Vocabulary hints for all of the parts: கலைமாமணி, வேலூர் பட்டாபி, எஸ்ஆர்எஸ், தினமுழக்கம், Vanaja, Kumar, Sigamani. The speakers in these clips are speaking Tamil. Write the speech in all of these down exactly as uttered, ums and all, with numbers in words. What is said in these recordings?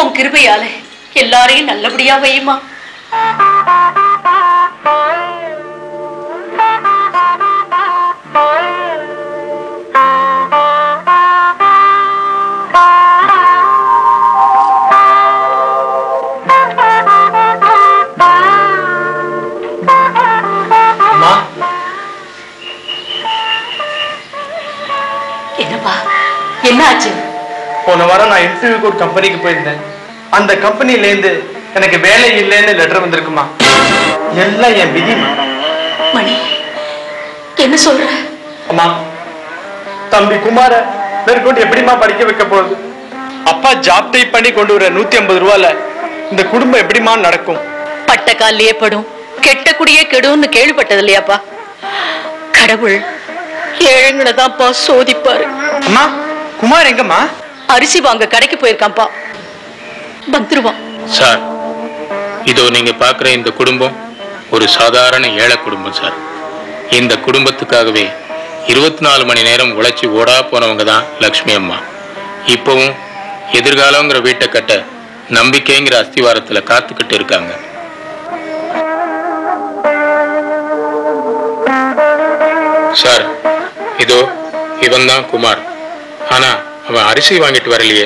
உன் கிருபையால எல்லாரையும் நல்லபடியா வையுமா. போன வாரம் நான் இன்டர்வியூக்கு ஒரு கம்பெனிக்கு போயிருந்தேன். அந்த கம்பெனில இருந்து எனக்கு வேலை இல்லைன்னு லெட்டர் வந்திருக்குமா. எல்லாம் என் விதிமா. மணி என்ன சொல்ற? அம்மா, தம்பி குமார மேற்கொண்டு எப்படிமா படிக்க வைக்க போகுது? அப்பா ஜாப் டைப் பண்ணி கொண்டு வர நூத்தி ஐம்பது ரூபாயில இந்த குடும்பம் எப்படிமா நடக்கும்? பட்டக்காலியே படும், கெட்ட குடியே கெடும்னு கேள்விப்பட்டது இல்லையாப்பா. கடவுள் ஏழுங்கனதான்ப்பா சோதிப்பாரு. அம்மா, குமார் எங்கம்மா? அரிசி வாங்க கடைக்கு போயிருக்காம்பா, வந்துருவான். சார், இதோ நீங்க பாக்குற இந்த குடும்பம் ஒரு சாதாரண ஏழை குடும்பம் சார். இந்த குடும்பத்துக்காகவே இருபத்தி நாலு மணி நேரம் உழைச்சி ஓடா போனவங்க தான் லக்ஷ்மி அம்மா. இப்பவும் எதிர்காலங்கிற வீட்டை கட்ட நம்பிக்கைங்கிற அஸ்திவாரத்துல காத்துக்கிட்டு இருக்காங்க. சார், இதோ இவன் தான் குமார். ஆனா அவன் அரிசி வாங்கிட்டு வரலையே,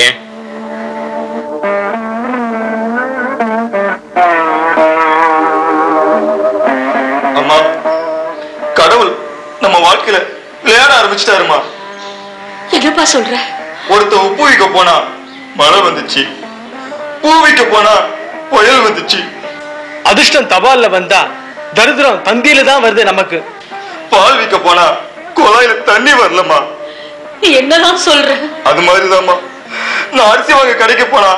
ஏன்? அம்மா, கடவுள் நம்ம வாழ்க்கையில விளையாட ஆரம்பிச்சுட்டாருமா. என்னப்பா சொல்ற? ஒருத்தன் பூ வைக்க போனா மழை வந்துச்சு, பூ வைக்க போனா புயல் வந்துச்சு. அதிர்ஷ்டம் தபால்ல வந்தா தரித்திரம் தந்தியில தான் வருது நமக்கு. பால் வைக்க போனா குழாயில தண்ணி வரலமா. என்னதான் சொல்ற? அது மாதிரிதான்மா. நான் அரிசி வாங்க கடைக்கு போனா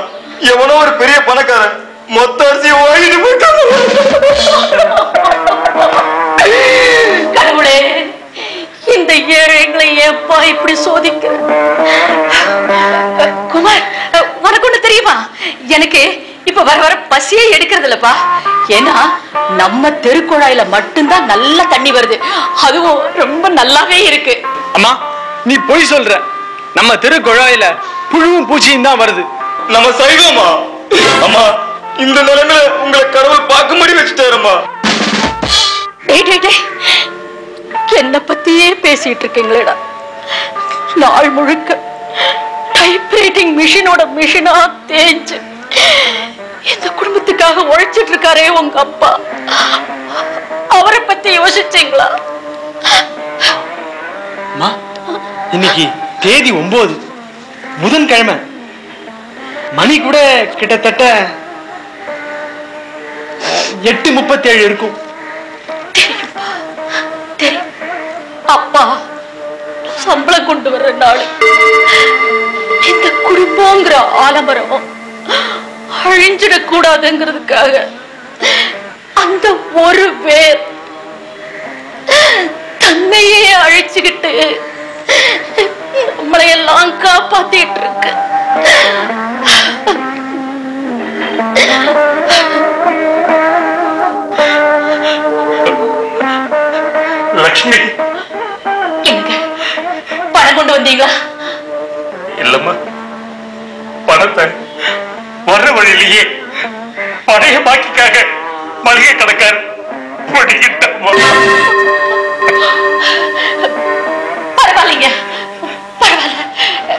எவனோ ஒரு பெரிய பணக்காரன் மொத்த அரிசி வாங்கிட்டு போயிட்டான். கடவுளே, இந்த ஏழைகளை ஏப்பா இப்படி சோதிக்க? குமார், உனக்கு ஒண்ணு தெரியுமா? எனக்கு இப்ப வர வர பசியே எடுக்கிறது இல்லப்பா. ஏன்னா நம்ம தெருக்குழாயில மட்டும்தான் நல்ல தண்ணி வருது, அதுவும் ரொம்ப நல்லாவே இருக்கு. அம்மா, நீ போய் சொல்ற. நம்ம தெருக்குழாயில புழுவும் பூச்சியும் தான் வருது. நம்ம சைவமா? அம்மா, இந்த நிலைமையில உங்களை கடவுள் பார்க்க முடி வச்சுட்டாருமா. என்ன பத்தியே பேசிட்டு இருக்கீங்களேடா. நாள் முழுக்க டைப்ரைட்டிங் மிஷினோட மிஷினா தேஞ்சு இந்த குடும்பத்துக்காக உழைச்சிட்டு இருக்காரே உங்க அப்பா, அவரை பத்தி யோசிச்சீங்களா? இன்னைக்கு தேதி ஒன்பது, புதன்கிழமை. மணி கூட கிட்டத்தட்ட எட்டு முப்பத்தி ஏழு இருக்கும். அப்பா சம்பளம் கொண்டு வர்ற நாள் இந்த குடும்பங்கிற ஆலமரம் அழிஞ்சிடக்கூடாதுங்கிறதுக்காக அந்த ஒரு பேர் தன்னையே அழிச்சுக்கிட்டு நம்மளையெல்லாம் காப்பாத்திட்டு இருக்கு. லக்ஷ்மி, எங்க பணம் கொண்டு வந்தீங்களா? இல்லம்மா, பணத்தை வர்ற வழியிலேயே பழைய பாக்கிக்காக மளிகை கடைக்கார் பரவாயில்லைங்க. பரவாயில்ல,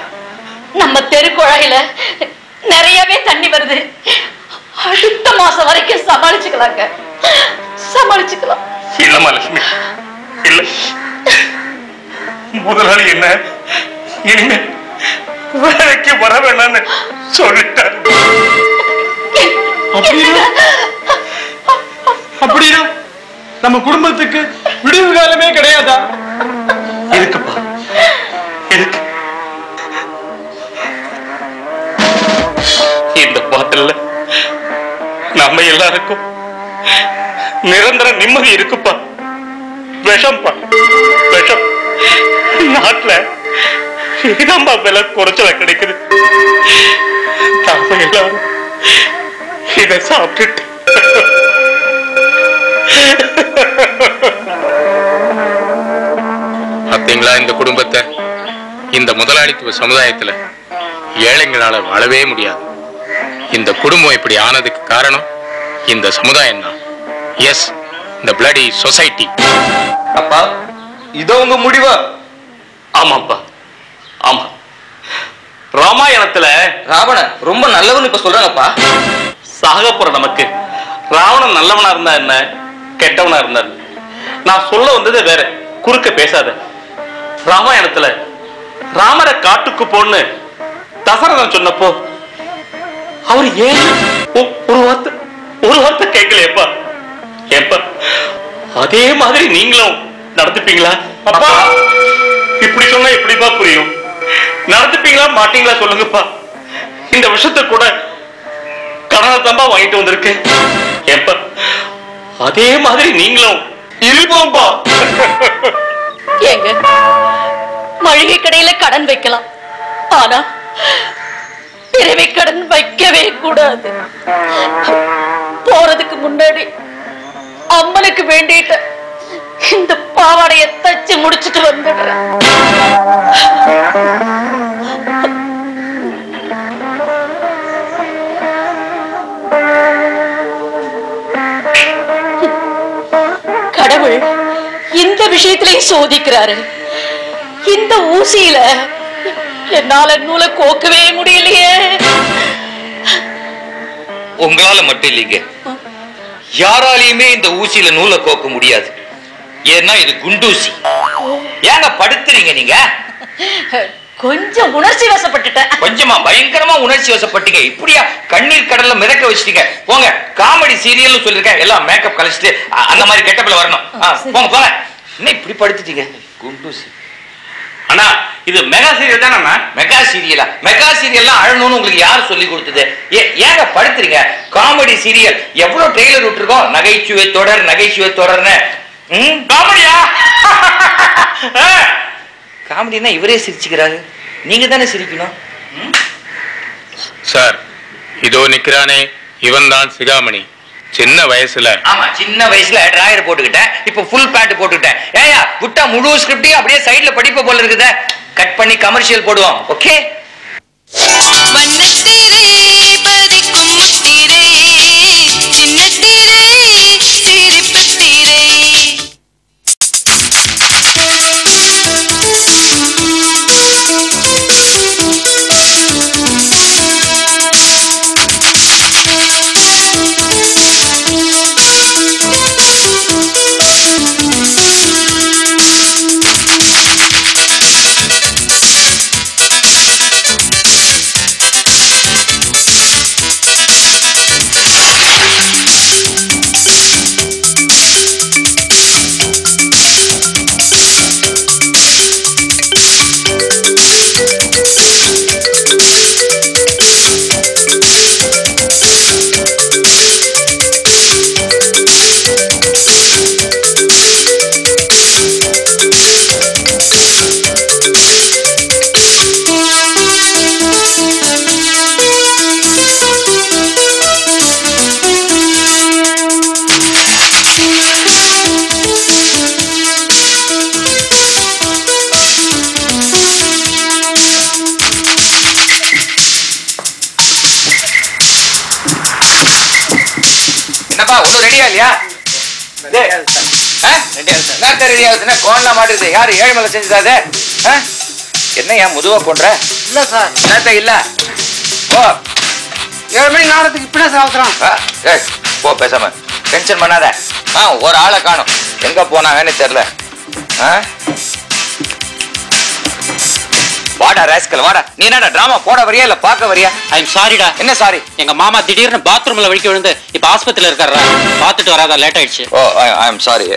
நம்ம தெருக்குழாயில நிறையவே தண்ணி வருது. அடுத்த மாசம் வரைக்கும் சமாளிச்சுக்கலாங்க, சமாளிச்சுக்கலாம். இல்லம்மா லட்சுமி, இல்ல முதலாளி என்ன இனிமே வேலைக்கு வர வேணான்னு சொல்லிட்டாரு. அப்படின்னா நம்ம குடும்பத்துக்கு விடுவு காலமே கிடையாதா? இருக்குப்பா, இருக்கு. இந்த பாட்டில் நம்ம எல்லாருக்கும் நிரந்தர நிம்மதி இருக்குப்பா. விஷம்பா, விஷம். நாட்டுல இதாம்பா விலை குறைச்சல கிடைக்குது. நாம எல்லாரும் இதை சாப்பிட்டு பார்த்தீங்களா இந்த குடும்பத்தை? இந்த முதலாளித்துவ சமுதாயத்துல ஏழைங்களால வாழவே முடியாது. இந்த குடும்பம் இப்படி ஆனதுக்கு காரணம் இந்த சமுதாயம் தான். எஸ், இந்த பிளடி சொசைட்டி. அப்பா, இதோ உங்க முடிவா? ஆமாப்பா, ஆமா. ராமாயணத்துல ராவணன் ரொம்ப நல்லவன் இப்ப சொல்றாங்கப்பா. சாகப்புற நமக்கு ராவணன் நல்லவனா இருந்தா என்ன, கெட்டவனா இருந்தாரு? நான் சொல்ல வந்தது வேற, குறுக்க பேசாத. ராமாயணத்துல ராமரை காட்டுக்கு போன்னு தசரதன் சொன்னப்போ அவர் ஏன் ஒரு வார்த்தை ஒரு வார்த்தை கேட்கலையப்பா. ஏப்பா, அதே மாதிரி நீங்களும் நடந்துப்பீங்களா? அப்பா, இப்படி சொன்னா எப்படிப்பா புரியும்? நடந்துப்பீங்களா மாட்டீங்களா சொல்லுங்கப்பா. இந்த விஷயத்த கூட கடனை தான்பா வாங்கிட்டு வந்திருக்கு. ஏப்பா, அதே மாதிரி நீங்களும் இருப்போம்பா. ஏங்க, மளிகை கடையில கடன் வைக்கலாம், ஆனா பிறவி கடன் வைக்கவே கூடாது. போறதுக்கு முன்னாடி அம்மனுக்கு வேண்டிட்ட இந்த பாவாடைய தச்சு முடிச்சுட்டு வந்துடுறேன். கடவுள் இந்த விஷயத்திலையும் சோதிக்கிறாரு. இந்த ஊசியில என்னால நூலை கோக்கவே முடியலையே. உங்களால மட்டும் இல்லைங்க, யாராலையுமே இந்த ஊசியில நூலை கோக்க முடியாது. ஏன்னா இது குண்டூசி. ஏங்க படுத்துறீங்க நீங்க? கொஞ்சம் உணர்ச்சி வசப்பட்டுட்டேன். கொஞ்சமா பயங்கரமா உணர்ச்சி வசப்பட்டீங்க. இப்படியா கண்ணீர் கடல்ல மிதக்க வச்சிட்டீங்க. போங்க, காமெடி சீரியல் சொல்லிருக்கேன், எல்லாம் மேக்கப் கழிச்சிட்டு அந்த மாதிரி கெட்டப்ல வரணும். போங்க போங்க, என்ன இப்படி படுத்துட்டீங்க? குண்டூசி. ஆனா இது மெகா சீரியல் தானே? மெகா சீரியலா? மெகா சீரியல் அழணும்னு உங்களுக்கு யார் சொல்லி கொடுத்தது? ஏங்க படுத்துறீங்க? காமெடி சீரியல் எவ்வளவு ட்ரெய்லர் விட்டுருக்கோம், நகைச்சுவை தொடர் நகைச்சுவை தொடர்னு. காமெடியா? காமெடினா இவரே சிரிச்சுக்கிறாரு, நீங்க தானே சிரிக்கணும். சார், இதோ நிக்கிறானே இவன் தான் சிகாமணி. சின்ன வயசுல ஆமா சின்ன வயசுல டிராயர் போட்டுக்கிட்டேன், இப்ப ஃபுல் பேண்ட் போட்டுக்கிட்டேன். ஏயா விட்டா முழு ஸ்கிரிப்டையும் அப்படியே சைடுல படிப்ப போல இருக்குதே, கட் பண்ணி கமர்ஷியல் போடுவோம். ஓகே, என்னையா முதுவா போன்ற இல்ல சார் நேத்த இல்ல ஏழு மணி நாடத்துக்கு இப்படி போ. பேசாம டென்ஷன் பண்ணாத. ஒரு ஆளை காணும், எங்க போனாங்கன்னு தெரியல. வாடா ராஸ்கல் வாடா. நீ என்னடா டிராமா போட வரியா இல்ல பாக்க வரியா? ஐ அம் சாரிடா. என்ன சாரி? எங்க மாமா திடீர்னு பாத்ரூம்ல வலிக்க விழுந்து இப்ப ஆஸ்பத்திரியில இருக்காரா, பாத்துட்டு வராதா லேட் ஆயிடுச்சு. Oh, I am sorry.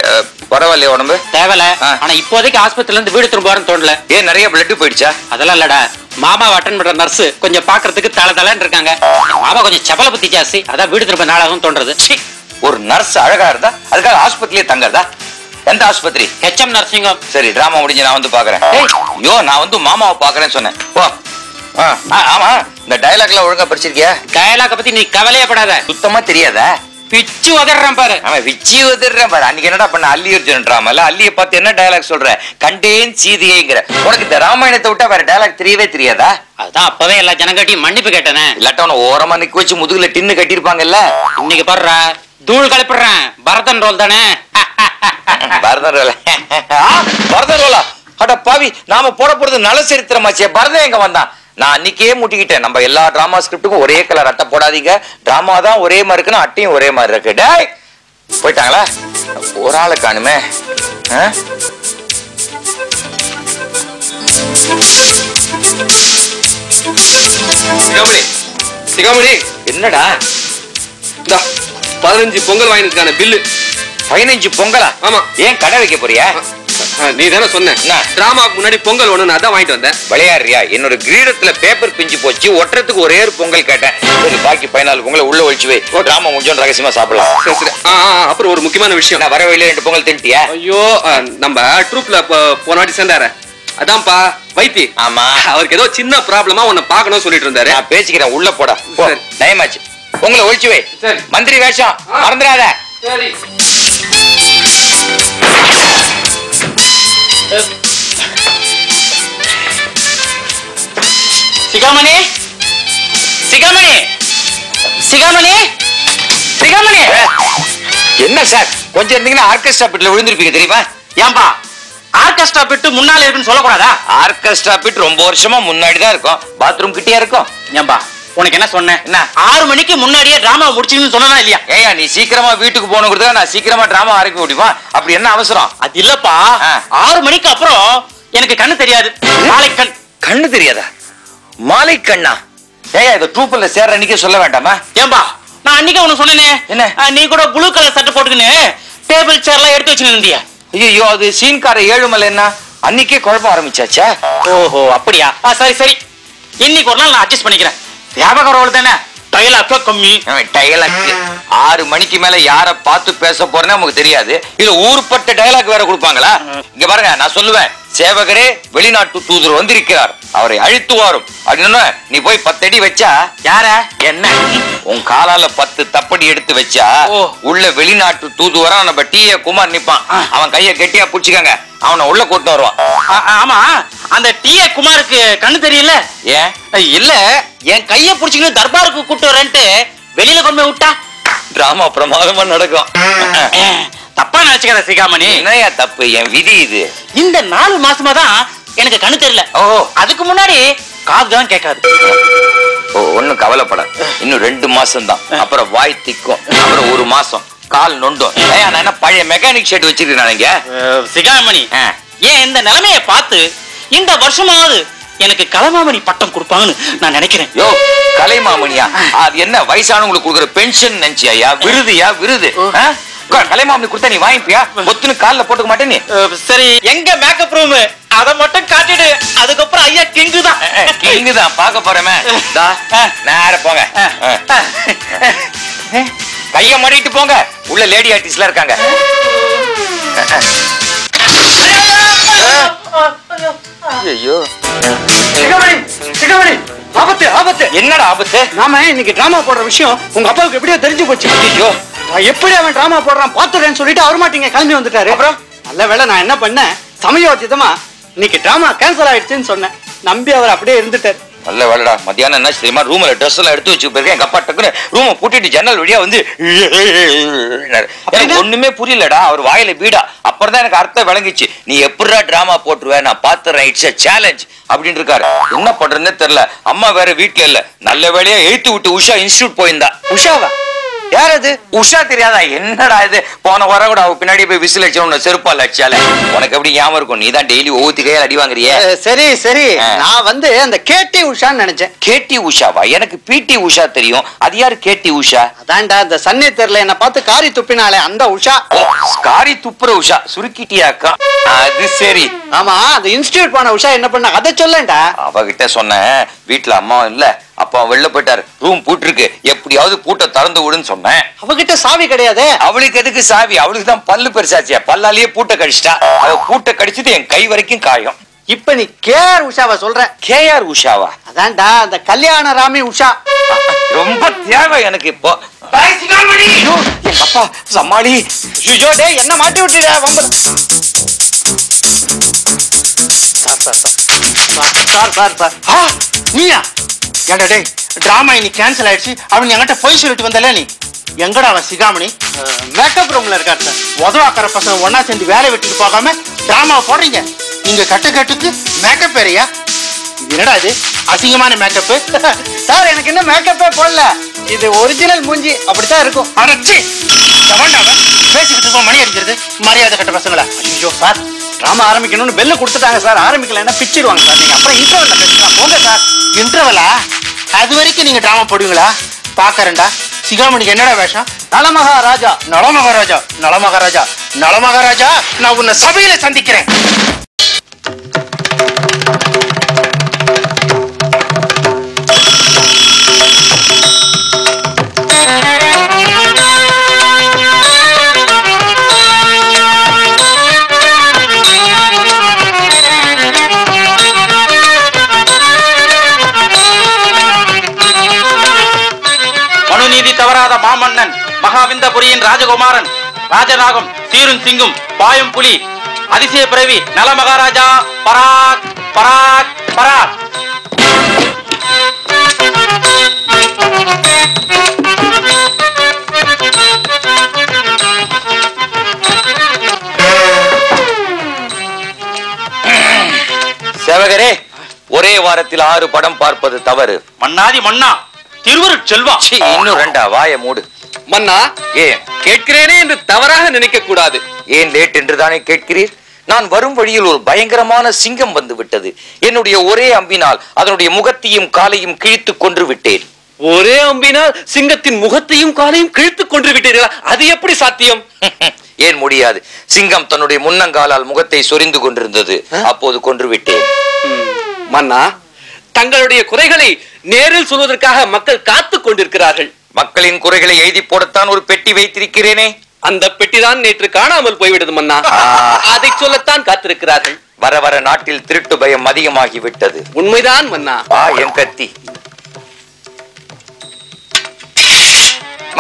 பரவாயில்லையா உடம்பு? தேவல. ஆனா இப்போதைக்கு ஆஸ்பத்திரியில இருந்து வீடு திரும்புவாருன்னு தோணல. ஏன் நிறைய பிளட் போயிடுச்சா? அதெல்லாம் இல்லடா, மாமாவை அட்டன் பண்ற நர்ஸ் கொஞ்சம் பாக்குறதுக்கு தலை தலைன்னு இருக்காங்க. மாமா கொஞ்சம் செபல பத்தி ஜாஸ்தி, அதான் வீடு திரும்ப நாளாகவும் தோன்றது. ஒரு நர்ஸ் அழகா இருந்தா அதுக்காக ஆஸ்பத்திரியே தங்கறதா? எந்த ஆஸ்பத்திரி? ஹெச்எம் நர்சிங்கம். சரி, டிராமா முடிஞ்சு நான் வந்து பாக்குறேன். ஐயோ, நான் வந்து மாமாவை பாக்குறேன்னு சொன்னேன். ஓ, ஆமா. இந்த டயலாக்லாம் ஒழுங்கா படிச்சிருக்கியா? டயலாக பத்தி நீ கவலையப்படாத, சுத்தமா தெரியாத. பிச்சு உதறான் பாரு. அவன் பிச்சு உதறான் பாரு. அன்னைக்கு என்னடா பண்ண அல்லியர்ஜுன்றாமல அல்லியை பார்த்து என்ன டயலாக் சொல்ற, கண்டேன் சீதையேங்கிற. உனக்கு இந்த ராமாயணத்தை விட்டா வேற டயலாக் தெரியவே தெரியாதா? அதுதான் அப்பவே எல்லா ஜனங்கட்டியும் மன்னிப்பு கேட்டனே. இல்லாட்ட அவனை ஓரமா நிக்க வச்சு முதுகுல டின்னு கட்டிருப்பாங்கல்ல. இன்னைக்கு பாடுற தூள் கலப்பிடுறேன். பரதன் ரோல் தானே? பரதன் ரோல் பரதன் ரோலா? அட பாவி, நாம போட போறது நல்ல சரித்திரமாச்சே. பரதன் எங்க வந்தான்? நான் அன்னைக்கே முட்டிக்கிட்டேன், நம்ம எல்லா டிராமா ஸ்கிரிப்டுக்கும் ஒரே கலர் அட்டை போடாதீங்க, டிராமா தான் ஒரே மாதிரி இருக்குன்னு அட்டையும் ஒரே மாதிரி இருக்கு. டேய் போயிட்டாங்களா? ஒரு ஆளை காணுமே. சிகாமணி சிகாமணி என்னடா இந்த பதினஞ்சு பொங்கல் வாங்கினதுக்கான பில்லு? பதினஞ்சு பொங்கலா? ஆமா. ஏன் கடை வைக்க போறியா? நீ தானே சொன்ன டிராமாக்கு முன்னாடி பொங்கல் ஒண்ணு, நான் தான் வாங்கிட்டு வந்தேன். விளையாடுறியா? என்னோட கிரீடத்துல பேப்பர் பிஞ்சு போச்சு, ஒட்டுறதுக்கு ஒரே ஒரு பொங்கல் கேட்டேன். சரி பாக்கி பதினாலு பொங்கலை உள்ள ஒழிச்சு வை, டிராமா முடிஞ்சோன்னு ரகசியமா சாப்பிடலாம். அப்புறம் ஒரு முக்கியமான விஷயம், நான் வரவையில ரெண்டு பொங்கல் தின்ட்டியா? ஐயோ, நம்ம ட்ரூப்ல போன வாட்டி சேர்ந்தாரு அதான்ப்பா வைத்தி. ஆமா, அவருக்கு ஏதோ சின்ன ப்ராப்ளமா உன்னை பாக்கணும்னு சொல்லிட்டு இருந்தாரு. நான் பேசிக்கிறேன், உள்ள போடா. நயமாச்சு, பொங்கலை ஒழிச்சு வை. மந்திரி வேஷம் மறந்துடாத. சரி சிகாமணி சிகாமணி சிகாமணி சிகாமணி என்ன சார், கொஞ்சம் இருந்தீங்கன்னா ஆர்கெஸ்ட்ரா பிட்ல விழுந்திருப்பீங்க தெரியுமா? ஏன்பா ஆர்கெஸ்ட்ரா பிட் முன்னால இருக்குன்னு சொல்லக்கூடாதா? ஆர்கெஸ்ட்ரா பிட் ரொம்ப வருஷமா முன்னாடி தான் இருக்கும், பாத்ரூம் கிட்டே இருக்கும். ஏன்பா உனக்கு என்ன சொன்னேன்? என்ன ஆறு மணிக்கு முன்னாடியே டிராமா முடிச்சுன்னு சொன்னா இல்லையா? ஏயா நீ சீக்கிரமா வீட்டுக்கு போகணுங்கிறதுக்காக நான் சீக்கிரமா டிராமா ஆரம்பிக்க முடியுமா? அப்படி என்ன அவசரம்? அது இல்லப்பா, ஆறு மணிக்கு அப்புறம் எனக்கு கண்ணு தெரியாது. மாலை கண் கண்ணு தெரியாதா? மாலை கண்ணா? ஏயா இந்த ட்ரூப்ல சேர்ற அன்னைக்கே சொல்ல வேண்டாமா? ஏன்பா நான் அன்னைக்கு உனக்கு சொன்னேனே, என்ன நீ கூட ப்ளூ கலர் சட்டை போட்டுக்கின்னு டேபிள் சேர் எல்லாம் எடுத்து வச்சுன்னு இருந்தியா? ஐயோ அது சீன்கார ஏழுமலை என்ன அன்னைக்கே குழப்பம் ஆரம்பிச்சாச்சா? ஓஹோ அப்படியா? சரி சரி, இன்னைக்கு ஒரு நாள் நான் அட்ஜஸ்ட் பண்ணிக்கிறேன். ஆறு மணிக்கு மேல யார பார்த்து பேச போறேன்னு நமக்கு தெரியாது, இல்ல ஊர்பட்ட டயலாக் வேற கொடுப்பாங்களா? இங்க பாருங்க, நான் சொல்லுவேன், சேவகரே வெளிநாட்டு தூதர் வந்திருக்கிறார், அவரை அழித்து வாரும் அப்படின்னு. நீ போய் பத்தடி வச்சா யார என்ன உன் காலால பத்து தப்படி எடுத்து வச்சா உள்ள வெளிநாட்டு தூதுவரா நம்ம டீஏ குமார் நிப்பான். அவன் கைய கெட்டியா புடிச்சுக்காங்க, அவனை உள்ள கூட்டு வருவான். ஆமா, அந்த டீஏ குமாருக்கு கண்ணு தெரியல. ஏன் இல்ல என் கைய புடிச்சுக்கிட்டு தர்பாருக்கு கூட்டு வரேன்ட்டு வெளியில கொண்டு போய் விட்டா டிராமா பிரமாதமா நடக்கும். தப்பா நினைச்சுக்கிற சிகாமணி. என்னையா தப்பு? என் விதி இது. இந்த நாலு மாசமா தான் எனக்கு கண்ணு தெரியல. ஓ அதுக்கு முன்னாடி காது தான் கேட்காது. ஓ ஒன்னும் கவலைப்பட, இன்னும் ரெண்டு மாசம் தான், அப்புறம் வாய் திக்கும், அப்புறம் ஒரு மாசம் கால் நொண்டும். நான் என்ன பழைய மெக்கானிக் ஷெட் வச்சிருக்கேன்? சிகாமணி ஏன் இந்த நிலைமையை பார்த்து இந்த வருஷமாவது எனக்கு கலைமாமணி பட்டம் கொடுப்பாங்கன்னு நான் நினைக்கிறேன். யோ கலைமாமணியா? அது என்ன வயசானவங்களுக்கு கொடுக்குற பென்ஷன் நினைச்சியா? விருதுயா விருது? கலைமாமணி கொடுத்தா நீ வாங்கிப்பியா? ஒத்துன்னு காலில் போட்டுக்க மாட்டேன் நீ. சரி எங்க மேக்கப் ரூம் அத மட்டும் காட்டிடு, அதுக்கப்புறம் ஐயா கிங்கு தான் கிங்கு தான் பார்க்க போறேமே. நேர போங்க, கைய மாட்டிட்டு போங்க, உள்ள லேடி ஆர்டிஸ்ட்லாம் இருக்காங்க. ஐயோ சிகாமணி சிகாமணி ஆபத்து ஆபத்து. என்னடா ஆபத்து? நாம இன்னைக்கு டிராமா போடுற விஷயம் உங்க அப்பாவுக்கு எப்படியோ தெரிஞ்சு போச்சு. ஐயோ எப்படி அவன் டிராமா போடுறான் பாத்துக்கன்னு சொல்லிட்டு அவர் மாட்டீங்க கிளம்பி வந்துட்டாரு. அப்புறம் நல்ல வேலை நான் என்ன பண்ணேன், சமயோசிதமா இன்னைக்கு டிராமா கேன்சல் ஆயிடுச்சுன்னு சொன்னேன், நம்பி அவர் அப்படியே இருந்துட்டாரு. நல்ல வேலைடா. மத்தியானம் என்ன தெரியுமா, ரூம்ல ட்ரெஸ் எல்லாம் எடுத்து வச்சு போயிருக்கேன். எங்க அப்பா டக்குன்னு ரூமை பூட்டிட்டு ஜன்னல் வழியா வந்து எனக்கு ஒண்ணுமே புரியலடா, அவர் வாயில பீடா. அப்புறம் தான் எனக்கு அர்த்தம் விளங்கிச்சு, நீ எப்படா டிராமா போட்டுருவ நான் பாத்துறேன், இட்ஸ் அ சேலஞ்ச் அப்படின்னு இருக்காரு. என்ன பண்றதுன்னு தெரியல. அம்மா வேற வீட்டுல இல்ல, நல்ல வேலையா எழுத்து விட்டு உஷா இன்ஸ்டியூட் போயிருந்தா. உஷாவா? யார் அது? உஷா தெரியாதா? என்னடா இது, போன வர கூட அவ பின்னாடி போய் விசில் அடிச்சவன செருப்பால் அடிச்சால. உனக்கு எப்படி ஞாபகம் இருக்கும், நீ தான் டெய்லி ஒவ்வொரு கையால அடி வாங்குறியே. சரி சரி, நான் வந்து அந்த கேடி உஷான்னு நினைச்சேன். கேடி உஷாவா? எனக்கு பிடி உஷா தெரியும், அது யாரு கேடி உஷா? அதான்டா இந்த சன்னி தெரியல என்ன பார்த்து காரி துப்பினாலே அந்த உஷா. காரி துப்புற உஷா சுருக்கிட்டியாக்கா? அது சரி. ஆமா அந்த இன்ஸ்டியூட் போன உஷா என்ன பண்ண அதை சொல்லேன்டா. அவகிட்ட சொன்ன வீட்டுல அம்மா இல்ல, அப்பா வெளில போயிட்டாரு, ரூம் பூட்டிருக்கு, எப்படியாவது பூட்டை திறந்து விடுன்னு சொன்னேன். அவகிட்ட சாவி கிடையாது. அவளுக்கு எதுக்கு சாவி? அவளுக்கு தான் பல்லு பெருசாச்சியா, பல்லாலேயே பூட்டை கடிச்சிட்டா. அவ பூட்டை கடிச்சிட்டு என் கை வரைக்கும் காயம். இப்ப நீ கேஆர் உஷாவா சொல்ற? கேஆர் உஷாவா? அதான்டா அந்த கல்யாண ராமி உஷா. ரொம்ப தியாகம் எனக்கு இப்போ. பாய் சிகாமணி. அப்பா சம்மாடி. ஐயோ டேய் என்ன மாட்டி விட்டுடா வம்ப. Sir sir sir sir sir. ஆ நீயா? ஏண்டா டேய் டிராமா இனி கேன்சல் ஆயிடுச்சு. அவன் என்கிட்ட போய் சொல்லிட்டு வந்தல நீ. எங்கடா அவன் சிகாமணி? மேக்கப் ரூம்ல இருக்கார் சார். உதவாக்கிற பசங்க ஒன்னா சேர்ந்து வேலை விட்டுட்டு போகாம டிராமா போடுறீங்க. நீங்க கட்டு கட்டுக்கு மேக்கப் வேறையா? இது என்னடா இது அசிங்கமான மேக்கப்பு? சார் எனக்கு என்ன மேக்கப்பே போடல, இது ஒரிஜினல் மூஞ்சி அப்படித்தான் இருக்கும். அரைச்சி கவண்டாவ பேசிக்கிட்டு இருக்கோம், மணி அடிக்கிறது மரியாதை கட்ட பசங்களா. ஐயோ சார் டிராமா ஆரம்பிக்கணும்னு பெல்ல கொடுத்துட்டாங்க சார், ஆரம்பிக்கலன்னா பிச்சிடுவாங்க சார். நீங்க அப்புறம் இன்டர்வல்ல பேசலாம் போங்க சார். இன்டர்வலா? அது வரைக்கும் நீங்க டிராமா போடுவீங்களா? பாக்கறேன்டா சிகாமணிக்கு என்னடா வேஷம்? நலமகாராஜா நலமகாராஜா நலமகாராஜா நலமகாராஜா நான் உன்னை சபையில சந்திக்கிறேன். தவறாத மாமன்னன் மகாவிந்தபுரியின் ராஜகுமாரன் ராஜநாகம் சீரும் சிங்கும் பாயும் புலி அதிசய பிறவி நல மகாராஜா பராக் பராக் பராக். சேவகரே, ஒரே வாரத்தில் ஆறு படம் பார்ப்பது தவறு. மன்னாதி மன்னா திருவருட்செல்வா. இன்னும் ரெண்டா? வாய மூடு மன்னா. ஏன் கேட்கிறேனே என்று தவறாக நினைக்க கூடாது. ஏன் லேட் என்று தானே கேட்கிறீர்? நான் வரும் வழியில் ஒரு பயங்கரமான சிங்கம் வந்து விட்டது. என்னுடைய ஒரே அம்பினால் அதனுடைய முகத்தையும் காலையும் கிழித்து கொன்று விட்டேன். ஒரே அம்பினால் சிங்கத்தின் முகத்தையும் காலையும் கிழித்து கொன்று விட்டீர்களா? அது எப்படி சாத்தியம்? ஏன் முடியாது? சிங்கம் தன்னுடைய முன்னங்காலால் முகத்தை சொரிந்து கொண்டிருந்தது, அப்போது கொன்று விட்டேன். மன்னா, தங்களுடைய குறைகளை நேரில் சொல்வதற்காக மக்கள் காத்து கொண்டிருக்கிறார்கள். மக்களின் குறைகளை எழுதி போடத்தான் ஒரு பெட்டி வைத்திருக்கிறேனே, அந்த பெட்டி தான் நேற்று காணாமல் போய்விட்டது மன்னா. அதை சொல்லத்தான் காத்திருக்கிறார்கள். வர வர நாட்டில் திருட்டு பயம் அதிகமாகிவிட்டது. உண்மைதான் மன்னா. வா என் கத்தி.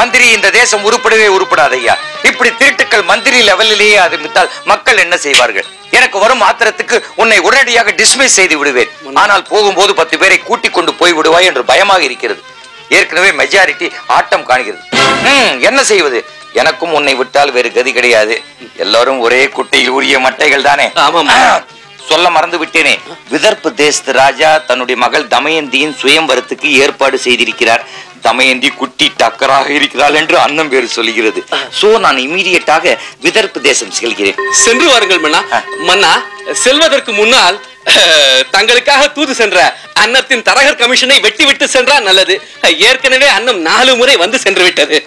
மந்திரி, இந்த தேசம் உருப்படவே உருப்படாத ஐயா. இப்படி திருட்டுக்கள் மந்திரி லெவலிலேயே ஆரம்பித்தால் மக்கள் என்ன செய்வார்கள்? எனக்கு வரும் ஆத்திரத்துக்கு உன்னை உடனடியாக டிஸ்மிஸ் செய்து விடுவேன். ஆனால் போகும்போது பத்து பேரை கூட்டிக் கொண்டு போய் விடுவாய் என்று பயமாக இருக்கிறது. ஏற்கனவே மெஜாரிட்டி ஆட்டம் காண்கிறது. என்ன செய்வது? எனக்கும் உன்னை விட்டால் வேறு கதி கிடையாது. எல்லாரும் ஒரே குட்டையில் ஊறிய மட்டைகள் தானே. சொல்ல மறந்து விட்டேனே, விதர்ப்பு தேசத்து ராஜா தன்னுடைய மகள் தமயந்தியின் சுயம்பரத்துக்கு ஏற்பாடு செய்திருக்கிறார். தமயந்தி குட்டி டக்கராக இருக்கிறாள் என்று அண்ணன் பேர் சொல்கிறது. சோ நான் இமீடியட்டாக விதர்ப்பு தேசம் செல்கிறேன். சென்று வாருங்கள் மன்னா. மன்னா, செல்வதற்கு முன்னால் தங்களுக்காக தூது சென்ற அன்னத்தின் தரகர் கமிஷனை வெட்டி விட்டு சென்றால் நல்லது. ஏற்கனவே அன்னம் நாலு முறை வந்து சென்று விட்டது.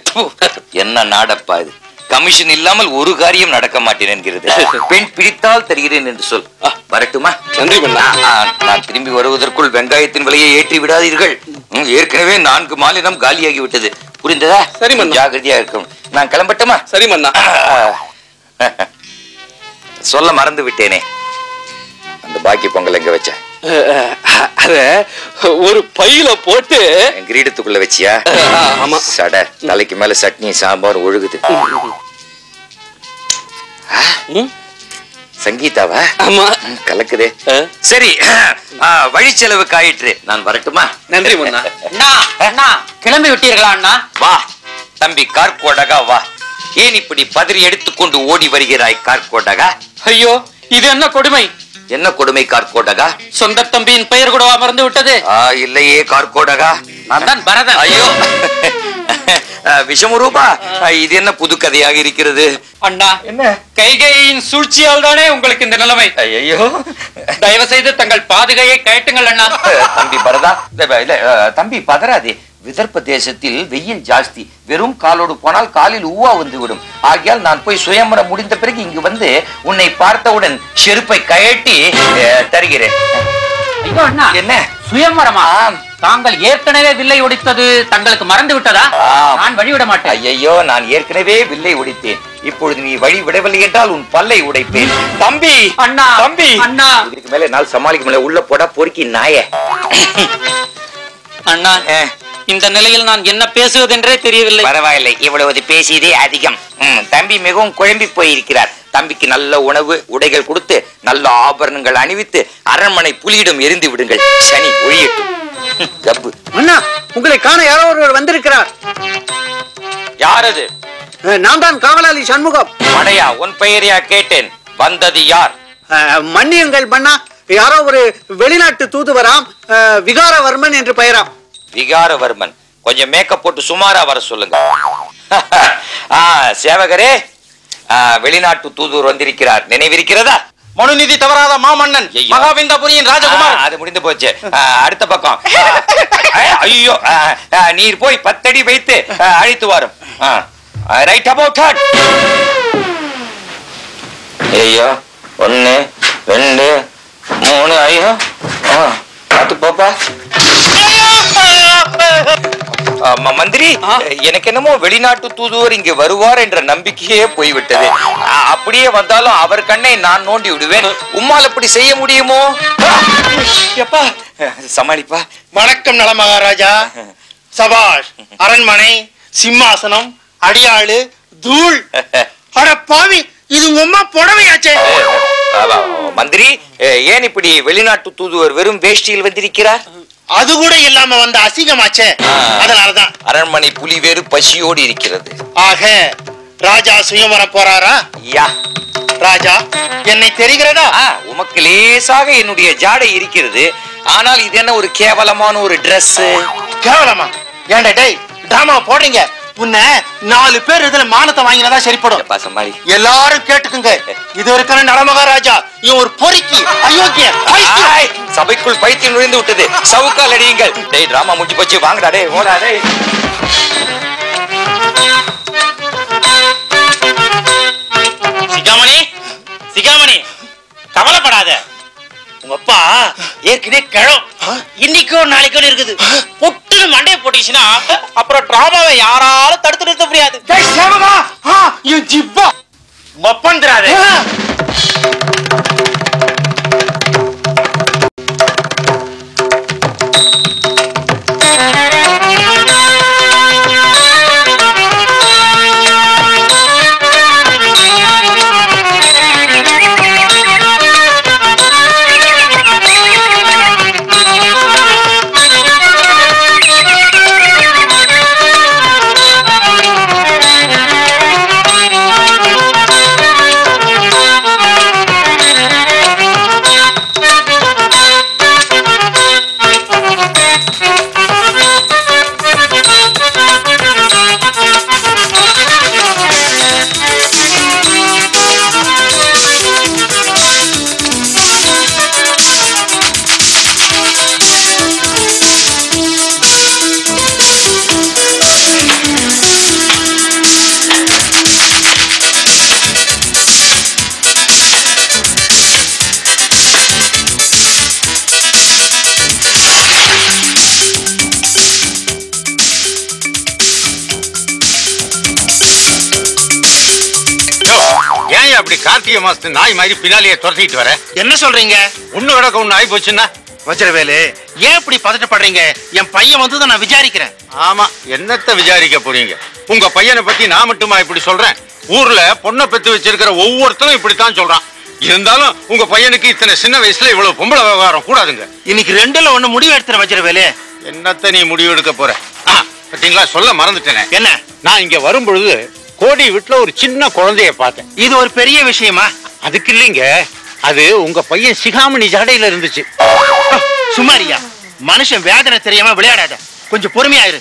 என்ன நாடப்பா இது? கமிஷன் இல்லாமல் ஒரு காரியம் நடக்க மாட்டேன் என்கிறது. பெண் பிடித்தால் தருகிறேன் என்று சொல். வரட்டுமா? நன்றி மன்னா. நான் திரும்பி வருவதற்குள் வெங்காயத்தின் விலையை ஏற்றி விடாதீர்கள். ஏற்கனவே நான்கு மாநிலம் காலியாகி விட்டது. புரிந்ததா? சரி மன்னா. ஜாகிரதையா இருக்கும். நான் கிளம்பட்டுமா? சரி மன்னா. சொல்ல மறந்து விட்டேனே, அந்த பாக்கி பொங்கல் எங்க வச்ச? அத ஒரு பையில போட்டு கிரீடத்துக்குள்ள வச்சியா? ஆமா. சட தலைக்கு மேல சட்னி சாம்பார் ஒழுகுது. சங்கீதாவா? ஆமா, கலக்குதே. சரி, வழி செலவுக்கு ஆயிற்று. நான் வரட்டுமா? நன்றி மன்னா. அண்ணா கிளம்பி விட்டீர்களா அண்ணா? வா தம்பி கார்கோடகா வா. ஏன் இப்படி பதறி எடுத்துக்கொண்டு ஓடி வருகிறாய் கார்கோடகா? ஐயோ இது என்ன கொடுமை? என்ன கொடுமை கார்கோடகா? சொந்த தம்பியின் பெயர் கூடவா மறந்து விட்டது? இல்லையே கார்கோடகா, நான் தான் பரதன். ஐயோ விஷமரூபா, இது என்ன புது கதையாக இருக்கிறது? அண்ணா, என்ன கைகையின் சூழ்ச்சியால் தானே உங்களுக்கு இந்த நிலைமை. ஐயோ தயவு செய்து தங்கள் பாதுகையை கேட்டுங்கள் அண்ணா. தம்பி பரதா, தம்பி பதறாதே. விதர்ப்ப தேசத்தில் வெயில் ஜாஸ்தி, வெறும் காலோடு போனால் காலில் ஊவா வந்துவிடும். ஆகையால் நான் போய் சுயம்பரம் முடிந்த பிறகு இங்கு வந்து உன்னை பார்த்தவுடன் செருப்பை கயட்டி தருகிறேன். என்ன சுயம்பரமா? தாங்கள் ஏற்கனவே வில்லை ஒடித்தது தங்களுக்கு மறந்து விட்டதா? நான் வழிவிட மாட்டேன். ஐயோ, நான் ஏற்கனவே வில்லை ஒடித்தேன். இப்பொழுது நீ வழி விடவில்லை என்றால் உன் பல்லை உடைப்பேன். தம்பி, அண்ணா, தம்பி, அண்ணா, இதுக்கு மேல என்னால் சமாளிக்க முடியல. உள்ள போடா பொறுக்கி நாயே. அண்ணா, இந்த நிலையில் நான் என்ன பேசுவதென்றே தெரியவில்லை. பரவாயில்லை, இவ்வளவு பேசியதே அதிகம். தம்பி மிகவும் குழம்பி போயிருக்கிறார். தம்பிக்கு நல்ல உணவு உடைகள் கொடுத்து நல்ல ஆபரணங்கள் அணிவித்து அரண்மனை புலியிடம் எரிந்து விடுங்கள். சனி ஒழியட்டும். அண்ணா, உங்களை காண யாரோ ஒருவர் வந்திருக்கிறார். யார் அது? நான் தான் காவலாளி சண்முகம். மடையா, உன் பெயரையா கேட்டேன். வந்தது யார்? மன்னியுங்கள் மன்னா, யாரோ ஒரு வெளிநாட்டு தூதுவராம். விகாரவர்மன் என்று பெயராம். விகாரவர்மன், கொஞ்சம் மேக்கப் போட்டு சுமாரா வர சொல்லுங்க. சேவகரே, வெளிநாட்டு தூதுவர் வந்திருக்கிறார். நினைவிருக்கிறதா? மனுநீதி தவறாத மாமன்னன் மகாவிந்தபுரியின் ராஜகுமார். அது முடிந்து போச்சு. அடுத்த பக்கம். ஐயோ, நீர் போய் பத்தடி வைத்து அழைத்து வரும். ஐயோ, ஒன்னு ரெண்டு மூணு, ஐயோ பார்த்து போப்பா. மந்திரி, எனக்கு என்னமோ வெளிநாட்டு தூதுவர் இங்கு வருவார் என்ற நம்பிக்கையே போய்விட்டது. அப்படியே வந்தாலும் அவர் கண்ணை நான் நோண்டி விடுவேன். உம்மால் அப்படி செய்ய முடியுமோ? எப்பா சமாளிப்பா. வணக்கம் நல மகாராஜா. சபாஷ். அரண்மனை, சிம்மாசனம், அடியாளு, தூள். அட பாவி, இது உம்மா புடவையாச்சே. மந்திரி, ஏன் இப்படி வெளிநாட்டு தூதுவர் வெறும் வேஷ்டியில் வந்திருக்கிறார்? அது கூட இல்லாம வந்த அசிங்கமாச்சே, அதனாலதான். அரண்மனை புலி வேறு பசியோடு இருக்கிறது. ஆக ராஜா சுயம்பரம் போறாரா? யா ராஜா, என்னை தெரிகிறதா? உமக்கு லேசாக என்னுடைய ஜாடை இருக்கிறது. ஆனால் இது என்ன ஒரு கேவலமான ஒரு டிரெஸ். கேவலமா? ஏண்டா டேய், டிராமா போடுறீங்க. உன்னை நாலு பேர் இதுல மானத்தை வாங்கினதா சரிப்படும். எல்லாரும் கேட்டுக்குங்க, இது இருக்கிற நடமகாராஜா இவன் ஒரு பொறுக்கி அயோக்கிய. சபைக்குள் பைத்தியம் நுழைந்து விட்டது. சவுக்கால் அடியுங்கள். டேய், டிராமா முடிஞ்சு போச்சு, வாங்கடா டேய், ஓடா டேய். சிகாமணி, சிகாமணி, கவலைப்படாத. உங்க அப்பா ஏற்கனவே கிழம் இன்னைக்கோ நாளைக்கோ இருக்குது. பொட்டு மண்டையை போட்டுச்சுன்னா அப்புறம் டிராமாவை யாராலும் தடுத்து நிறுத்த முடியாது. நாய் மாதிரி பின்னாலேயே துரத்திட்டு வர என்ன சொல்றீங்க? ஒண்ணு கிடக்க ஒண்ணு ஆகி போச்சுன்னா வச்சிருவேலு. ஏன் இப்படி பதட்டப்படுறீங்க? என் பையன் வந்து நான் விசாரிக்கிறேன். ஆமா, என்னத்தை விசாரிக்க போறீங்க? உங்க பையனை பத்தி நான் மட்டுமா இப்படி சொல்றேன்? ஊர்ல பொண்ணை பெத்து வச்சிருக்கிற ஒவ்வொருத்தரும் இப்படித்தான் சொல்றான். இருந்தாலும் உங்க பையனுக்கு இத்தனை சின்ன வயசுல இவ்வளவு பொம்பளை விவகாரம் கூடாதுங்க. இன்னைக்கு ரெண்டுல ஒண்ணு முடிவு எடுத்துற வச்சிருவேலு. என்னத்த நீ முடிவு எடுக்க போற? பாத்தீங்களா, சொல்ல மறந்துட்டேனே. என்ன, நான் இங்க வரும்பொழுது கோடி வீட்டுல ஒரு சின்ன குழந்தைய பார்த்தேன். இது ஒரு பெரிய விஷயமா? அதுக்கு இல்லைங்க, அது உங்க பையன் சிகாமணி ஜடையில இருந்துச்சு. சுமாரியா, மனுஷன் வேதனை தெரியாம விளையாடாத, கொஞ்சம் பொறுமையாயிரு.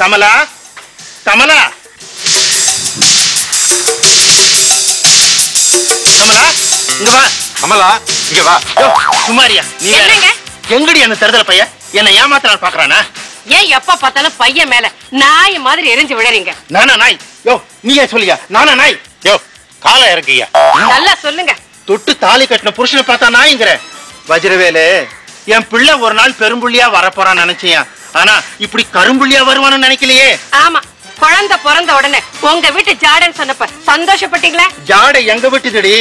கமலா, கமலா, கமலா, இங்க வா. கமலா, இங்க வா. சுமாரியா, நீ எங்கடி என்ன தருதல பையன்? என்ன ஏமாத்திரான்னு பாக்குறானா? ஏன் எப்ப பார்த்தாலும் பையன் மேல நாய் மாதிரி எரிஞ்சு விழறீங்க? நானா நாய்? யோ, நீ ஏன் சொல்லியா நானா நாய்? யோ, காலை இறக்கியா, நல்லா சொல்லுங்க. தொட்டு தாலி கட்டின புருஷனை பார்த்தா நாய்ங்கிற? வஜ்ரவேலு, என் பிள்ளை ஒரு நாள் பெரும்புள்ளியா வரப்போறான்னு நினைச்சேன். ஆனா இப்படி கரும்புள்ளியா வருவான்னு நினைக்கலையே. ஆமா, குழந்தை பிறந்த உடனே உங்க வீட்டு ஜாடன்னு சொன்னப்ப சந்தோஷப்பட்டீங்களா? ஜாடை எங்க வீட்டுதடி,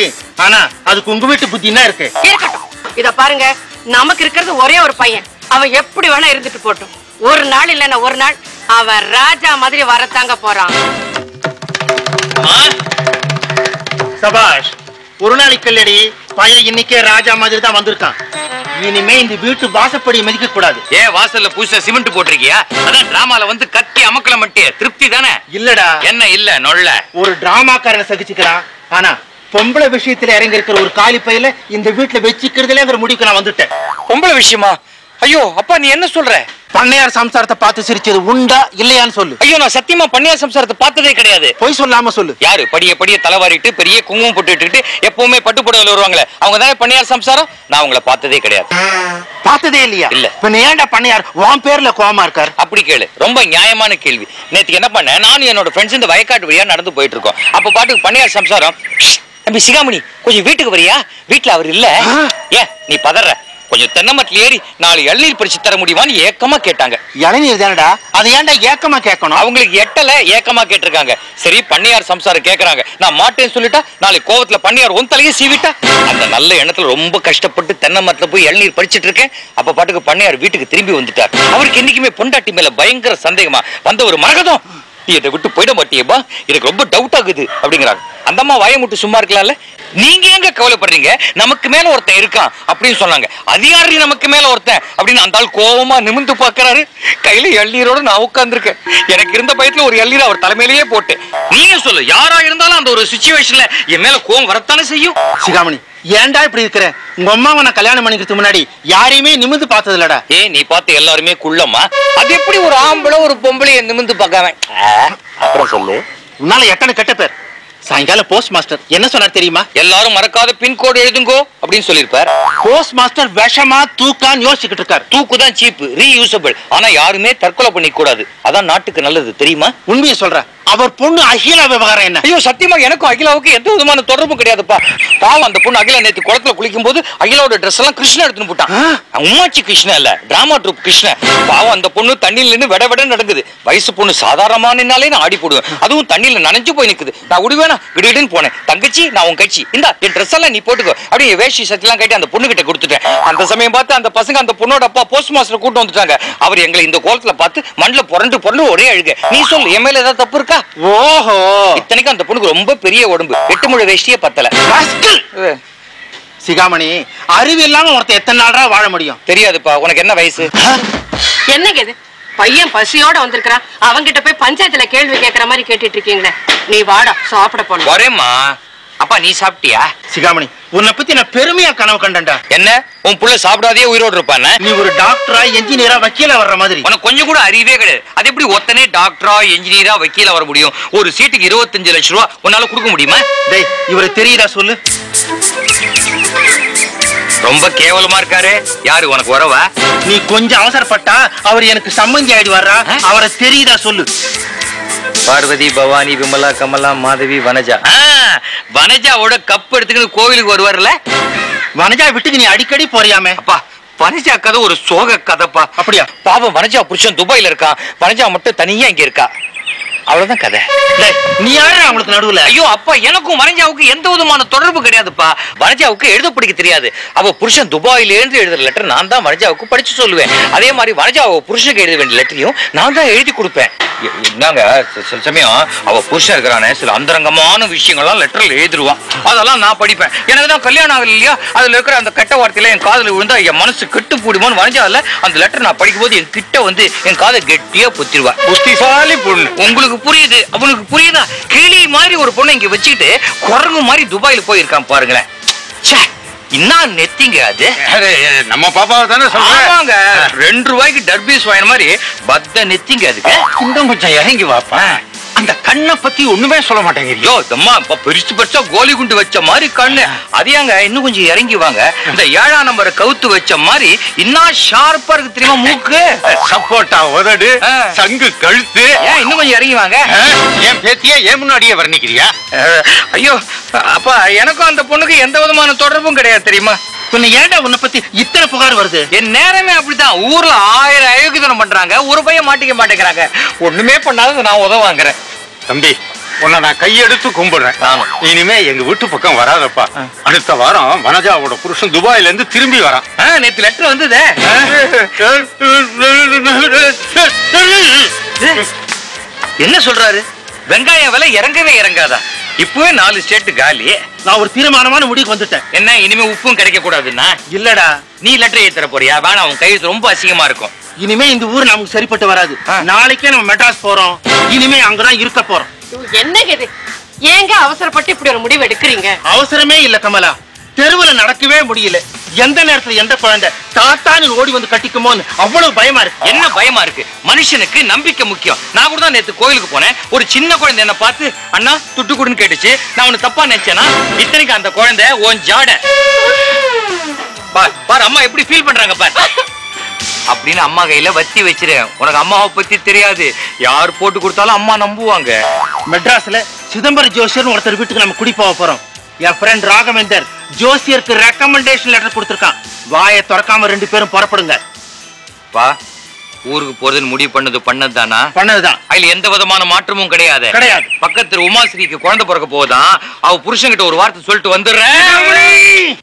ஆனா அதுக்கு உங்க வீட்டு புத்தினா இருக்கு. இருக்கட்டும், இத பாருங்க, நமக்கு இருக்கிறது ஒரே ஒரு பையன். அவன் எப்படி வேணா இருந்துட்டு போட்டும், ஒரு நாள் இல்லைன்னா ஒரு நாள் அவன் ராஜா மாதிரி வரத்தாங்க போறான். சபாஷ், ஒரு நாளைக்கு இல்லடி பையன் இன்னைக்கே ராஜா மாதிரி தான் வந்திருக்கான். இனிமே இந்த வீட்டு வாசப்படி மதிக்க கூடாது. ஏ வாசல்ல பூசா சிமெண்ட் போட்டிருக்கியா? அதான் டிராமால வந்து கட்டி அமக்கல மட்டியே திருப்தி தானே? இல்லடா. என்ன இல்ல? நொல்ல ஒரு டிராமாக்காரனை சகிச்சுக்கிறான், ஆனா பொம்பளை விஷயத்துல இறங்கி இருக்கிற ஒரு காலி பையில இந்த வீட்டுல வச்சுக்கிறதுலங்கிற முடிவுக்கு நான் வந்துட்டேன். பொம்பளை விஷயமா? ஐயோ அப்பா, நீ என்ன சொல்ற? பண்ணையார் சம்சாரத்தை பார்த்து சிரிச்சது உண்டா இல்லையான்னு சொல்லு. ஐயோ நான் சத்தியமா பண்ணையார் சம்சாரத்தை பார்த்ததே கிடையாது. போய் சொல்லாம சொல்லு. யாரு படிய படிய தலைவாரிட்டு பெரிய குங்குமம் போட்டுட்டு எப்பவுமே பட்டு புடவையில வருவாங்களே, அவங்க தானே பண்ணையார் சம்சாரம்? நான் அவங்கள பார்த்ததே கிடையாது. பார்த்ததே இல்லையா? இல்ல. இப்ப ஏன்டா பண்ணையார் உன் பேர்ல கோவமா இருக்காரு? அப்படி கேளு, ரொம்ப நியாயமான கேள்வி. நேத்துக்கு என்ன பண்ண, நானும் என்னோட ஃப்ரெண்ட்ஸ் இந்த வயக்காட்டு வழியா நடந்து போயிட்டு இருக்கோம். அப்ப பாட்டுக்கு பண்ணையார் சம்சாரம், தம்பி சிகாமணி கொஞ்சம் வீட்டுக்கு வரியா, வீட்டுல அவர் இல்ல. ஏன் நீ பதற? கொஞ்சம் தென்னமட்டில ஏறி நாலு இளநீர் பறிச்சு தர முடியுமான்னு ஏக்கமா கேட்டாங்க. இளநீர் தானடா, அது ஏன்டா ஏக்கமா கேட்கணும்? அவங்களுக்கு எட்டல ஏக்கமா கேட்டிருக்காங்க. சரி பண்ணையார் சம்சாரம் கேட்கறாங்க, நான் மாட்டேன்னு சொல்லிட்டா நாளைக்கு கோவத்துல பண்ணையார் உன் தலையே சீவிட்டா? அந்த நல்ல எண்ணத்துல ரொம்ப கஷ்டப்பட்டு தென்னமட்டில போய் இளநீர் பறிச்சுட்டு இருக்கேன். அப்ப பாட்டுக்கு பண்ணையார் வீட்டுக்கு திரும்பி வந்துட்டார். அவருக்கு என்னைக்குமே பொண்டாட்டி மேல பயங்கர சந்தேகமா, வந்த ஒரு மரகதம், இதை விட்டு போயிட மாட்டேப்பா, எனக்கு ரொம்ப டவுட் ஆகுது அப்படிங்கிறாங்க. அந்த அம்மா வாயை முட்டு சும்மா இருக்கலாம்ல. நீங்க எங்க கவலைப்படுறீங்க, நமக்கு மேல ஒருத்தன் இருக்கான் அப்படின்னு சொன்னாங்க. அதிகாரி நமக்கு மேல ஒருத்தன் அப்படின்னு அந்த ஆள் கோவமா நிமிந்து பாக்குறாரு. கையில எள்ளீரோட நான் உட்காந்துருக்கேன். எனக்கு இருந்த பயத்துல ஒரு எள்ளீரை அவர் தலைமையிலேயே போட்டு. நீங்க சொல்லு, யாரா இருந்தாலும் அந்த ஒரு சிச்சுவேஷன்ல என் மேல கோவம் வரத்தானே செய்யும். சிகாமணி ஏன்டா இப்படி இருக்கிற? உங்க அம்மாவை நான் கல்யாணம் பண்ணிக்கிறதுக்கு முன்னாடி யாரையுமே நிமிந்து பார்த்தது இல்லடா. ஏ நீ பார்த்து எல்லாருமே குள்ளம்மா, அது எப்படி ஒரு ஆம்பளை ஒரு பொம்பளைய நிமிந்து பார்க்காம? அப்புறம் சொல்லு, உன்னால எத்தனை கெட்ட பேர். சாயங்காலம் போஸ்ட் மாஸ்டர் என்ன சொன்னார் தெரியுமா? எல்லாரும் மறக்காத பின்கோடு எழுதுங்கோ அப்படின்னு சொல்லியிருப்பார். போஸ்ட் மாஸ்டர் விஷமா தூக்கான்னு யோசிச்சுக்கிட்டு இருக்காரு. தூக்குதான் சீப்பு, ரீயூசபிள், ஆனா யாருமே தற்கொலை பண்ணிக்க கூடாது, அதான் நாட்டுக்கு நல்லது தெரியுமா? உண்மையை சொல்ற. அவர் பொண்ணு அகிலா விவகாரம் என்ன? ஐயோ சத்தியமா எனக்கும் அகிலாவுக்கு எந்த விதமான தொடர்பும் கிடையாதுப்பா. பாவம் அந்த பொண்ணு அகிலா நேற்று குளத்துல குளிக்கும் போது அகிலாவோட ட்ரெஸ் எல்லாம் கிருஷ்ணா எடுத்துன்னு போட்டான். உமாச்சி கிருஷ்ணா இல்ல, டிராமா ட்ரூப் கிருஷ்ணா. பாவம் அந்த பொண்ணு தண்ணியில நின்று விட விட நடக்குது. வயசு பொண்ணு சாதாரணமானாலே நான் ஆடி போடுவேன், அதுவும் தண்ணியில நனைஞ்சு போய் நிக்குது. நான் விடுவேனா விடுன்னு போனேன். தங்கச்சி நான் உன் கட்சி, இந்த என் ட்ரெஸ் எல்லாம் நீ போட்டுக்கோ அப்படியே வேஷ்டி சத்தி எல்லாம் கேட்டு அந்த பொண்ணு கிட்ட கொடுத்துட்டேன். அந்த சமயம் பார்த்து அந்த பசங்க அந்த பொண்ணோட அப்பா போஸ்ட் மாஸ்டர் கூட்டு வந்துட்டாங்க. அவர் எங்களை இந்த கோலத்துல பார்த்து மண்ணில் புரண்டு புரண்டு ஒரே அழுக. நீ சொல்லு என் மேல ஏதாவது தப்பு இருக்கா? ஓஹோ, இத்தனைக்கும் அந்த பொண்ணுக்கு ரொம்ப பெரிய உடம்பு, எட்டு முழு வேஷ்டியே பத்தல. சிகாமணி, அறிவு இல்லாம ஒருத்த எத்தனை நாளா வாழ முடியும்? தெரியாதுப்பா. உனக்கு என்ன வயசு? என்னங்க இது, பையன் பசியோட வந்திருக்கான், அவங்கிட்ட போய் பஞ்சாயத்துல கேள்வி கேட்கற மாதிரி கேட்டுட்டு இருக்கீங்களே. நீ வாடா சாப்பிட போறோம். வரேம்மா. அப்பா நீ சாப்பிட்டியா? சிகாமணி உன்னை பத்தி நான் பெருமையா கனவு கண்டா. என்ன உன் புள்ள சாப்பிடாதே உயிரோடு இருப்பான்? நீ ஒரு டாக்டரா என்ஜினியரா வக்கீலா வர்ற மாதிரி. உனக்கு கொஞ்சம் கூட அறிவே கிடையாது. அது எப்படி ஒத்தனே டாக்டரா என்ஜினியரா வக்கீலா வர முடியும்? ஒரு சீட்டுக்கு இருபத்தஞ்சு லட்சம் ரூபா உன்னால கொடுக்க முடியுமா? டேய் இவரை தெரியுதா சொல்லு. ரொம்ப கேவலமா இருக்காரு. யாரு உனக்கு வரவா? நீ கொஞ்சம் அவசரப்பட்டா அவர் எனக்கு சம்பந்தி ஆயிடு வர்றா. அவரை தெரியுதா சொல்லு. பார்வதி, பவானி, விமலா, கமலா, மாதவி, வனஜா. வனஜாவோட கப் எடுத்துக்கிட்டு கோவிலுக்கு வருவார்ல. வனஜா விட்டுக்கு நீ அடிக்கடி போறியாமே. அப்பா வனஜா கதை ஒரு சோக கதைப்பா. அப்படியா? பாவம் வனஜா புருஷன் துபாயில இருக்கா, வனஜா மட்டும் தனியா இங்க இருக்கா, அவ்வளவுதான் கதை. நீ யாரு அவங்களுக்கு நடுவுல? ஐயோ அப்பா எனக்கும் வனஜாவுக்கு எந்த விதமான தொடர்பு கிடையாதுப்பா. வனஜாவுக்கு எழுத படிக்க தெரியாது. அவ புருஷன் துபாயிலேருந்து எழுதுற லெட்டர் நான் தான் வனஜாவுக்கு படிச்சு சொல்லுவேன். அதே மாதிரி வனஜாவை புருஷனுக்கு எழுத வேண்டிய லெட்டரையும் நான் தான் எழுதி கொடுப்பேன். என்னங்க சில சமயம் அவ புருஷன் இருக்கிறானே சில அந்தரங்கமான விஷயங்கள்லாம் லெட்டரில் எழுதிடுவான், அதெல்லாம் நான் படிப்பேன். எனக்கு தான் கல்யாணம் ஆகல இல்லையா, அதில் இருக்கிற அந்த கெட்ட வார்த்தையில என் காதில் விழுந்தா என் மனசு கெட்டு போடுமான்னு வனஜாவில் அந்த லெட்டர் நான் படிக்கும்போது என் கிட்ட வந்து என் காதை கெட்டியா பொத்திடுவா. புத்திசாலி பொண்ணு. உங்களுக்கு புரியுது? அவனுக்கு புரியுதா? கிளி மாதிரி ஒரு பொண்ணை இங்க வச்சுக்கிட்டு குரங்கு மாதிரி துபாயில் போயிருக்கான் பாருங்களேன். இன்னும் நெத்திங்க அது நம்ம பாப்பாவை தானே சொல்றாங்க. ரெண்டு ரூபாய்க்கு டர்பீஸ் வாங்கின மாதிரி பத்த நெத்திங்க அதுக்கு. இன்னும் கொஞ்சம் இறங்கி வாப்பா. அந்த கண்ணை பத்தி ஒண்ணுமே சொல்ல மாட்டேங்கிறீங்க. அம்மா பெருசு பெருசா கோலி குண்டு வச்ச மாதிரி கண்ணு அதையாங்க. இன்னும் கொஞ்சம் இறங்கி வாங்க. இந்த ஏழாம் நம்பரை கவுத்து வச்ச மாதிரி இன்னும் ஷார்ப்பா இருக்கு தெரியுமா மூக்கு. சப்போட்டா உதடு, சங்கு கழுத்து. இன்னும் கொஞ்சம் இறங்கி வாங்க. ஏன் பேத்தியா ஏன் முன்னாடியே வர்ணிக்கிறியா? ஐயோ அப்பா எனக்கும் அந்த பொண்ணுக்கு எந்த விதமான தொடர்பும் கிடையாது தெரியுமா. உன்னை ஏன்டா உன்னை பத்தி இத்தனை புகார் வருது? என் நேரமே அப்படிதான். ஊர்ல ஆயிரம் அயோக்கியத்தனம் பண்றாங்க, ஒரு பையன் மாட்டிக்க மாட்டேங்கிறாங்க. ஒண்ணுமே பண்ணாத நான் உதவ வாங்குறேன். தம்பி உன்னை நான் கையெடுத்து கும்பிடுறேன். இனிமே எங்க வீட்டு பக்கம் வராதப்பா. அடுத்த வாரம் வனஜாவோட புருஷன் துபாயில இருந்து திரும்பி வரான். நேற்று லெட்டர் வந்ததே. என்ன சொல்றாரு? வெங்காய விலை இறங்கவே இறங்காதா? இப்பவே நாலு ஸ்டேட் காலி. நான் ஒரு தீர்மானமான முடிவுக்கு வந்துட்டேன். என்ன இனிமே உப்பும் கிடைக்க கூடாதுன்னா? இல்லடா. நீ லெட்டர் ஏத்துற போறியா? வேணா, உன் கையெழுத்து ரொம்ப அசிங்கமா இருக்கும். இனிமே இந்த ஊர் நமக்கு சரிப்பட்டு வராது. நாளைக்கே நம்ம மெட்ராஸ் போறோம். இனிமே அங்கதான் இருக்க போறோம். என்ன கேது, ஏங்க அவசரப்பட்டு இப்படி ஒரு முடிவு எடுக்கிறீங்க? அவசரமே இல்ல கமலா. தெருவில் நடக்கவே முடியல. எந்த நேரத்துல எந்த குழந்தை தாத்தானு ஓடி வந்து கட்டிக்குமோன்னு அவ்வளவு பயமா இருக்கு. என்ன பயமா இருக்கு? மனுஷனுக்கு நம்பிக்கை முக்கியம். நான் கூட தான் நேற்று கோயிலுக்கு போனேன். ஒரு சின்ன குழந்தை என்ன பார்த்து அண்ணா துட்டு குடுன்னு கேட்டுச்சு. நான் உனக்கு தப்பா நினைச்சேன்னா, இத்தனைக்கு அந்த குழந்தை ஓன் ஜாட. பார் பார் அம்மா எப்படி ஃபீல் பண்றாங்க பார் அப்படின்னு அம்மா கையில வத்தி வச்சிரு. உனக்கு அம்மாவை பத்தி தெரியாது. யார் போட்டு கொடுத்தாலும் அம்மா நம்புவாங்க. மெட்ராஸ்ல சிதம்பரம் ஜோசியர்னு ஒருத்தர் வீட்டுக்கு நம்ம குடி போக போறோம். என் ஃப்ரெண்ட் ராகவேந்தர் ஜோசியருக்கு ரெக்கமெண்டேஷன் லெட்டர் கொடுத்துருக்கான். வாயை திறக்காம ரெண்டு பேரும் புறப்படுங்க. பா ஊருக்கு போறதுன்னு முடிவு பண்ணது பண்ணதுதானா? பண்ணதுதான். அதுல எந்த விதமான மாற்றமும் கிடையாது. கிடையாது. பக்கத்து உமாஸ்ரீக்கு குழந்தை பிறக்க போதான். அவ புருஷன்கிட்ட ஒரு வார்த்தை சொல்லிட்டு வந்துடுறேன்.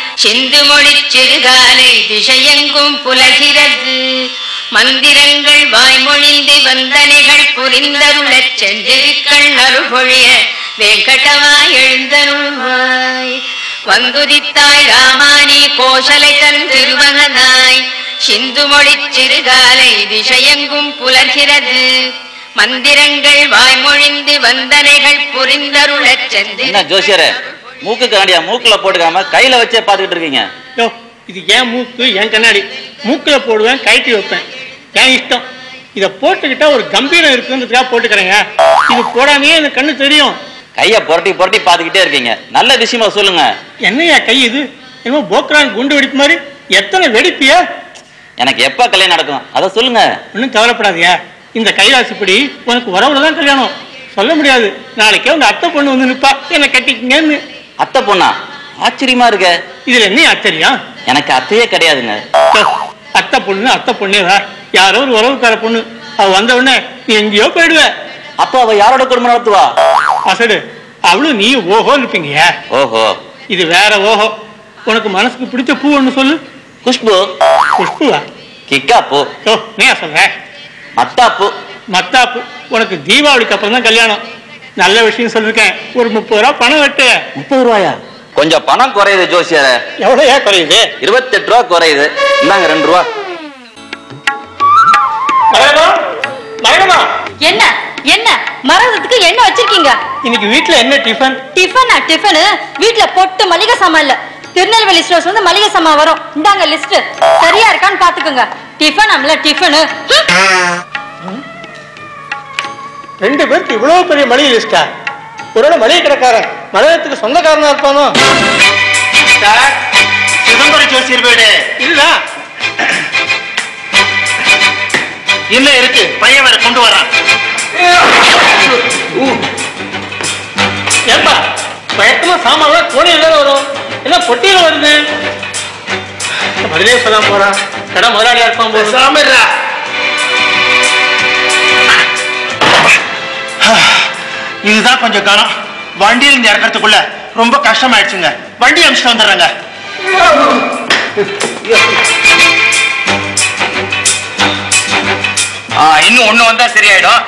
திருவகனாய் சிந்து மொழி சிறுகாலை திசையெங்கும் புலகிறது. மந்திரங்கள் வாய்மொழிந்து வந்தனைகள் புரிந்தருளச் சென்றிருக்கள் அருள்பொழிய வெங்கடவாய் எழுந்தருள்வாய். வந்துதித்தாய் ராமானி கோசலை தன் திருவகனாய் சிந்து மொழி சிறுகாலை திசையெங்கும் புலகிறது. மந்திரங்கள் வாய்மொழிந்து வந்தனைகள் புரிந்தருளச் சென்றிருக்கள். மூக்கு கண்ணாடியா மூக்குல போட்டுக்காம கையில வச்சே பாத்துக்கிட்டு இருக்கீங்க. இது ஏன் மூக்கு? என் கண்ணாடி மூக்குல போடுவேன், கைட்டி வைப்பேன், ஏன் இஷ்டம். இதை போட்டுக்கிட்டா ஒரு கம்பீரம் இருக்குன்றதுக்காக போட்டுக்கிறேங்க. இது போடாமையே எனக்கு கண்ணு தெரியும். கையை புரட்டி புரட்டி பாத்துக்கிட்டே இருக்கீங்க. நல்ல விஷயமா சொல்லுங்க. என்னையா கை இது? என்னமோ போக்குறான் குண்டு வெடிப்பு மாதிரி. எத்தனை வெடிப்பியா? எனக்கு எப்ப கல்யாணம் நடக்கும் அதை சொல்லுங்க. இன்னும் கவலைப்படாதியா. இந்த கைலாசுப்படி உனக்கு உறவுலதான் கல்யாணம். சொல்ல முடியாது. நாளைக்கே உங்க அத்தை பொண்ணு வந்து நிப்பா, என்னை கட்டிக்கங்கன்னு. அத்தை பொண்ணா? ஆச்சரியமா இருக்க. இதுல என்ன ஆச்சரியம்? எனக்கு அத்தையே கிடையாதுங்க. அத்தை பொண்ணு அத்தை பொண்ணுவா? யாரோ ஒரு உறவுக்கார பொண்ணு. அவ வந்த உடனே நீ எங்கேயோ போயிடுவ. அப்ப அவ யாரோட குடும்பம் நடத்துவா? அசடு. அவளும் நீ ஓஹோ இருப்பீங்க. ஓஹோ இது வேற ஓஹோ. உனக்கு மனசுக்கு பிடிச்ச பூ ஒண்ணு சொல்லு. குஷ்பு. குஷ்புவா? கிக்கா பூ. நீ சொல்ற மத்தாப்பு. மத்தாப்பு. உனக்கு தீபாவளிக்கு அப்புறம் தான் கல்யாணம். நல்ல விஷயம் சொல்லிருக்கேன். ஒரு முப்பது ரூபாய் பணம் வெட்டு. முப்பது ரூபாயா? கொஞ்சம் பணம் குறையுது ஜோசியர. எவ்வளவு குறையுது? இருபத்தி எட்டு ரூபா குறையுது. இந்தாங்க ரெண்டு ரூபா. என்ன என்ன மறந்துக்கு என்ன வச்சிருக்கீங்க இன்னைக்கு வீட்டுல? என்ன டிஃபன்? டிஃபனா? டிஃபனு வீட்டுல போட்டு மளிகை சாமான் இல்ல, திருநெல்வேலி ஸ்டோர்ஸ்ல இருந்து மளிகை சாமான் வரும். இந்தாங்க லிஸ்ட். சரியா இருக்கான்னு பாத்துக்கோங்க. டிஃபன் அம்ல டிஃபனு. ரெண்டு பேருக்கு இவ்வளவு பெரிய மளிகை லிஸ்டா? ஒருவேளை மளிகை கடைக்காரன் மலையத்துக்கு சொந்தக்காரனா இருப்பானோ? சிதம்பரம் ஜோசியர் வீடு இதுதான். இல்ல இருக்கு. பையன் வேற கொண்டு வரான். ஏப்பா பயக்கமா சாமான கோணி இல்லாத வரும். என்ன பொட்டியில வருது? மதுரையை சொல்லலாம் போறான். கடை முதலாளியா இருப்பான் போது. சாமிடுறா. இதுதான் கொஞ்சம் காலம். வண்டியில் இருந்து இறக்கிறதுக்குள்ள ரொம்ப கஷ்டமாயிடுச்சுங்க. வண்டி அனுப்பிச்சுட்டு வந்துடுறாங்க. இன்னும் ஒண்ணு வந்தா சரியாயிடும்.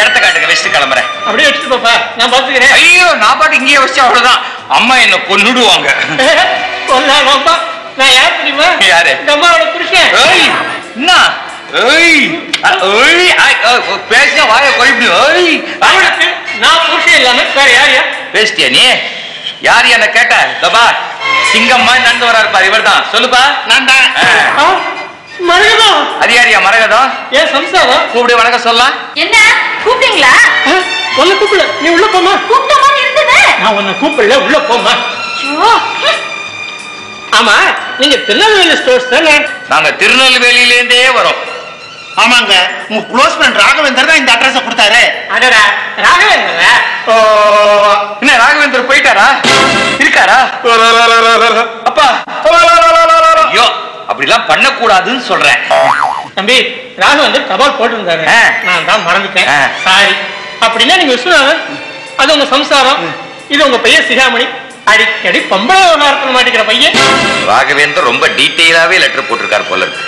இடத்த காட்டுங்க, வச்சுட்டு கிளம்புறேன். அப்படியே வச்சுட்டு பாப்பா, நான் பாத்துக்கிறேன். ஐயோ, நான் பாட்டு இங்கேயே வச்சு அவ்வளவுதான். அம்மா என்ன கொன்னுடுவாங்க. நான் யார் தெரியுமா? யாரு? அம்மாவோட புருஷன். என்ன பேசியா வாய குழப்பிடு. நான் புருஷன் இல்லாம வேற யாரையா பேசிட்டியா? நீ யாரையா என்ன கேட்ட? தபா சிங்கம்மா நடந்து வரா இருப்பாரு, இவர் தான். சொல்லுப்பா. நான் தான் மரகதம். அது யாரியா மரகதம்? ஏன் சம்சாரம் கூப்பிடு, வணக்கம் சொல்லலாம். என்ன கூப்பிட்டீங்களா? உள்ள கூப்பிடு, நீ உள்ள போமா. கூப்பிட்டமா இருந்தது? நான் உன்னை கூப்பிடல, உள்ள போமா. ஆமா, நீங்க திருநெல்வேலி ஸ்டோர்ஸ் தானே? நாங்க திருநெல்வேலியிலேருந்தே வரோம். ஆமாங்க, உங்க க்ளோஸ் ஃப்ரெண்ட் ராகவேந்தர் தான் இந்த அட்ரஸ் கொடுத்தாரு. அடடா, ராகவேந்தரா? ஓ, என்ன ராகவேந்தர் போயிட்டாரா? இருக்காரா? அப்பா, ஐயோ, அப்படிலாம் பண்ணக்கூடாதுன்னு சொல்றேன். தம்பி, ராகவேந்தர் தபால் போட்டிருந்தாரு, நான் தான் மறந்துட்டேன், சாரி. அப்படின்னா நீங்க விஸ்வநாதன், அது உங்க சம்சாரம், இது உங்க பையன் சிகாமணி. அடிக்கடி பம்பளம் மாட்டிக்கிற பையன் ராகவேந்தர் ரொம்ப டீட்டெயிலாவே லெட்டர் போட்டிருக்காரு போல இருக்கு.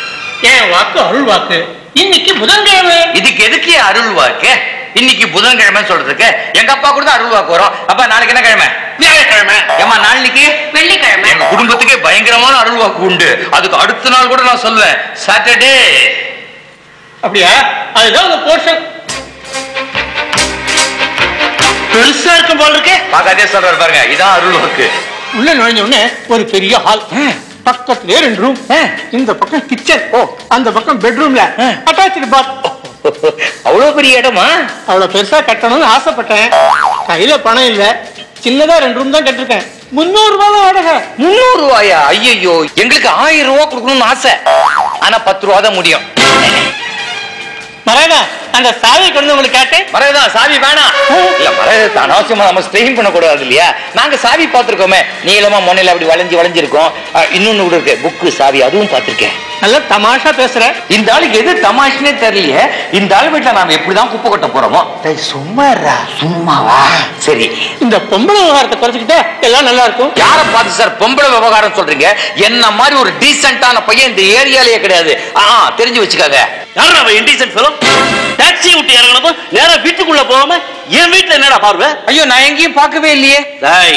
ஏன் வாக்கு அருள் வாக்கு. இன்னைக்கு புதன்கிழமை. இதுக்கு எதுக்கு அருள் வாக்கு? இன்னைக்கு புதன்கிழமை சொல்றதுக்கு எங்க அப்பா கூட அருள் வாக்கு வரும். அப்பா நாளைக்கு என்ன கிழமை? வியாழக்கிழமை. ஏமா நாளைக்கு வெள்ளிக்கிழமை. எங்க குடும்பத்துக்கே பயங்கரமான அருள் வாக்கு உண்டு. அதுக்கு அடுத்த நாள் கூட நான் சொல்லுவேன் சாட்டர்டே. அப்படியா? அதுதான் உங்க போர்ஷன். பெருசா இருக்கும் போல் இருக்கு. பாக்காதே சொல்றாரு பாருங்க, இதான் அருள் வாக்கு. உள்ள நுழைஞ்ச உடனே ஒரு பெரிய ஹால், பக்கத்திலே ரெண்டு ரூம், இந்த பக்கம் கிச்சன், அந்த பக்கம் பெட்ரூம்ல அட்டாச்சு பாத். அவ்வளவு பெரிய இடமா? அவ்வளவு பெருசா கட்டணும்னு ஆசைப்பட்டேன், கையில பணம் இல்ல, சின்னதா ரெண்டு ரூம் தான் கட்டிருக்கேன். முன்னூறு ரூபாய் வாடகை. முன்னூறு ரூபாயா? ஐயோ, எங்களுக்கு ஆயிரம் ரூபாய் கொடுக்கணும்னு ஆசை, ஆனா பத்து ரூபா தான் முடியும். மரேதா, அந்த சாவியை கொண்டு உங்களுக்கு கேட்டேன். மரேதா, சாவி வேணாம். இல்ல மரேதா, அவசியமா நம்ம ஸ்ட்ரெயின் பண்ணக்கூடாது இல்லையா? நாங்க சாவி பார்த்துருக்கோமே, நீளமா முனையில அப்படி வளைஞ்சு வளைஞ்சிருக்கோம். இன்னொன்னு கூட இருக்கு, புக்கு சாவி, அதுவும் பார்த்துருக்கேன். நல்லா தமாஷா பேசுற. இந்த ஆளுக்கு எது தமாஷனே தெரியல. இந்த ஆள் வீட்டுல நாம எப்படிதான் குப்பை கொட்ட போறோமோ. சும்மாரா? சும்மாவா? சரி, இந்த பொம்பளை விவகாரத்தை குறைச்சிக்கிட்டா எல்லாம் நல்லா இருக்கும். யாரை பார்த்து சார் பொம்பளை விவகாரம் சொல்றீங்க? என்ன மாதிரி ஒரு டீசென்டான பையன் இந்த ஏரியாலேயே கிடையாது. ஆ, தெரிஞ்சு வச்சுக்காங்க. யாரும் அவன் இன்டீசென்ட் ஃபெலோ. டாக்ஸி விட்டு இறங்கினப்போ நேரா வீட்டுக்குள்ள போகாம என் வீட்டுல என்னடா பாருவே? ஐயோ, நான் எங்கேயும் பார்க்கவே இல்லையே. தாய்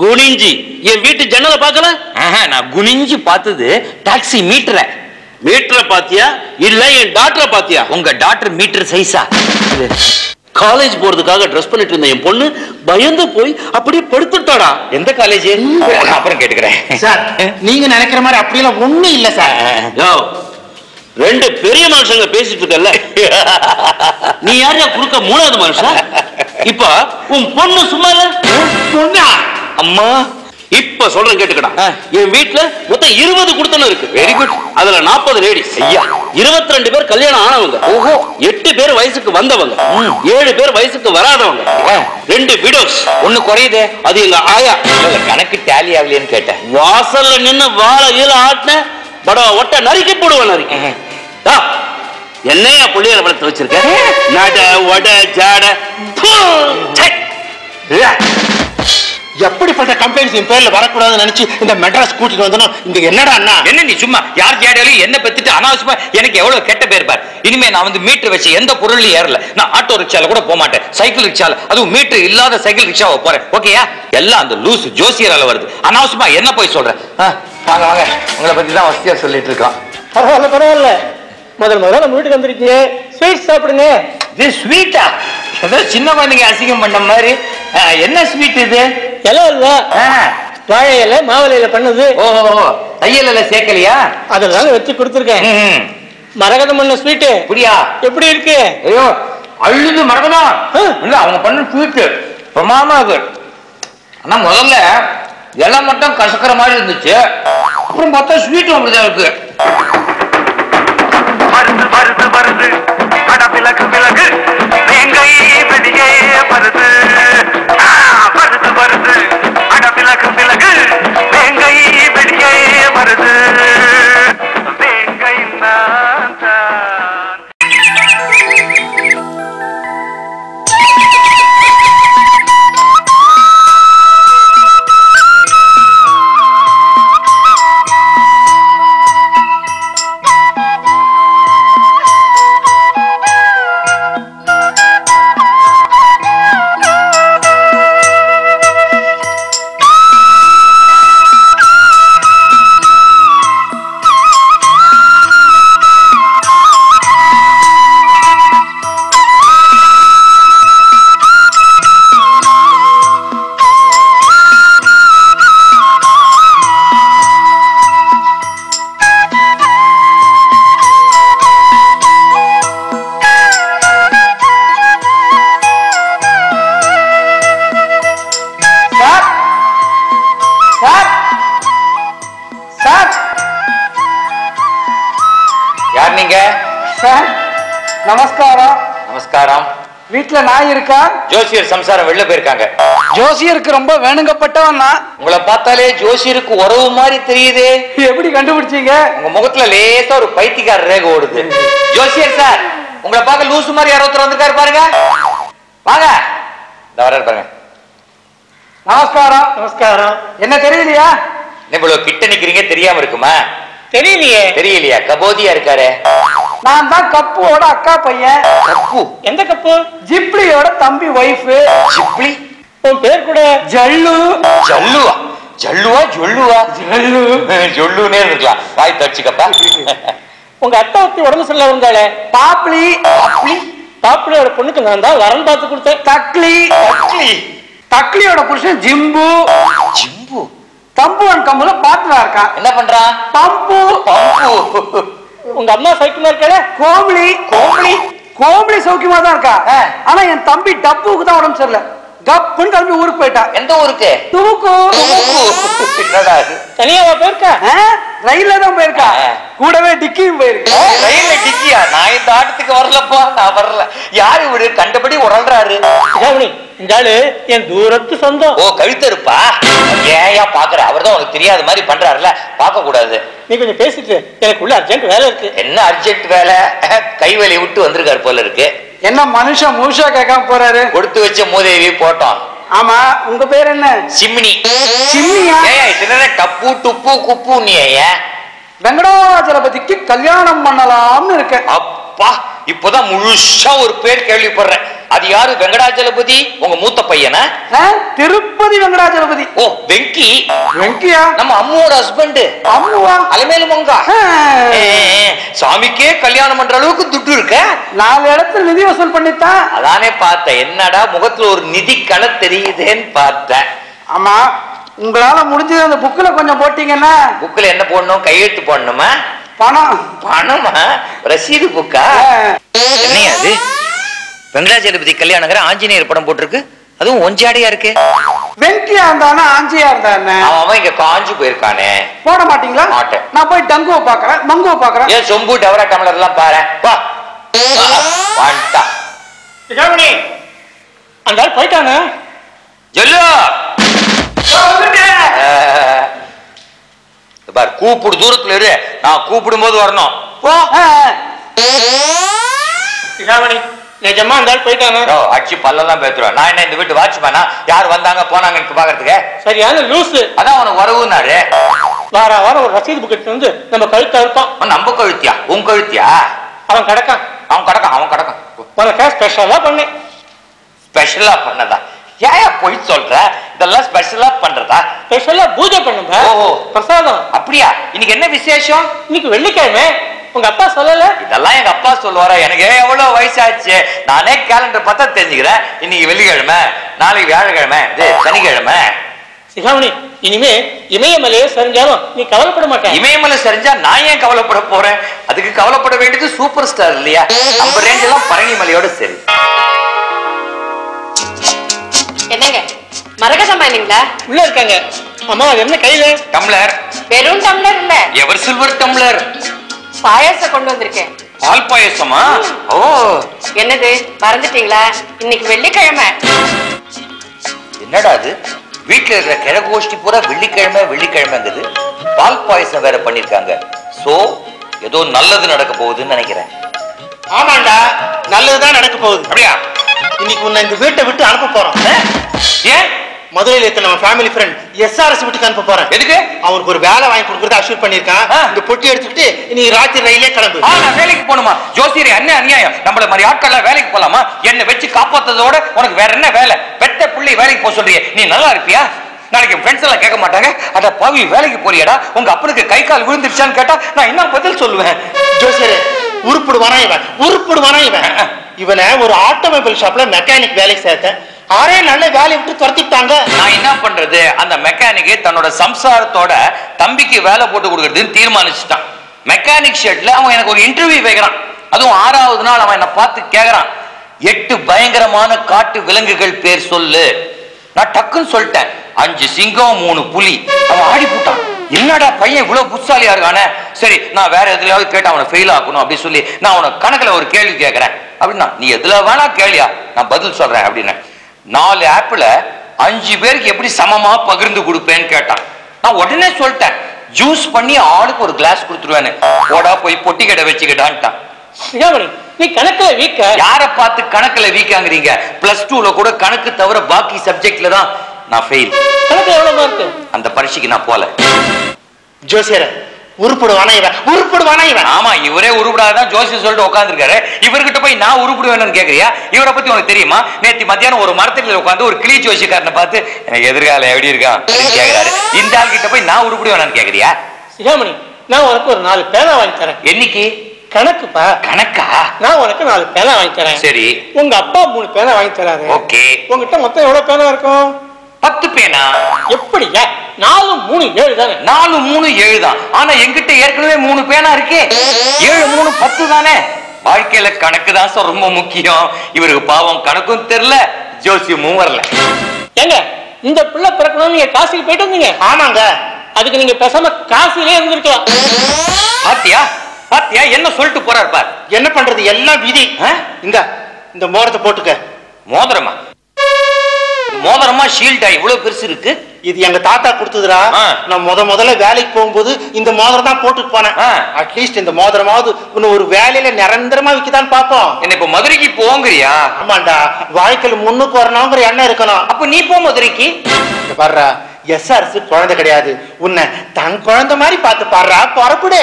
குனிஞ்சி என் வீட்டு ஜன்னலை பார்க்கல. நான் குனிஞ்சி பார்த்தது டாக்ஸி மீட்டரை. மீட்டரை பாத்தியா இல்ல என் டாக்டரை பாத்தியா? உங்க டாக்டர் மீட்டர் சைஸா? காலேஜ் போறதுக்காக ட்ரெஸ் பண்ணிட்டு இருந்த என் பொண்ணு பயந்து போய் அப்படியே படுத்துட்டாடா. எந்த காலேஜ்? அப்புறம் கேட்டுக்கிறேன் சார். நீங்க நினைக்கிற மாதிரி அப்படியெல்லாம் ஒண்ணும் இல்லை சார். ரெண்டு பெரிய மனுஷங்க பேசிட்டு இருக்கல, நீ யாரையா குறுக்க மூணாவது மனுஷன்? இப்ப உன் பொண்ணு சும்மா இல்ல. அம்மா இப்ப சொல்றேன் கேட்டுக்கடா. என் வீட்டுல மொத்தம் இருபது குடுத்தனும் இருக்கு. Very good. அதுல நாற்பது லேடிஸ். ஐயா, இருபத்தி ரெண்டு பேர் கல்யாணம் ஆனவங்க. ஓஹோ. எட்டு பேர் வயசுக்கு வந்தவங்க, ஏழு பேர் வயசுக்கு வராதவங்க, ரெண்டு விடோஸ், ஒண்ணு குறையுதே, அது எங்க ஆயா. கணக்கு டேலி ஆகலையான்னு கேட்டேன். வாசல்ல நின்னு வாழை ஈழ ஆட்டின படவா ஒட்ட நறுக்கி போடுவேன். நறுக்கி என்னையா புள்ளிய வளர்த்து வச்சிருக்கேன். நட ஒட ஜாட எப்படிப்பட்ட கம்பெனிஸ் என் பேர்ல வரக்கூடாதுன்னு நினைச்சு இந்த மெட்ராஸ் கூட்டிட்டு வந்தோம். இங்க என்னடா அண்ணா? என்ன நீ சும்மா யார் ஜாடையிலையும் என்ன பெத்துட்டு அனாவசியமா எனக்கு எவ்வளவு கெட்ட பேர் பார். இனிமே நான் வந்து மீட்டர் வச்சு எந்த பொருளையும் ஏறல. நான் ஆட்டோ ரிக்ஷால கூட போக மாட்டேன், சைக்கிள் ரிக்ஷால, அதுவும் மீட்டர் இல்லாத சைக்கிள் ரிக்ஷாவை போறேன். ஓகேயா? எல்லாம் அந்த லூஸ் ஜோசியரால வருது. அனாவசியமா என்ன போய் சொல்றேன். வாங்க வாங்க, உங்களை பத்தி தான் வசதியா சொல்லிட்டு இருக்கான். பரவாயில்ல பரவாயில்ல, முதல் முதல்ல நம்ம வீட்டுக்கு வந்திருக்கீங்க, ஸ்வீட் சாப்பிடுங்க. இது ஸ்வீட்டா? ஏதோ சின்ன குழந்தைங்க அசிங்கம் பண்ண மாதிரி. என்ன ஸ்வீட் இது? இலை இல்ல, வாழை இலை, மாவிலையில பண்ணது. ஓஹோ, தையல் இலை சேர்க்கலையா? அதனால வச்சு கொடுத்துருக்கேன். மரகதம் பண்ண ஸ்வீட்டு. புரியா? எப்படி இருக்கு? ஐயோ, அழுது மரகதம் இல்ல, அவங்க பண்ண ஸ்வீட்டு பிரமாணமா இருக்கு. ஆனா முதல்ல இலை மட்டும் கசக்கிற மாதிரி இருந்துச்சு, அப்புறம் பார்த்தா ஸ்வீட் அப்படிதான் இருக்கு. பருது பருது பருது கட பிளக்கு பிளக்கு வேங்கை பெடியே பருது பருது பருது கட பிளக்கு பிளக்கு வேங்கை பெடியே பருது வேங்கை நான் தான். நமஸ்காரம். நமஸ்காரம். வீட்டுல நாய் இருக்கா? ஜோசியர் சம்சாரம் வெளில போயிருக்காங்க. ஜோசியருக்கு ரொம்ப வேணுங்கப்பட்டவன்னா உங்களை பார்த்தாலே ஜோசியருக்கு உறவு மாதிரி தெரியுது. எப்படி கண்டுபிடிச்சீங்க? உங்க முகத்துல லேசா ஒரு பைத்தியக்கார ரேகை ஓடுது. ஜோசியர் சார், உங்களை பார்க்க லூசு மாதிரி யாரோ ஒருத்தர் வந்திருக்காரு பாருங்க. வாங்க, இந்த வர பாருங்க. நமஸ்காரம். நமஸ்காரம். என்ன தெரியலையா? இவ்வளவு கிட்ட நிக்கிறீங்க, தெரியாம இருக்குமா? தெரியலையே. தெரியலையா? கபோதியா இருக்காரு. நான் தான் கப்புவோட அக்கா பையன். கப்பு? எந்த கப்பு? ஜிப்ளியோட தம்பி வைஃப். ஜிப்ளி? உன் பேர் கூட ஜல்லு. ஜல்லுவா? ஜல்லுவா ஜொல்லுவா? ஜல்லு ஜொல்லுனே இருக்கலாம். வாய் தச்சுக்கப்பா. உங்க அத்தை ஒத்தி உடம்பு சொல்ல வந்தாலே பாப்ளி. பாப்ளி? பாப்ளியோட பொண்ணுக்கு நான் தான் வரன் பார்த்து கொடுத்தேன். தக்ளி? தக்ளி? தக்ளியோட புருஷன் ஜிம்பு. ஜிம்பு? தம்புவன் கம்புல பாத்துவா இருக்கான். என்ன பண்றான்? பம்பு. பம்பு. உங்க அம்மா சௌக்கியமா இருக்கா? கோமலி. கோமலி? கோமலி சௌக்கியமா தான் இருக்கா. ஆனா என் தம்பி டப்புக்கு தான் உடம்பு சரியில்லை. கப்புன்னு கிளம்பி ஊருக்கு போயிட்டா. எந்த ஊருக்கு? தூக்கு. தனியாவா போயிருக்கா? ரயில்ல தான் போயிருக்கா. கூடவே டிக்கியும் போயிருக்கா. ரயில்ல டிக்கியா? நான் இந்த ஆட்டத்துக்கு வரலப்பா, நான் வரல. யாரு இவரு கண்டபடி உரல்றாரு? என் தூரத்து சொந்தம். ஓ, கவிதை இருப்பா. ஏயா பாக்குற? அவர் தான் உனக்கு தெரியாத மாதிரி பண்றாருல, பார்க்க கூடாது. நீ கொஞ்சம் பேசிட்டு, எனக்கு உள்ள அர்ஜென்ட் வேலை இருக்கு. என்ன அர்ஜென்ட் வேலை? கைவேலையை விட்டு வந்திருக்காரு போல இருக்கு. என்ன மனுஷன் மூஷா கேட்காம போறாரு? கொடுத்து வச்ச மூதேவி போட்டோம். ஆமா, உங்க பேர் என்ன? சிம்னி. சிம்னியா? ஏய், இதென்ன டப்பு டுப்பு குப்பு நீயா? வெங்கடாஜலபதிக்கு கல்யாணம் பண்ணலாம்னு இருக்க. அப்பா, இப்போதான் முழுசா ஒரு பேர் கேள்விப்படுறேன். அது யாரு? வெங்கடாஜலபதி உங்க மூத்த பையனா? திருப்பதி வெங்கடாஜலபதி. ஓ, வெங்கி. வெங்கியா? நம்ம அம்முவோட ஹஸ்பண்ட். அம்முவா? அலைமேலு மங்கா. சாமிக்கே கல்யாணம் பண்ற அளவுக்கு துட்டு இருக்க. நாலு இடத்துல நிதி வசூல் பண்ணித்தான். அதானே பார்த்தேன், என்னடா முகத்துல ஒரு நிதி களை தெரியுதேன்னு பார்த்தேன். ஆமா, உங்களால முடிஞ்சது அந்த புக்ல கொஞ்சம் போட்டீங்கன்னா. புக்ல என்ன போடணும்? கையெழுத்து போடணுமா? பணம். பணமா? ரசீது புக்கா? என்னையாது வெங்கடாஜலபதி கல்யாணங்கிற ஆஞ்சநேயர் படம் போட்டிருக்கு. அதுவும் ஒஞ்சாடியா இருக்கு. வெங்கியா இருந்தானா ஆஞ்சியா இருந்தானே? அவன் இங்க காஞ்சி போயிருக்கானே. போட மாட்டீங்களா? மாட்டேன். நான் போய் டங்குவ பாக்குறேன், மங்குவ பாக்குறேன். ஏன் சொம்பு டவரா டம்ளர் எல்லாம் பாரு. வா வாண்டா. சிகாமணி அந்த ஆள் போயிட்டானே. ஜல்லு பார், கூப்பிடு. தூரத்துல இரு, நான் கூப்பிடும் போது வரணும். சிகாமணி நிஜமா இருந்தாலும் போயிட்டாங்க. அச்சு பல்லாம் பேத்துருவேன். நான் என்ன இந்த வீட்டு வாட்ச்மேனா? யார் வந்தாங்க போனாங்கன்னு பாக்குறதுக்கு? சரியான லூஸ். அதான் உனக்கு வரவுனாரு. வார வாரம் ஒரு ரசீது புக் வந்து நம்ம கழுத்த இருப்பான். நம்ம கழுத்தியா? உன் கழுத்தியா? அவன் கிடக்கான். அவன் கிடக்கான். அவன் கிடக்கான். உனக்கு ஸ்பெஷலா பண்ணு. ஸ்பெஷலா பண்ணதா? ஏன் போய் சொல்ற? இதெல்லாம் ஸ்பெஷலா பண்றதா? ஸ்பெஷலா பூஜை பண்ணுங்க. ஓஹோ, பிரசாதம். அப்படியா? இன்னைக்கு என்ன விசேஷம்? இன்னைக்கு வெள்ளிக்கிழமை. உங்க அப்பா சொல்லல? இதெல்லாம் எங்க அப்பா சொல்லுவாரா? எனக்கு எவ்வளவு வயசாச்சு, நானே கேலண்டர் பார்த்தா தெரிஞ்சுக்கிறேன். இன்னைக்கு வெள்ளிக்கிழமை, நாளைக்கு வியாழக்கிழமை, சனிக்கிழமை. சிகாமணி, இனிமே இமயமலையை சரிஞ்சாலும் நீ கவலைப்பட மாட்டேன். இமயமலை சரிஞ்சா நான் ஏன் கவலைப்பட போறேன்? அதுக்கு கவலைப்பட வேண்டியது சூப்பர் ஸ்டார் இல்லையா? நம்ம ரேஞ்ச் எல்லாம் பழனி மலையோட சரி. என்னங்க மரக சம்பானீங்களா? உள்ள இருக்காங்க. அம்மா, அது என்ன கையில? டம்ளர். வெறும் டம்ளர் இல்ல, எவர் சில்வர் டம்ளர். பாயாசம் கொண்டு வந்திருக்கேன். பால் பாயசமா? ஓ, என்னது மறந்துட்டீங்களா? இன்னைக்கு வெள்ளிக்கிழமை. என்னடா அது, வீட்டுல இருக்கிற கிழகோஷ்டி பூரா வெள்ளிக்கிழமை வெள்ளிக்கிழமைங்குது. பால் பாயசம் வேற பண்ணிருக்காங்க. சோ ஏதோ நல்லது நடக்க போகுதுன்னு நினைக்கிறேன். ஆமாண்டா, நல்லதுதான் நடக்க போகுது. அப்படியா? இன்னைக்கு உன்னை இந்த வீட்டை விட்டு அனுப்ப போறோம். ஏன்? மதுரையில இருக்க நம்ம ஃபேமிலி ஃப்ரெண்ட் எஸ்ஆர்எஸ் வீட்டுக்கு அனுப்ப போறேன். எதுக்கு? அவனுக்கு ஒரு வேலை வாங்கி கொடுக்கறது அஷூர் பண்ணிருக்கான். இந்த பொட்டி எடுத்துக்கிட்டு நீ ராத்திரி ரயிலே கிளம்பு. வேலைக்கு போகணுமா? ஜோசியர் என்ன அநியாயம். நம்மள மாதிரி ஆட்கள்லாம் வேலைக்கு போலாமா? என்னை வச்சு காப்பாத்ததோட உனக்கு வேற என்ன வேலை? பெத்த பிள்ளை வேலைக்கு போக சொல்றிய, நீ நல்லா இருப்பியா? நாளைக்கு ஃப்ரெண்ட்ஸ் எல்லாம் கேட்க மாட்டாங்க, அட பாவி வேலைக்கு போறியடா, உங்க அப்பனுக்கு கை கால் விழுந்துருச்சான்னு கேட்டா நான் என்ன பதில் சொல்லுவேன்? ஜோசியர் உருப்பிடுவானா இவன்? உருப்பிடுவானா இவன்? இவனை ஒரு ஆட்டோமொபைல் ஷாப்ல மெக்கானிக் வேலைக்கு சேர்த்தேன். ஆரே நல்ல வேலையை விட்டு துரத்திட்டாங்க. நான் என்ன பண்றது? அந்த மெக்கானிக்கே தன்னோட சம்சாரத்தோட தம்பிக்கு வேலை போட்டு கொடுக்கறதுன்னு தீர்மானிச்சுட்டான். மெக்கானிக் ஷெட்ல அவன் எனக்கு ஒரு இன்டர்வியூ வைக்கிறான். அதுவும் ஆறாவது நாள் அவன் என்னை பார்த்து கேட்கறான், எட்டு பயங்கரமான காட்டு விலங்குகள் பேர் சொல்லு. நான் டக்குன்னு சொல்லிட்டேன், அஞ்சு சிங்கம் மூணு புலி. அவன் ஆடி போட்டான். என்னடா பையன் இவ்வளவு புத்தாலியா இருக்கானே, சரி நான் வேற எதுலையாவது கேட்டு அவனை ஃபெயில் ஆகணும் அப்படின்னு சொல்லி நான் அவனை கணக்கில் ஒரு கேள்வி கேட்கறேன் அப்படின்னா, நீ எதுல வேணா கேளியா நான் பதில் சொல்றேன் அப்படின்னு. நாலு ஆப்பிள அஞ்சு பேருக்கு எப்படி சமமா பகிர்ந்து கொடுப்பேன்னு கேட்டான். நான் உடனே சொல்லிட்டேன், ஜூஸ் பண்ணி ஆளுக்கு ஒரு கிளாஸ் கொடுத்துருவேன்னு. ஓடா போய் பொட்டி கடை வச்சுக்கிட்டான்ட்டான். நீ கணக்குல வீக்க, யார பார்த்து கணக்குல வீக்காங்கிறீங்க? பிளஸ் டூல கூட கணக்கு தவிர பாக்கி சப்ஜெக்ட்ல தான் நான் ஃபெயில். கணக்கு எவ்வளவு மார்க்? அந்த பரீட்சைக்கு நான் போல. ஜோசியர் உருப்படுவானா இவன், உருப்படுவானா இவன்? ஆமா, இவரே உருப்படாதான் ஜோசியர் சொல்லிட்டு உட்காந்துருக்காரு. இவர்கிட்ட போய் நான் உருப்படுவேன்னு கேட்கறியா? இவரை பத்தி உனக்கு தெரியுமா? நேற்று மத்தியானம் ஒரு மரத்துக்கு உட்காந்து ஒரு கிளி ஜோசியக்காரனை பார்த்து எனக்கு எதிர்கால எப்படி இருக்கான் கேட்கிறாரு. இந்த ஆள் கிட்ட போய் நான் உருப்படுவேன்னு கேட்கறியா? சிகாமணி, நான் உனக்கு ஒரு நாலு பேனா வாங்கி தரேன். என்னைக்கு? கணக்குப்பா. கணக்கா? நான் உனக்கு நாலு பேனா வாங்கி தரேன். சரி. உங்க அப்பா மூணு பேனா வாங்கி தராரு. ஓகே. உங்ககிட்ட மொத்தம் எவ்வளவு பேனா இருக்கும்? பத்து பேனா. எப்படியா? நாலு மூணு ஏழு தானே. நாலு மூணு ஏழு தான். ஆனா எங்கிட்ட ஏற்கனவே மூணு பேனா இருக்கே. ஏழு மூணு பத்து தானே. வாழ்க்கையில கணக்கு தான் சார் ரொம்ப முக்கியம். இவருக்கு பாவம் கணக்கும் தெரியல, ஜோசியமும் வரல. ஏங்க, இந்த பிள்ளை பிறக்கணும்னு நீங்க காசிக்கு போயிட்டு வந்தீங்க. ஆமாங்க, அதுக்கு நீங்க பேசாம காசிலே இருந்திருக்கலாம். பாத்தியா பாத்தியா என்ன சொல்லிட்டு போறாரு பார். என்ன பண்றது, எல்லாம் விதி. இந்த இந்த மோதிரத்தை போட்டுக்க. மோதிரமா? மோதிரமா ஷீல்டா இவ்வளவு பெருசு இருக்கு? இது எங்க தாத்தா கொடுத்ததுடா. நான் முத முதல்ல வேலைக்கு போகும்போது இந்த மோதிரம் தான் போட்டுட்டு போனேன். அட்லீஸ்ட் இந்த மோதிரமாவது இன்னும் ஒரு வேலையில நிரந்தரமா விற்கதான் பார்ப்போம். என்ன இப்ப மதுரைக்கு போங்கிறியா? ஆமாண்டா, வாழ்க்கையில முன்னுக்கு வரணுங்கிற எண்ணம் இருக்கணும். அப்ப நீ போ மதுரைக்கு. பாடுறா எஸ்ஆர்ஸு குழந்தை கிடையாது, உன்னை தன் குழந்தை மாதிரி பார்த்து பாடுறா. பறக்கூடே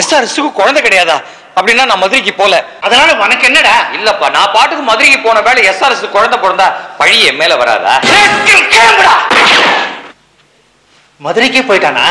எஸ்ஆர்ஸுக்கு குழந்தை கிடையாதா? அப்படின்னா நான் மதுரைக்கு போல. அதனால உனக்கு என்னடா? இல்லப்பா, நான் பாட்டுக்கு மதுரைக்கு போன வேலை எஸ்ஆர்எஸ் குழந்தை பிறந்தா பழிய மேல வராதா? மதுரைக்கே போயிட்டானா?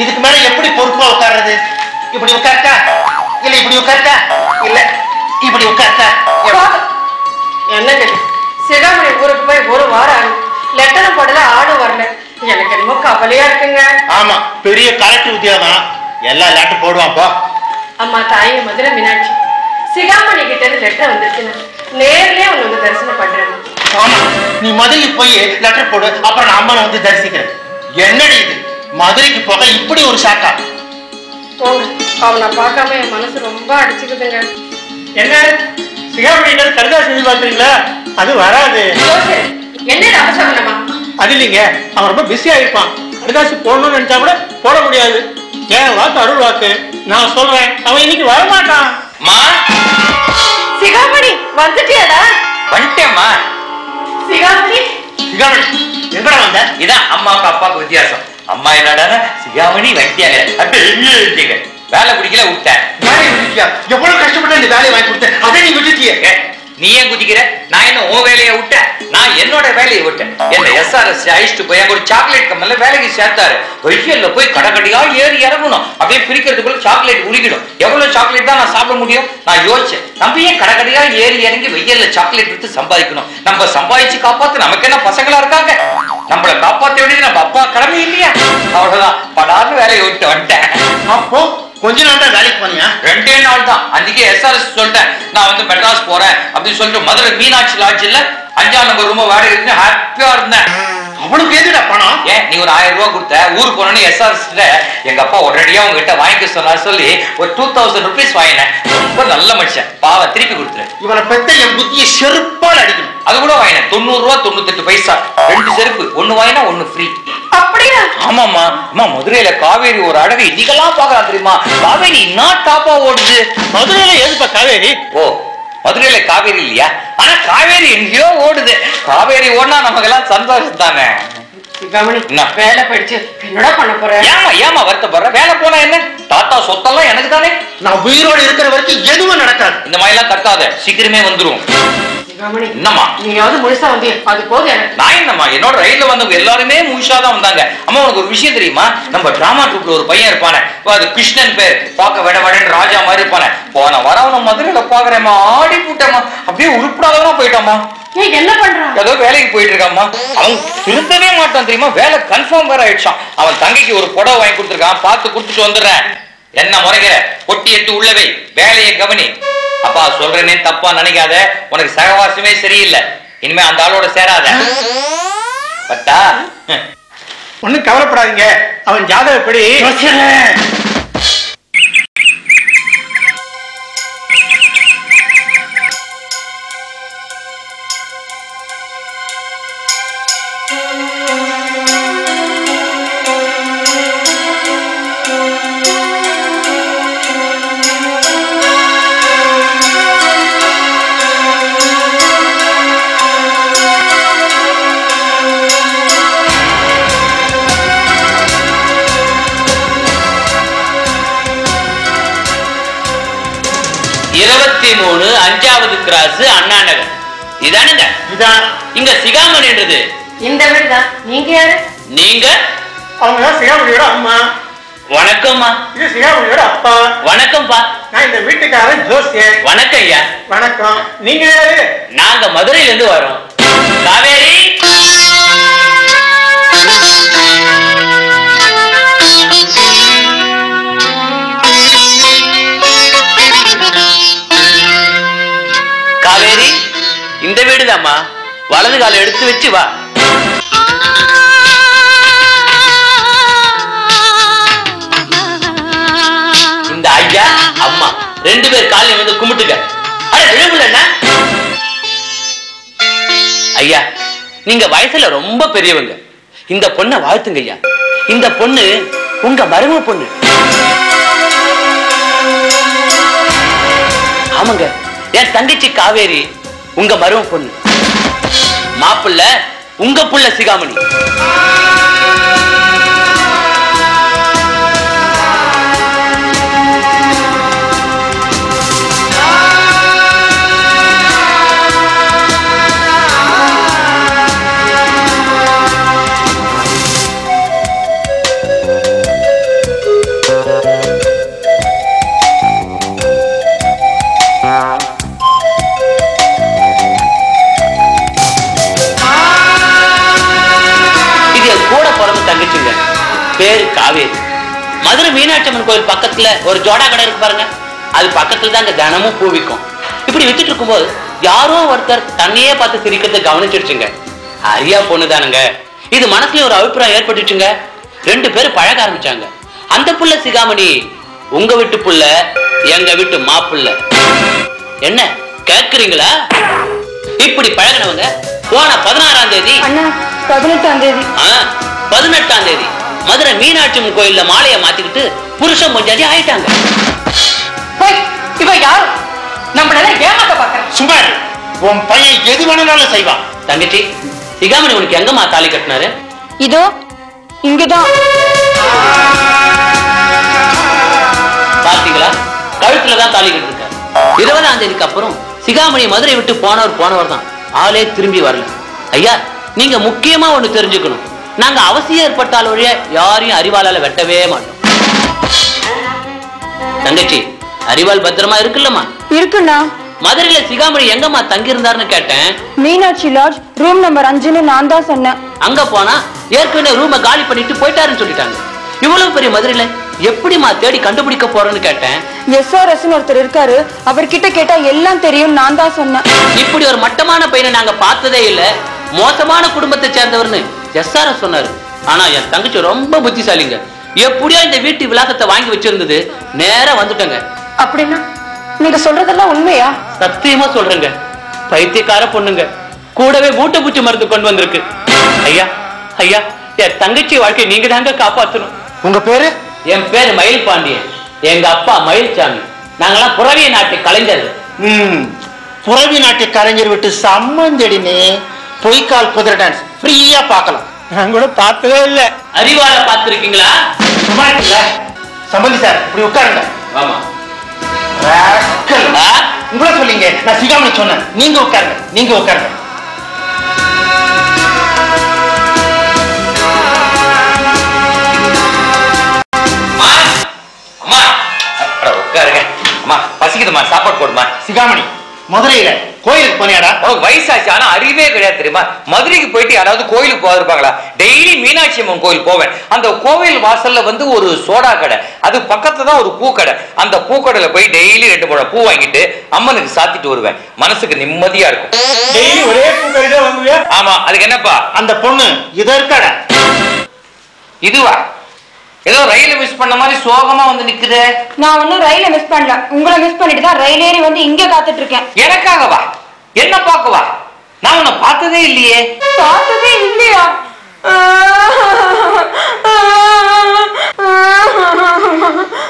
இதுக்கு மேல எப்படி பொறுப்பா உட்கார்றது? இப்படி உட்கார்த்தா இல்ல இப்படி உட்கார்த்தா இல்ல இப்படி உட்கார்த்தா என்ன கேள்வி? சிகாமணி ஊருக்கு போய் ஒரு வாரம் ஆகும், லெட்டரும் போடல, ஆடு வரல. எனக்கு என்னமோ கவலையா இருக்குங்க. ஆமா, பெரிய கலெக்டர் உத்தியோகம், எல்லா லெட்டர் போடுவாப்பா. அம்மா தாயே மதுரை மீனாட்சி, சிகாமணி கிட்ட இருந்து லெட்டர் வந்துருச்சுன்னா நேர்லயே உங்களுக்கு தரிசனம் பண்றேன். ஆமா, நீ முதல்ல போய் லெட்டர் போடு, அப்புறம் நான் அம்மா வந்து தரிசிக்கிறேன். என்னடி இது, மதுரைக்கு போக இப்படி ஒரு சாக்கா? அவனை பார்க்காம என் மனசு ரொம்ப அடிச்சுக்குதுங்க. என்ன சிகாமணியிட்ட கருதா செஞ்சு பாக்குறீங்களா? அது வராது. என்ன அது இல்லைங்க, அவன் ரொம்ப பிஸியா இருப்பான். கருதாசி போடணும்னு நினைச்சா கூட போட முடியாது. ஏன் வாக்கு அருள் வாக்கு, நான் சொல்றேன் அவன் இன்னைக்கு வரமாட்டான். சிகாமணி வந்துட்டியாடா? வந்துட்டேம்மா. சிகாமணி சிகாமணி எங்கடா வந்த? இதான் அம்மாவுக்கு அப்பாவுக்கு வித்தியாசம். அம்மா என்னடா சிகாமணி வட்டியாக வேலை பிடிக்கல விட்டேன். எவ்வளவு கஷ்டப்பட்டு இந்த வேலையை வாங்கி கொடுத்தேன், அதை நீ விட்டுட்டியே. நீ ஏன் குதிக்கிற? நான் என்ன உன் வேலையை விட்டேன்? நான் என்னோட வேலையை விட்டேன். என்ன எஸ்ஆர்எஸ் அழிச்சிட்டு போய் அங்க ஒரு சாக்லேட் கம்பெனில வேலைக்கு சேர்த்தாரு. வெயில்ல போய் கடக்கடியா ஏறி இறங்கணும், அப்படியே பிரிக்கிறதுக்குள்ள சாக்லேட் உருகிடும். எவ்வளவு சாக்லேட் தான் நான் சாப்பிட முடியும்? நான் யோசிச்சேன், நம்ம ஏன் கடக்கடியா ஏறி இறங்கி வெயில்ல சாக்லேட் விட்டு சம்பாதிக்கணும்? நம்ம சம்பாதிச்சு காப்பாத்து, நமக்கு என்ன பசங்களா இருக்காங்க? நம்மளை காப்பாற்ற வேண்டியது நம்ம அப்பா கடமை இல்லையா? அவ்வளவுதான், படார்னு வேலையை விட்டு வந்துட்டேன். அப்போ கொஞ்ச நாள் தான் வேலைக்கு போனியா? ரெண்டே நாள் தான். அன்னைக்கு எஸ்ஆர்எஸ் சொல்லிட்டேன், நான் வந்து மெட்ராஸ் போறேன் அப்படின்னு சொல்லிட்டு மதுரை மீனாட்சி லாட்ஜில் அஞ்சாம் நம்பர் ரூம் வாடகை ஹாப்பியா இருந்தேன். அவனுக்கு எதுடா பணம்? ஏன் நீ ஒரு ஆயிரம் ரூபாய் கொடுத்த ஊருக்கு போனோன்னு எஸ்ஆர்எஸ்ல எங்க அப்பா உடனடியா உங்ககிட்ட வாங்கிக்க சொன்னார் சொல்லி ஒரு டூ தௌசண்ட் ருபீஸ் வாங்கினேன். ரொம்ப நல்ல மனுஷன் பாவ திருப்பி கொடுத்துரு. இவனை பெத்த என் புத்திய செருப்பால் அடிக்கணும். அது கூட வாங்கினேன் தொண்ணூறு ரூபா தொண்ணூத்தி எட்டு பைசா ரெண்டு செருப்பு, ஒன்னு வாங்கினா ஒன்னு ஃப்ரீ. அப்படியா? ஆமாமா. அம்மா மதுரையில காவேரி ஒரு அழகு இதுக்கெல்லாம் பாக்கலாம் தெரியுமா? காவேரி நான் டாப்பா ஓடுது மதுரையில. எதுப்பா காவேரி? ஓ மதுரையில காவேரி இல்லையா? ஆனா காவேரி எங்கேயோ ஓடுது. காவேரி ஓடுனா நமக்கு எல்லாம் சந்தோஷம் தானே. வேலை படிச்சு என்னடா பண்ண போறேன்? ஏமா ஏமா வருத்தப்படுற? வேலை போனா என்ன? தாத்தா சொத்தெல்லாம் எனக்கு தானே. நான் உயிரோடு இருக்கிற வரைக்கும் எதுவும் நடக்காது. இந்த மாதிரி எல்லாம் கத்தாத, சீக்கிரமே வந்துரும். என்னம்மா நீயாவது முழுசா வந்து அது போதும் எனக்கு. நான் என்னம்மா என்னோட ரயில்ல வந்தவங்க எல்லாருமே முழுசாதான் வந்தாங்க. அம்மா உனக்கு ஒரு விஷயம் தெரியுமா? நம்ம டிராமா ட்ரூப்ல ஒரு பையன் இருப்பானே, அது கிருஷ்ணன் பேர், பார்க்க விட விடன்னு ராஜா மாதிரி இருப்பானே. போன வரவன மதுரையில பாக்குறேம்மா, ஆடி போட்டேம்மா, அப்படியே உருப்படாதவனா போயிட்டாமா. என்ன பண்றான்? ஏதோ வேலைக்கு போயிட்டு இருக்காமா. அவன் திருந்தவே மாட்டான் தெரியுமா, வேலை கன்ஃபார்ம் வேற ஆயிடுச்சான். அவன் தங்கைக்கு ஒரு புடவை வாங்கி கொடுத்துருக்கான், பார்த்து கொடுத்துட்டு வந்துடுறேன். என்ன முறைகிற? கொட்டி எடுத்து உள்ளவை, வேலையை கவனி. அப்பா சொல்றேனே தப்பா நினைக்காத, உனக்கு சகவாசமே சரியில்லை, இனிமே அந்த ஆளோட சேராத. பட்டா ஒன்னும் கவலைப்படாதீங்க, அவன் ஜாதகப்படி மதுரையிலிருந்து வரோம். காவேரி காவேரி இந்த வீடுதாம்மா, வலது காலை எடுத்து வச்சு வா. இந்த ஐயா அம்மா ரெண்டு பேர் காலையும் வந்து கும்பிட்டுக்க. அட விழுப்புலன்னா ஐயா நீங்க வயசுல ரொம்ப பெரியவங்க, இந்த பொண்ணை வாழ்த்துங்க ஐயா. இந்த பொண்ணு உங்க மருமக பொண்ணு. ஆமாங்க, என் தங்கச்சி காவேரி உங்க மருமக பொண்ணு. மாப்பிள்ள உங்க புள்ள சிகாமணி. பேரு காவேரி. மதுரை மீனாட்சி அம்மன் கோயில் பக்கத்துல ஒரு ஜோடா கடை இருக்கு பாருங்க, அது பக்கத்துல தான் இந்த தினமும் பூவிக்கும். இப்படி வித்துட்டு இருக்கும்போது யாரோ ஒருத்தர் தண்ணியே பார்த்து சிரிக்கிறத கவனிச்சிருச்சுங்க. அரியா பொண்ணுதானுங்க, இது மனசுல ஒரு அபிப்பிராயம் ஏற்பட்டுச்சுங்க. ரெண்டு பேரும் பழக ஆரம்பிச்சாங்க. அந்த புள்ள சிகாமணி உங்க வீட்டு புள்ள, எங்க வீட்டு மாப்பிள்ள. என்ன கேக்குறீங்களா? இப்படி பழகினவங்க போன பதினாறாம் தேதி பதினெட்டாம் தேதி பதினெட்டாம் தேதி மதுரை மீனாட்சி அம்மன் கோயில்ல மாலையை மாத்திக்கிட்டு புருஷன் பொஞ்சாதி ஆயிட்டாங்க. தங்கச்சி சிகாமணி உனக்கு எங்கம்மா தாலி கட்டினாரு? இதோ இங்கதான். பாத்தீங்களா, கழுத்துலதான் தாலி கட்டிருக்காரு. இருபதாம் தேதிக்கு அப்புறம் சிகாமணி மதுரை விட்டு போனவர் போனவர் தான், ஆளே திரும்பி வரல. ஐயா நீங்க முக்கியமா ஒண்ணு தெரிஞ்சுக்கணும், நாங்க அவசியம் ஏற்பட்டால் ஒழிய யாரையும் அறிவாளால வெட்டவே மாட்டோம். தங்கச்சி அறிவால் பத்திரமா இருக்குல்லம்மா? இருக்குண்ணா. மதுரையில சிகாமணி எங்கம்மா தங்கி இருந்தாருன்னு கேட்டேன். மீனாட்சி லாட்ஜ் ரூம் நம்பர் அஞ்சுன்னு நான் தான் சொன்னேன். அங்க போனா ஏற்கனவே ரூமை காலி பண்ணிட்டு போயிட்டாருன்னு சொல்லிட்டாங்க. இவ்வளவு பெரிய மதுரையில எப்படிமா தேடி கண்டுபிடிக்க போறேன்னு கேட்டேன். எஸ்ஆர்எஸ் ஒருத்தர் இருக்காரு, அவர்கிட்ட கேட்டா எல்லாம் தெரியும் நான் தான் சொன்னேன். இப்படி ஒரு மட்டமான பையனை நாங்க பார்த்ததே இல்ல, மோசமான குடும்பத்தை சேர்ந்தவர்னு எஸ் சார சொன்னார். ஆனால் என் தங்கச்சி ரொம்ப புத்திசாலிங்க, எப்படியா இந்த வீட்டு விலாசத்தை வாங்கி வச்சிருந்தது, நேராக வந்துட்டங்க. அப்படின்னா நீங்க சொல்றதெல்லாம் உண்மையா? சத்தியமா சொல்றேங்க, பைத்தியக்கார பொண்ணுங்க, கூடவே மூட்டை பூச்சி மருந்து கொண்டு வந்திருக்கு. ஐயா ஐயா, என் தங்கச்சி வாழ்க்கையை நீங்க தாங்க காப்பாற்றணும். உங்க பேரு? என் பேரு மயில் பாண்டியன், எங்க அப்பா மயில்சாமி. நாங்கெல்லாம் புறவிய நாட்டு கலைஞர். ம், புறவி நாட்டு கலைஞர் விட்டு சம்மந்தடினே பொய்க்கால் குதிரை டான்ஸ் ஃப்ரீயா பார்க்கலாம். நான் கூட பார்த்ததே இல்லை. அறிவால பார்த்துருக்கீங்களா? சம்பந்தி சார் இப்படி உட்காருங்க. ஆமா, உங்களை சொல்லிங்க, நான் சிகாமணி சொன்னேன். நீங்க உட்காருங்க, நீங்க உட்காருங்க. பசிக்குதுமா, சாப்பாடு போடுமா? சிகாமணி, மதுரையில கோயிலுக்கு போனியாடா? உனக்கு வயசாச்சு, ஆனா அறிவே கிடையாது தெரியுமா. மதுரைக்கு போயிட்டு யாராவது கோயிலுக்கு போயிருப்பாங்களா? டெய்லி மீனாட்சி அம்மன் கோயில் போவேன். அந்த கோவில் வாசல்ல வந்து ஒரு சோடா கடை, அது பக்கத்துல தான் ஒரு பூக்கடை. அந்த பூக்கடையில போய் டெய்லி ரெண்டு மூணு பூ வாங்கிட்டு அம்மனுக்கு சாத்திட்டு வருவேன். மனசுக்கு நிம்மதியா இருக்கும். டெய்லி ஒரே பூக்கடையில வாங்குவேன். ஆமா, அதுக்கு என்னப்பா? அந்த பொண்ணு இதற்கட இதுவா ஏதோ ரயில மிஸ் பண்ண மாதிரி சோகமா வந்து நிக்குது. நான் ஒன்னும் ரயில மிஸ் பண்ணல, உங்களை மிஸ் பண்ணிட்டு தான் ரயில் ஏறி வந்து இங்க காத்துட்டு இருக்கேன். எனக்காகவா? என்ன பாக்கவா? நான் உன்னை பார்த்ததே இல்லையே. பார்த்ததே இல்லையா?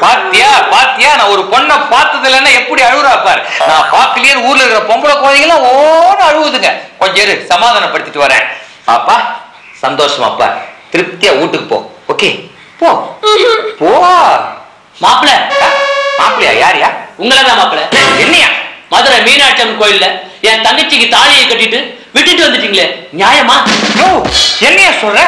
பாத்தியா பாத்தியா, நான் ஒரு பொண்ணை பார்த்தது இல்லைன்னா எப்படி அழுகுறா பாரு. நான் பாக்கலையே. ஊர்ல இருக்கிற பொம்பளை குழந்தைங்களாம் ஓட அழுகுதுங்க. கொஞ்சம் இரு, சமாதானப்படுத்திட்டு வரேன். பாப்பா சந்தோஷமா அப்பா, திருப்தியா வீட்டுக்கு போ. ஓகே போ போ. மாப்பிள்ள மாப்பிள்ளையா? யாரையா? உங்களதான் மாப்பிள்ள. என்னையா? மதுரை மீனாட்சி அம்மன் கோயில்ல என் தங்கச்சிக்கு தாலியை கட்டிட்டு விட்டுட்டு வந்துட்டீங்களே, நியாயமா? என்னையா சொல்ற?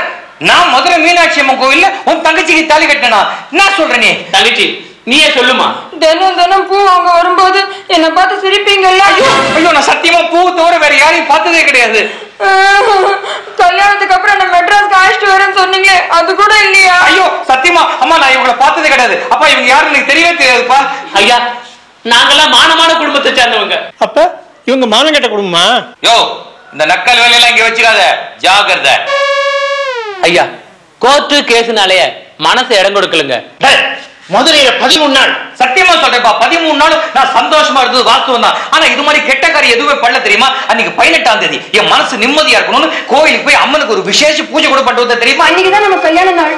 நான் மதுரை மீனாட்சி அம்மன் கோயில்ல உன் தங்கச்சிக்கு தாலி கட்டினா? நான் சொல்றேன், நீ தங்கச்சி நீயே சொல்லுமா? தினம் தினம் பூ அவங்க வரும்போது என்னை பார்த்து சிரிப்பீங்கல்ல? ஐயோ, நான் சத்தியமா பூ தவிர வேற யாரையும் பார்த்ததே கிடையாது. கல்யாணத்துக்கு அப்புறம் நான் மெட்ராஸ்க்கு அழைச்சிட்டு வரேன்னு சொன்னீங்களே, அது கூட இல்லையா? ஐயோ சத்தியமா அம்மா, நான் இவங்களை பார்த்ததே கிடையாது. அப்பா இவங்க யாரும் எனக்கு தெரியவே தெரியாதுப்பா. ஐயா, நாங்கெல்லாம் மானமான குடும்பத்தை சேர்ந்தவங்க. அப்ப இவங்க மானம் கட்ட குடும்பமா? யோ, இந்த நக்கல் வேலையெல்லாம் இங்க வச்சிடாத, ஜாகிரதை. ஐயா, கோர்ட்டு கேஸுனாலே மனசு இடம் கொடுக்கலுங்க. மதுரையில பதிமூணு நாள், சத்தியமா சொல்றேன்ப்பா, பதிமூணு நாள் நான் சந்தோஷமா இருந்தது வாக்குவம் தான். ஆனா இது மாதிரி கெட்ட காரியம் எதுவுமே பண்ணல தெரியுமா. அன்னைக்கு பதினெட்டாம் தேதி என் மனசு நிம்மதியா இருக்கணும்னு கோயிலுக்கு போய் அம்மனுக்கு ஒரு விசேஷ பூஜை கூட பண்ணிட்டு வந்தேன் தெரியுமா. அன்னைக்குதான் நம்ம கல்யாண நாள்.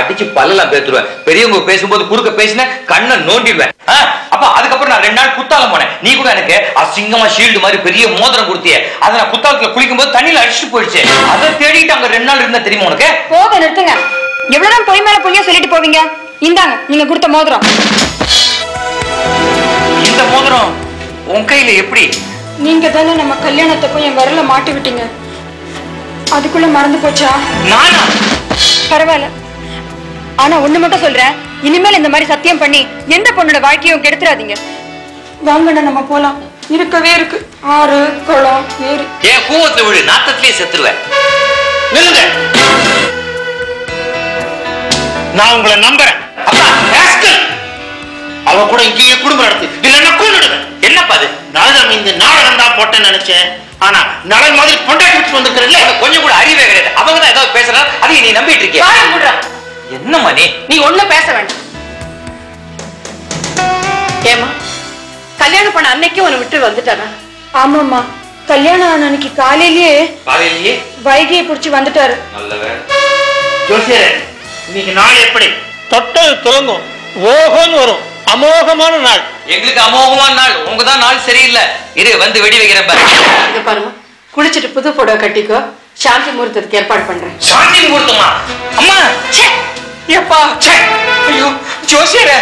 அடிச்சு பல்லெல்லாம் பேத்துருவேன். பெரியவங்க பேசும்போது குறுக்க பேசினேன், கண்ணை நோண்டிடுவேன். அப்ப அதுக்கப்புறம் நான் ரெண்டு நாள் குத்தாலம் போனேன். நீ கூட எனக்கு அசிங்கமா ஷீல்டு மாதிரி பெரிய மோதிரம் கொடுத்தியே, அதை நான் குத்தாலத்துல குளிக்கும் போது தண்ணியில அடிச்சுட்டு போயிடுச்சு. அதை தேடிட்டு அங்க ரெண்டு நாள் இருந்தா தெரியுமா உனக்கு. போக நிறுத்துங்க, எவ்வளவுதான் பொய் மேல பொய்யா சொல்லிட்டு போவீங்க. இந்தாங்க நீங்க கொடுத்த மோதிரம். இந்த மோதிரம் உன் கையில எப்படி? நீங்க தானே நம்ம கல்யாணத்துக்கும் என் வரல மாட்டி விட்டீங்க, அதுக்குள்ள மறந்து போச்சா? நானா? பரவாயில்ல, ஆனா ஒண்ணு மட்டும் சொல்றேன், இனிமேல் இந்த மாதிரி சத்தியம் பண்ணி எந்த பொண்ணோட வாழ்க்கையும் கெடுத்துறாதீங்க. வாங்கண்ணா நம்ம போலாம், இருக்கவே இருக்கு ஆறு குளம் ஏறு. என் கூவத்தை விடு, நாத்தத்திலேயே செத்துருவேன். நான் உங்களை நம்புறேன். அவ கூட இங்கேயே குடும்பம் நடத்து, இல்லைன்னா கூடுவேன். என்னப்பா அது? நாளம் இந்த நாடகம் தான் போட்டேன்னு நினைச்சேன், ஆனா நாடகம் மாதிரி கொண்டாடி வந்துக்கிறதுல கொஞ்சம் கூட அறிவே கிடையாது. அவங்க தான் ஏதாவது பேசுறா, அதை நீ நம்பிட்டு இருக்கியா? என்னம்மா நீ நீ ஒன்னும் பேச வேண்டாம். ஏமா கல்யாணம் பண்ண அன்னைக்கு உன்னை விட்டு வந்துட்டாரா? ஆமாம்மா, கல்யாணம் ஆன அன்னைக்கு காலையிலேயே காலையிலேயே வைகையை பிடிச்சி வந்துட்டாரு. நல்லவேளை ஜோசியரே, இன்னைக்கு நாள் எப்படி தொட்டது துறங்கும் ஓகோன்னு வரும். அமோகமான நாள் எங்களுக்கு, அமோகமான நாள். உங்கதான் நாள் சரியில்லை. இரு வந்து வெடி வைக்கிறப்ப பாருங்க. குளிச்சுட்டு புது போடவை கட்டிக்கோ, சாந்தி முகூர்த்தத்துக்கு ஏற்பாடு பண்றேன். சாந்தி முகூர்த்தமா? அம்மா சே ஏப்பா சே. ஐயோ ஜோசியரே,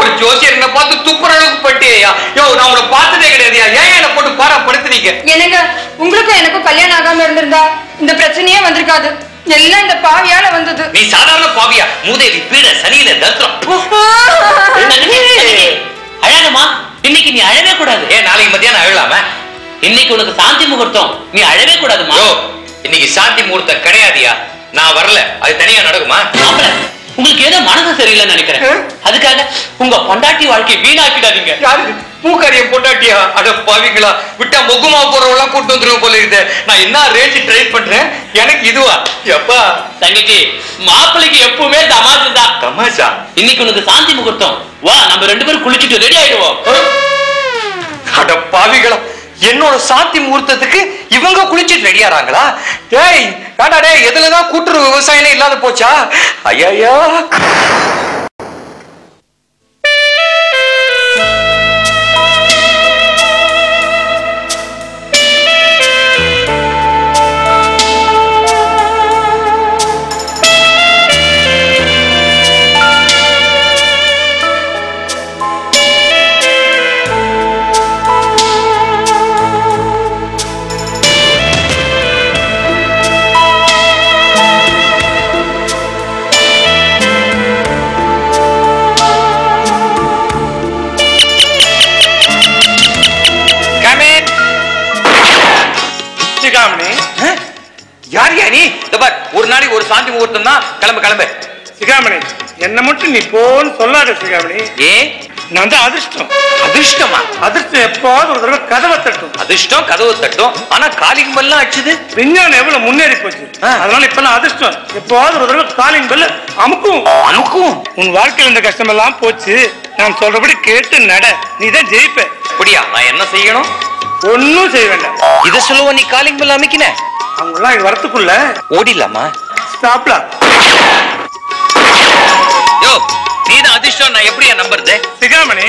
ஒரு ஜோசியர் என்ன பார்த்து துப்புற அளவுக்கு பட்டியா? யோ, நான் உங்களை பார்த்ததே கிடையாதுயா, ஏன் என்ன போட்டு பாரா படுத்துறீங்க? என்னங்க, உங்களுக்கும் எனக்கும் கல்யாணம் ஆகாம இருந்திருந்தா இந்த பிரச்சனையே வந்திருக்காது. எல்லாம் இந்த பாவியால வந்தது. நீ சாதாரண பாவியா? மூதேவி, பீட, சனியில தத்ரம். அழகமா, இன்னைக்கு நீ அழவே கூடாது. ஏன் நாளைக்கு மத்தியானம் அழலாம? இன்னைக்கு உனக்கு சாந்தி முகூர்த்தம், நீ அழவே கூடாதுமா. இன்னைக்கு சாந்தி முகூர்த்தம் கிடையாதியா, நான் வரல. அது தனியா நடக்குமா? ஆமா, உங்களுக்கு ஏதோ மனசு சரியில்லைன்னு நினைக்கிறேன், அதுக்காக உங்க பொண்டாட்டி வாழ்க்கை வீணாக்கிடாதீங்க. பூக்காரியை பொண்டாட்டியா அட பாவிங்களா விட்டா மொகுமா போறவெல்லாம் கூட்டு வந்துருவோம் போல இருந்தேன். நான் என்ன ரேஞ்சு ட்ரை பண்றேன் எனக்கு இதுவா எப்பா தங்கச்சி மாப்பிள்ளைக்கு எப்பவுமே தமாசு தான். தமாசா இன்னைக்கு உனக்கு சாந்தி முகூர்த்தம் வா நம்ம ரெண்டு பேரும் குளிச்சுட்டு ரெடி ஆயிடுவோம். அட பாவிகளா என்னோட சாந்தி முகூர்த்தத்துக்கு இவங்க குளிச்சுட்டு ரெடியாராங்களா? டேய் வேண்டா டே எதுலதான் கூட்டுறவு விவசாயமே இல்லாத போச்சா? ஐயா ஒரு நாளைக்கு ஒரு சாந்தி முகூர்த்தம் தான் கிளம்பு கிளம்பு. சிகாமணி என்ன மட்டும் நீ போன்னு சொல்லாத சிகாமணி. ஏ நான் தான் அதிர்ஷ்டம். அதிர்ஷ்டமா? அதிர்ஷ்டம் எப்போது ஒரு தடவை கதவை தட்டும். அதிர்ஷ்டம் கதவை தட்டும் ஆனா காலிங் பெல்லாம் அடிச்சது. விஞ்ஞானம் எவ்வளவு முன்னேறி போச்சு அதனால இப்ப நான் அதிர்ஷ்டம் எப்போது ஒரு தடவை காலிங் பெல்ல அமுக்கும் அமுக்கும். உன் வாழ்க்கையில் இந்த கஷ்டம் எல்லாம் போச்சு. நான் சொல்றபடி கேட்டு நட, நீ தான் ஜெயிப்ப. அப்படியா? நான் என்ன செய்யணும்? ஒன்னும் செய்ய வேண்டாம். இதை சொல்லுவோம் நீ காலிங் பெல்ல அமைக்கின அவங்களாம் இது வரத்துக்குள்ள ஓடிடலாமா? ஸ்டாப்ல யோ நீ தான் அதிர்ஷ்டம். நான் எப்படியா நம்புறது? சிகாமணி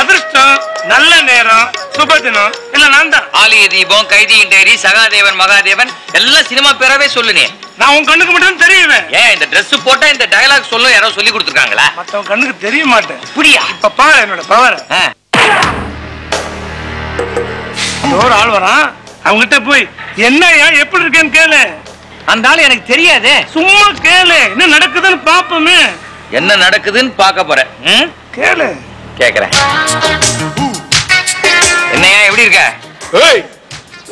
அதிர்ஷ்டம் நல்ல நேரம் சுப தினம் இல்ல நான் தான் ஆலய தீபம் கைதியின் டைரி சகாதேவன் மகாதேவன் எல்லாம் சினிமா பேராவே சொல்லுனே. நான் உன் கண்ணுக்கு மட்டும் தெரியுவேன். ஏன் இந்த ட்ரெஸ் போட்டா இந்த டயலாக் சொல்ல யாரோ சொல்லி கொடுத்துருக்காங்களா? மத்தவங்க கண்ணுக்கு தெரிய மாட்டேன். புரியா? இப்ப பாரு என்னோட பவர். ஒரு ஆள் வரான் அவங்கிட்ட போய் என்னையா எப்படி இருக்கேன்னு கேளு. அந்த ஆளு எனக்கு தெரியாது சும்மா கேளு என்ன நடக்குதுன்னு பாப்போமே. என்ன நடக்குதுன்னு பாக்க போறேன் கேளு. கேக்குறேன். என்னையா எப்படி இருக்க? ஏய்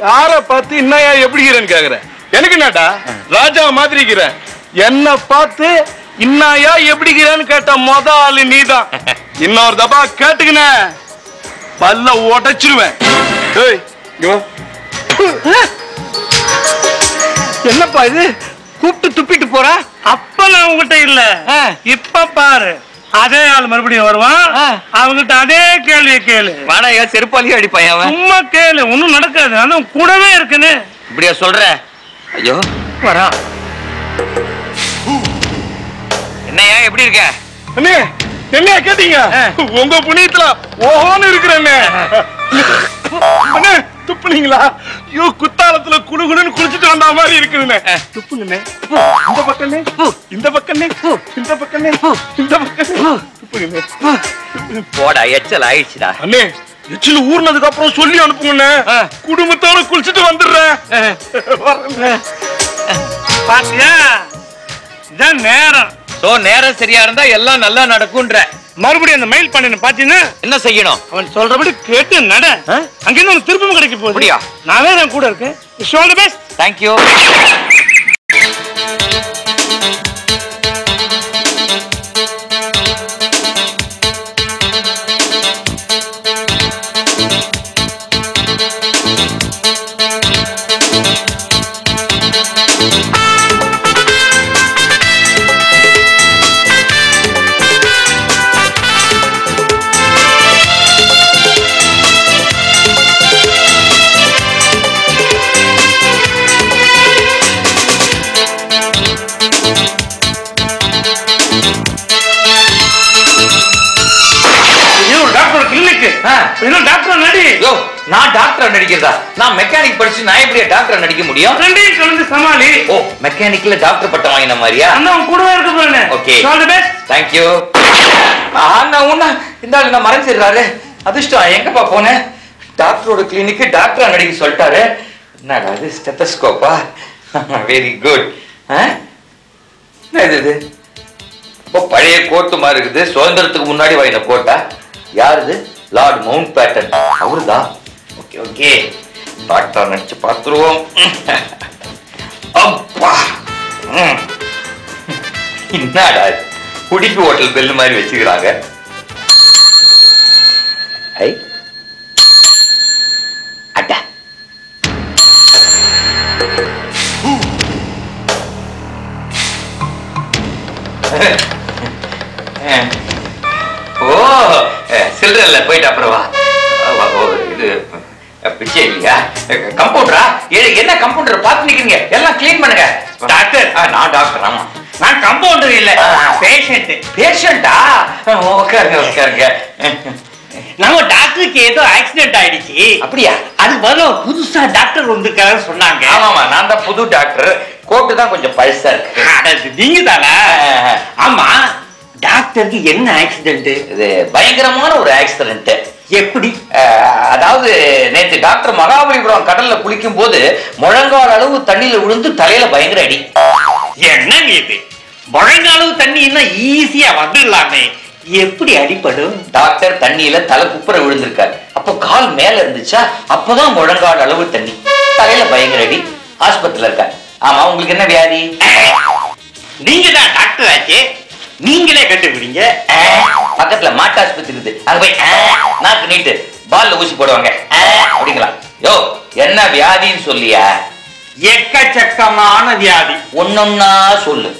யார பார்த்து என்னையா எப்படி இருக்கேன்னு கேக்குறேன். எனக்கு என்னடா ராஜா மாதிரி இருக்கிறேன். என்ன பார்த்து என்னையா எப்படி இருக்கிறேன்னு கேட்ட மொத ஆளு நீதான். இன்னொரு தப்பா கேட்டுக்கின பல்ல உடைச்சிருவேன். ஏய் என்னப்பா இது கூப்பிட்டு துப்பிட்டு போற? அப்ப நான் உங்ககிட்ட இல்ல இப்ப பாரு அதே ஆள் மறுபடியும் வருவான் அவங்கிட்ட அதே கேள்வியை கேளு. வாடா செருப்பாலியே அடிப்பான். சும்மா கேளு ஒன்னும் நடக்காது. ஆனா கூடவே இருக்குன்னு இப்படியா சொல்ற? ஐயோ வரா என்னையா எப்படி இருக்க? என்ன கேட்டீங்க உங்க புண்ணியத்துல ஓஹோன்னு இருக்கிறேன்னு துப்புனீங்களா? ஐயோ குத்தாலத்துல குடுகுடுன்னு குளிச்சுட்டு வந்த மாதிரி இருக்குதுண்ணே. துப்புங்கண்ணே இந்த பக்கம்ண்ணே இந்த பக்கம்ண்ணே இந்த பக்கம்ண்ணே இந்த பக்கம் துப்புங்கண்ணே. போடா எச்சல் ஆயிடுச்சுடா. அண்ணே எச்சல் ஊர்னதுக்கு அப்புறம் சொல்லி அனுப்புங்கண்ணே. குடும்பத்தோட குளிச்சுட்டு வந்துடுறேன். பாத்தியா இதான் நேரம். சோ நேரம் சரியா இருந்தா எல்லாம் நல்லா நடக்கும்ன்ற. மறுபடியும் அந்த மெயில் பண்ணணும் பாத்தீங்கன்னா என்ன செய்யணும்? அவன் சொல்றபடி கேட்டு நட. அங்கிருந்து அவன் திருப்பமும் கிடைக்க போகுது. நானே நான் கூட இருக்கேன். Wish all the best. Thank you. நான் டாக்டர் நடிக்கிறதா? நான் மெக்கானிக் படிச்சு நான் எப்படியா டாக்டர் நடிக்க முடியும்? ரெண்டையும் கலந்து சமாளி. ஓ மெக்கானிக்ல டாக்டர் பட்டம் வாங்கின மாதிரியா? நான் கூடவே இருக்க போறேன். Okay all the best. Thank you. ஆனா உன்ன இந்த ஆளு நான் மறைஞ்சிராரு. அதிஷ்டம் எங்கப்பா போனே? டாக்டரோட கிளினிக்கு டாக்டரா நடிக்க சொல்லிட்டாரு. என்னடா இது ஸ்டெத்தஸ்கோப்பா? Very good. என்னது இது? ஓ பழைய கோட்டு மாதிரி இருக்குது. சுதந்திரத்துக்கு முன்னாடி வாங்கின கோட்டா? யாருது? Lord Mountbatten. அவருதான். ஓகே ஓகே டாக்டர் நடிச்சு பார்த்துருவோம். அப்பா என்னடா குடிக்கு ஹோட்டல் பெல் மாதிரி வச்சுக்கிறாங்க. ஐ ஓ சில்ட்ரன்ல போயிட்டு அப்புறமா இது பிச்சை இல்லையா கம்பவுண்டரா? என்ன கம்பவுண்டர் பார்த்து நிக்கிறீங்க? எல்லாம் கிளீன் பண்ணுங்க. டாக்டர்? நான் டாக்டர். ஆமா, நான் கம்பவுண்டர் இல்ல, பேஷண்ட். பேஷண்டா? உட்காருங்க உட்காருங்க. நம்ம டாக்டருக்கு ஏதோ ஆக்சிடென்ட் ஆயிடுச்சு. அப்படியா? அது பதில் புதுசா டாக்டர் வந்திருக்காரு சொன்னாங்க. ஆமாமா, நான் தான் புது டாக்டர். கோட்டு தான் கொஞ்சம் பழசா இருக்கு. நீங்க தானே? ஆமா. டாக்டருக்கு என்ன ஆக்சிடென்ட்? இது பயங்கரமான ஒரு ஆக்சிடென்ட். எப்படி? அதாவது நேற்று டாக்டர் மகாபலிபுரம் கடல்ல குளிக்கும் போது முழங்கால் அளவு தண்ணியில விழுந்து தலையில பயங்கர அடி. என்ன இது, முழங்கால் அளவு தண்ணின்னா ஈஸியா வந்துடலாமே, எப்படி அடிப்படும்? டாக்டர் தண்ணியில தலை குப்புற விழுந்திருக்காரு. அப்போ கால் மேல இருந்துச்சா, அப்பதான் முழங்கால் அளவு தண்ணி, தலையில பயங்கர அடி, ஆஸ்பத்திரியில இருக்காரு. ஆமா, உங்களுக்கு என்ன வியாதி? நீங்க தான் டாக்டர் ஆச்சு, நீங்களே கண்டுபிடிங்க. பக்கத்துல மாட்டு ஆஸ்பத்திரி இருக்குது, அங்க போய் நாக்கு நீட்டு பால்ல ஊசி போடுவாங்க அப்படிங்களா? யோ, என்ன வியாதின்னு சொல்லியா? எக்கச்சக்கமான வியாதி. ஒன்னொன்னா சொல்லு.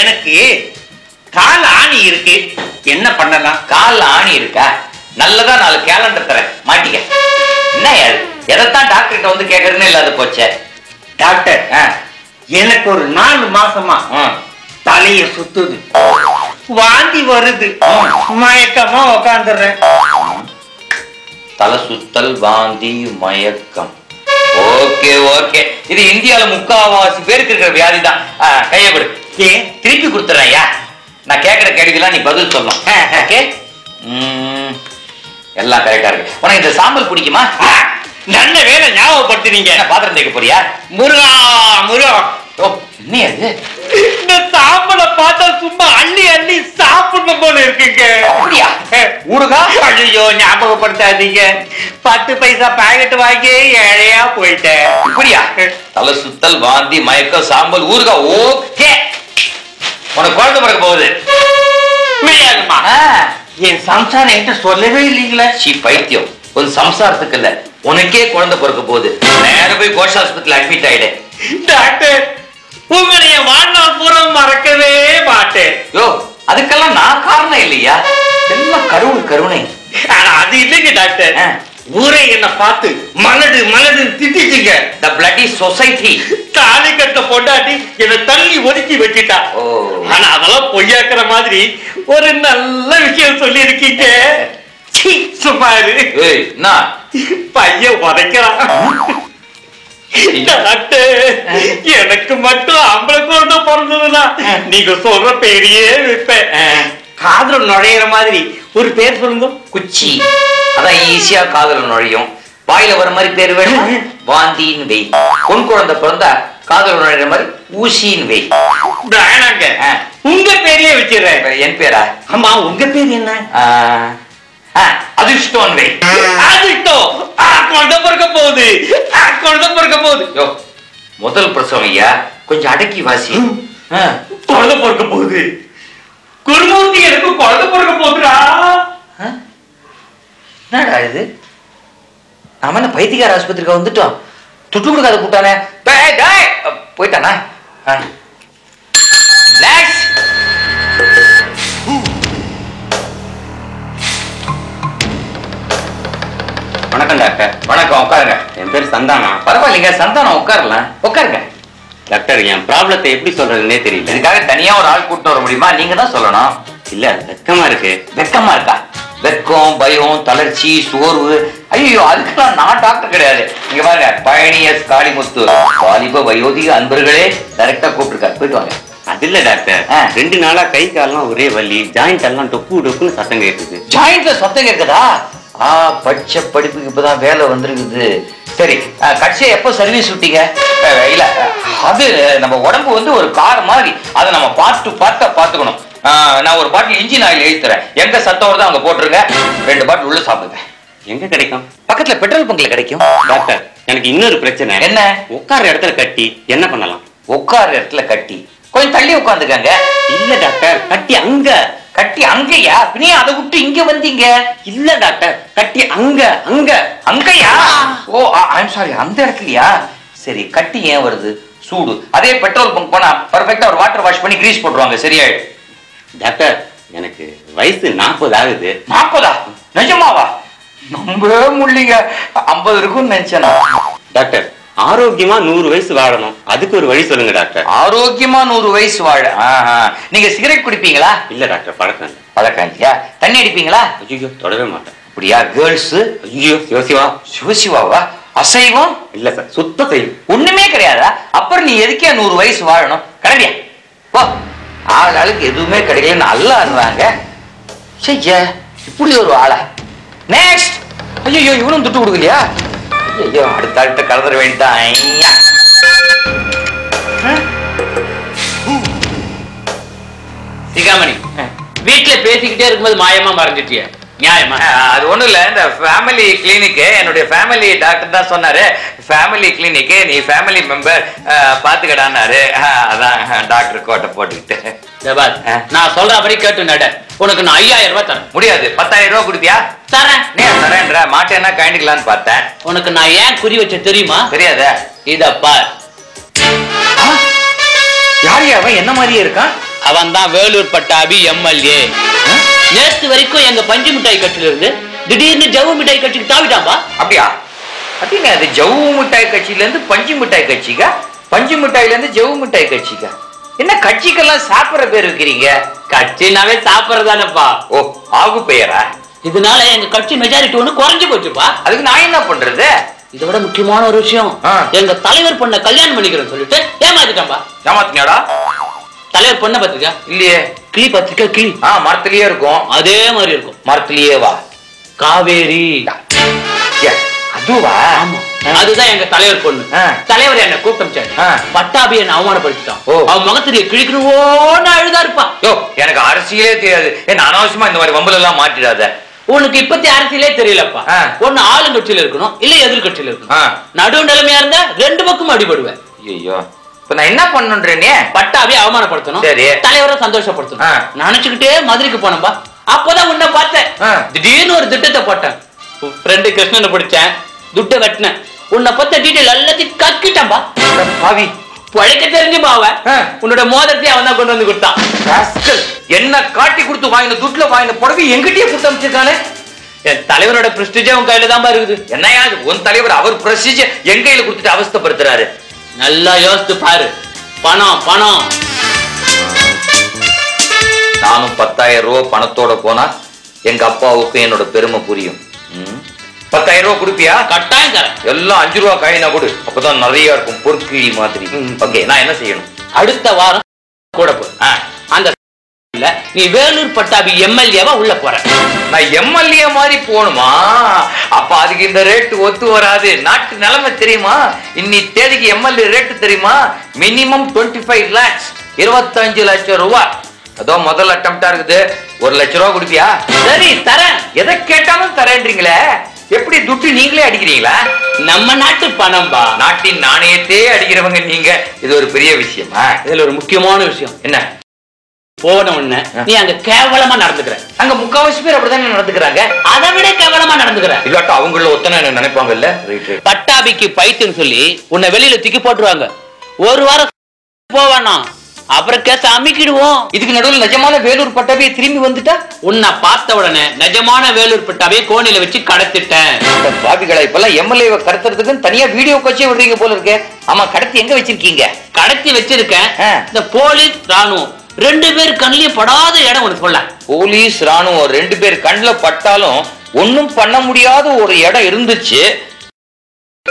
எனக்கு கால் ஆணி இருக்கு, என்ன பண்ணலாம்? கால் ஆணி இருக்கா? நல்லதா நாலு கேலண்டர் தரேன், மாட்டிக்க. என்ன எதைத்தான் டாக்டர் கிட்ட வந்து கேட்கறதுன்னு இல்லாத போச்சே. டாக்டர், எனக்கு ஒரு நாலு மாசமா தலைய சுத்துது, வாந்தி வருது, மயக்கமா உக்காந்துடுறேன். தலை சுத்தல், வாந்தி, மயக்கம். ஓகே ஓகே, இது இந்தியாவில முக்காவாசி பேருக்கு இருக்கிற வியாதி தான். கையப்படு திருப்பி கொடுத்துறேன்யா. நான் கேட்கிற கேள்விக்கெல்லாம் நீ பதில் சொல்லணும். ஓகே, எல்லாம் கரெக்டா இருக்கு. உனக்கு இந்த சாம்பல் பிடிக்குமா? நல்ல வேலை ஞாபகப்படுத்துறீங்க. பாத்திரம் தேய்க்க போறியா? முருகா முருகா. சும்மா அள்ளி அள்ளி சாப்பிடணும் போல இருக்குங்க. ஊருகா அழியோ, ஞாபகப்படுத்தாதீங்க. பத்து பைசா பாக்கெட் வாங்கி ஏழையா போயிட்டேன். இப்படியா? தலை சுத்தல், வாந்தி, மயக்கம், சாம்பல், ஊருகா. ஓகே, உனக்கு குழந்தை பிறக்க போகுது. என் சம்சாரம் என்கிட்ட சொல்லவே இல்லைங்களா? சி பைத்தியம், ஒரு சம்சாரத்துக்கு இல்ல, உனக்கே குழந்தை பிறக்க போகுது. நேரம் போய் கோஷ் ஆஸ்பத்திரியில் அட்மிட் ஆயிட்டேன். டாக்டர், உங்களைய வாழ்நாள் பூரம் மறக்கவே மாட்டேன். யோ, அதுக்கெல்லாம் நான் காரணம் இல்லையா? எல்லாம் கருணை கருணை. ஆனா அது இல்லைங்க டாக்டர், ஊரே என்ன பார்த்து மலடு மலடு திட்டிச்சுங்க. தி பிளடி சொசைட்டி. தாலி கட்ட பொண்டாட்டி என்ன தள்ளி ஒதுக்கி வச்சுட்டா. ஆனா அதெல்லாம் பொய்யாக்குற மாதிரி ஒரு நல்ல விஷயம் சொல்லி இருக்கீங்க. சும்மா பையன் உதைக்கிறான். எனக்கு மட்டும் அம்பளை கொண்டு பிறந்ததுன்னா நீங்க சொல்ற பேரையே விற்பேன். காதல நுழையிற மாதிரி ஒரு பேர் சொல்லுங்க. குச்சி. அதான் ஈஸியா காதல நுழையும். வாயில வர மாதிரி பேர் வேணும். வாந்தின்னு வெய். பொன் குழந்தை பிறந்தா காதல நுழையிற மாதிரி ஊசின்னு வெய். வேணாங்க, உங்க பேரையே வச்சிடறேன். என் பேரா? ஆமா, உங்க பேர் என்ன? அதிர்ஷ்டம் வெய். அதிர்ஷ்டம் குழந்தை பிறக்க போகுது, குழந்தை பிறக்க போகுது. முதல் பிரசவம் ஐயா, கொஞ்சம் அடக்கி வாசி. குழந்தை பிறக்க போகுது. குருமூர்த்தி, எனக்கு குழந்தை பிறக்க போகுதுடா. என்னடா இது, நாம என்ன பைத்தியக்கார ஆஸ்பத்திரிக்கு வந்துட்டோம்? துட்டு கொடுக்காத கூட்டானே போயிட்டானா? வணக்கம் டாக்டர். வணக்கம், உட்காருங்க. என் பேர் சந்தானா. பரவாயில்லைங்க சந்தானா, உட்காரலாம், உட்காருங்க. டாக்டர், என் ப்ராப்ளத்தை எப்படி சொல்றதுன்னே தெரியல. இதுக்காக தனியா ஒரு ஆள் கூட்டிட்டு வர முடியுமா? நீங்க தான் சொல்லணும். இல்ல, வெக்கமா இருக்கு. வெக்கமா இருக்கா? வெக்கம், பயம், தளர்ச்சி, சோர்வு, ஐயோ அதுக்கெல்லாம் நான் டாக்டர் கிடையாது. நீங்க பாருங்க, பயணியஸ் காளிமுத்து வாலிப வயோதிக அன்பர்களே டைரக்டா கூப்பிட்டுருக்காரு, போயிட்டு வாங்க. அது இல்ல டாக்டர், ரெண்டு நாளா கை கால்லாம் ஒரே வலி, ஜாயிண்ட் எல்லாம் டொப்பு டொப்புன்னு சத்தம் கேட்குது. ஜாயிண்ட்ல சத்தம் கேட்குதா? ஆ, படிச்ச படிப்புக்கு இப்பதான் வேலை வந்துருக்குது. சரி, கட்சியை எப்போ சர்வீஸ் விட்டீங்க? இல்ல, அது நம்ம உடம்பு வந்து ஒரு கார் மாதிரி, அதை நம்ம பார்த்து பார்த்தா பார்த்துக்கணும். நான் ஒரு பாட்டில் இன்ஜின் ஆயில் எழுதி தரேன், எங்க சத்தம் வருது அங்க போட்டுருங்க. ரெண்டு பாட்டில் உள்ள சாப்பிடுங்க. எங்க கிடைக்கும்? பக்கத்துல பெட்ரோல் பங்க்ல கிடைக்கும். டாக்டர், எனக்கு இன்னொரு பிரச்சனை. என்ன? உட்கார இடத்துல கட்டி என்ன பண்ணலாம்? உட்கார இடத்துல கட்டி கொஞ்சம் தள்ளி உட்காந்துக்காங்க. இல்ல டாக்டர், கட்டி அங்க. கட்டி அங்கையா? நீ அதை விட்டு இங்க வந்தீங்க. இல்ல டாக்டர், கட்டி அங்க அங்க அங்கையா? ஓ, ஐ அம் சாரி, அந்த இடத்துலயா? சரி, கட்டி ஏன் வருது? சூடு. அதே பெட்ரோல் பங்க் போனால் பர்ஃபெக்டாக ஒரு வாட்டர் வாஷ் பண்ணி கிரீஸ் போட்டுருவாங்க, சரியாயிடும். டாக்டர் எனக்கு வயசு நாற்பது ஆகுது. நாற்பதா? நிஜமாவா? நம்பவே முடியலங்க. ஐம்பது இருக்கும்னு நினைச்சேன். டாக்டர் ஆரோக்கியமா நூறு வயசு வாழணும், அதுக்கு ஒரு வழி சொல்லுங்க டாக்டர். ஆரோக்கியமா நூறு வயசு வாழ நீங்க சிகரெட் குடிப்பீங்களா? இல்ல டாக்டர், பழக்கம் பழக்கம் இல்லையா? தண்ணி அடிப்பீங்களா? ஐயோ தொடவே மாட்டேன். அப்படியா? கேர்ள்ஸு? ஐயோ சிவசிவா. சிவசிவாவா? அசைவம் இல்ல சார், சுத்த செய்யும் ஒண்ணுமே கிடையாதா? அப்புறம் நீ எதுக்கே நூறு வயசு வாழணும்? கிடையா வா, ஆள் ஆளுக்கு எதுவுமே கிடைக்கலன்னு நல்லா அனுவாங்க. சையா இப்படி ஒரு ஆளா? நெக்ஸ்ட். ஐயோ இவனும் துட்டு கொடுக்கலையா? ஐயோ அடுத்த அடுத்த கலந்துட வேண்டாம். சிகாமணி வீட்டுல பேசிக்கிட்டே இருக்கும்போது மாயமா மறைஞ்சிட்டிய நியாயமா? அது ஒண்ணும் இல்ல, இந்த ஃபேமிலி கிளினிக்கு என்னுடைய ஃபேமிலி டாக்டர் தான் சொன்னாரு, ஃபேமிலி கிளினிக்கு நீ ஃபேமிலி மெம்பர் பாத்துக்கடான்னாரு. அதான் டாக்டர் கோட்டை போட்டுக்கிட்டு நான் சொல்ற மாதிரி கேட்டு நட. உனக்கு நான் ஐயாயிரம் ரூபாய் தரேன். முடியாது. பத்தாயிரம் ரூபாய் கொடுத்தியா? தரேன். தரேன்ற மாட்டேன்னா காண்டிக்கலான்னு பார்த்தேன். உனக்கு நான் ஏன் குறி வச்ச தெரியுமா? தெரியாத? இத பார். யாரு அவன்? என்ன மாதிரியே இருக்கான்? அவன் தான் வேலூர் பட்டாபி எம்எல்ஏ. நேற்று வரைக்கும் எங்க பஞ்சு மிட்டாய் கட்சியில இருந்து திடீர்னு ஜவு மிட்டாய் கட்சிக்கு தாவிட்டாம்பா. அப்படியா? அப்படிங்க அது ஜவு மிட்டாய் கட்சியில இருந்து பஞ்சு மிட்டாய் கட்சிக்கா? பஞ்சு மிட்டாயில இருந்து ஜவு மிட்டாய் கட்சிக்கா? என்ன கட்சிக்கெல்லாம் சாப்பிடுற பேர் இருக்கிறீங்க? கட்சினாவே சாப்பிடுறதானப்பா. ஓ ஆகு பெயரா? இதனால எங்க கட்சி மெஜாரிட்டி ஒண்ணு குறைஞ்சு போச்சுப்பா. அதுக்கு நான் என்ன பண்றது? இதை விட முக்கியமான ஒரு விஷயம், எங்க தலைவர் பொண்ண கல்யாணம் பண்ணிக்கிறேன்னு சொல்லிட்டு ஏமாத்திட்டாம்பா. ஏமாத்தினாடா? தலைவர் பொண்ண பாத்துக்கா? இல்லையே. கிளி பாத்துக்கா? கிளி ஆ மரத்திலேயே இருக்கும். அதே மாதிரி இருக்கும். மரத்திலேயேவா? காவேரி. அதுவா? ஆமா, அதுதான் எங்க தலைவர் பொண்ணு. தலைவர் என்ன கூப்பிட்டாரு, பட்டாபி என்ன அவமானப்படுத்திட்டான். அவன் முகத்திலே கிழிக்கணும்னு அழுதா இருப்பான். எனக்கு அரசியலே தெரியாது, என்ன அனாவசியமா இந்த மாதிரி வம்புல எல்லாம் மாட்டிடாத. உனக்கு இப்பத்தி அரசியலே தெரியலப்பா. ஒன்னு ஆளுங்கட்சியில இருக்கணும், இல்ல எதிர்கட்சியில இருக்கணும். நடுவு நிலைமையா இருந்தா ரெண்டு பக்கமும் அடிபடுவேன். ஐயோ இப்ப நான் என்ன பண்ணுன்றேனே? பட்டாபி அவமானப்படுத்தணும், தலைவரை சந்தோஷப்படுத்தணும் நினைச்சுக்கிட்டே மதுரைக்கு போனப்பா. அப்பதான் உன்னை பார்த்தேன். திடீர்னு ஒரு திட்டத்தை போட்டேன். ஃப்ரெண்டு கிருஷ்ணனை பிடிச்சேன், துட்டை வெட்டினேன். உன்னை பத்த டீட்டெயில் எல்லாத்தையும் கக்கிட்டான்பா. பாவி பழைக்க தெரிஞ்சு பாவ உன்னோட மோதிரத்தை அவன் தான் கொண்டு வந்து கொடுத்தான். என்ன காட்டி கொடுத்து வாங்கின துட்டுல வாங்கின புடவை எங்கிட்டயே கொடுத்து அமைச்சிருக்கானே. என் தலைவனோட பிரஸ்டீஜ் அவன் கையில தான் இருக்குது. என்னையா உன் தலைவர் அவர் பிரஸ்டீஜ் என் கையில கொடுத்துட்டு அவஸ்தப்படுத்துறாரு. நல்லா யோசித்து பாரு. பணம் பணம். நானும் பத்தாயிரம் ரூபாய் பணத்தோட போனா எங்க அப்பாவுக்கும் என்னோட பெருமை புரியும். பத்தாயிரம் ரூபாய் கொடுப்பியா? கட்டாயம் தரேன். எல்லாம் அஞ்சு ரூபாய் காயினா கொடு, அப்பதான் நிறைய இருக்கும் பொற்கிழி மாதிரி. ஓகே, நான் என்ன செய்யணும்? அடுத்த வாரம் கூட போ. அந்த நீ வேலூர் பட்டாபி எம்எல்ஏவா உள்ள போற. நான் எம்எல்ஏ மாதிரி போணுமா? அப்ப அதுக்கு இந்த ரேட்டு ஒத்து வராது. நாட்டு நிலைமை தெரியுமா? இன்னி தேதிக்கு எம்எல்ஏ ரேட்டு தெரியுமா? மினிமம் இருபத்தி ஐந்து லட்சம், இருபத்தஞ்சு லட்சம் ரூபாய். அதோ முதல் அட்டம்ப்டா இருக்குது. ஒரு லட்சம் ரூபாய் கொடுப்பியா? சரி தரேன். எதை கேட்டாலும் தரேன்றீங்களே, எப்படி துட்டு நீங்களே அடிக்கிறீங்களா? நம்ம நாட்டு பணம்பா, நாட்டின் நாணயத்தே அடிக்கிறவங்க நீங்க. இது ஒரு பெரிய விஷயமா? இதுல ஒரு முக்கியமான விஷயம் என்ன? போன உடனே நீ அங்க கேவலமா நடந்துக்கிற. அங்க முக்காவாசி பேர் அப்படித்தானே நடந்துக்கிறாங்க. அதை விட கேவலமா நடந்துக்கிற. இல்லாட்டா அவங்கள ஒத்தனை நினைப்பாங்கல்ல, பட்டாபிக்கு பைத்துன்னு சொல்லி உன்னை வெளியில திக்கி போட்டுருவாங்க. ஒரு வாரம் போவானா, அப்புறம் கேச அமைக்கிடுவோம். இதுக்கு நடுவில் நிஜமான வேலூர் பட்டாபியை திரும்பி வந்துட்டா உன்னை பார்த்த உடனே நிஜமான வேலூர் பட்டாபியை கோணில வச்சு கடத்திட்டேன். பாபிகளா இப்பெல்லாம் எம்எல்ஏவை கடத்துறதுக்கு தனியா வீடியோ காட்சியே விடுறீங்க போல இருக்கு. ஆமா, கடத்தி எங்க வச்சிருக்கீங்க? கடத்தி வச்சிருக்கேன் இந்த போலீஸ் ராணுவம் ரெண்டு பேர் கண்ணிலேயே படாத இடம் ஒண்ணு சொல்ல. போலீஸ் ராணுவம் ரெண்டு பேர் கண்ணுல பட்டாலும் ஒன்னும் பண்ண முடியாத ஒரு இடம் இருந்துச்சு.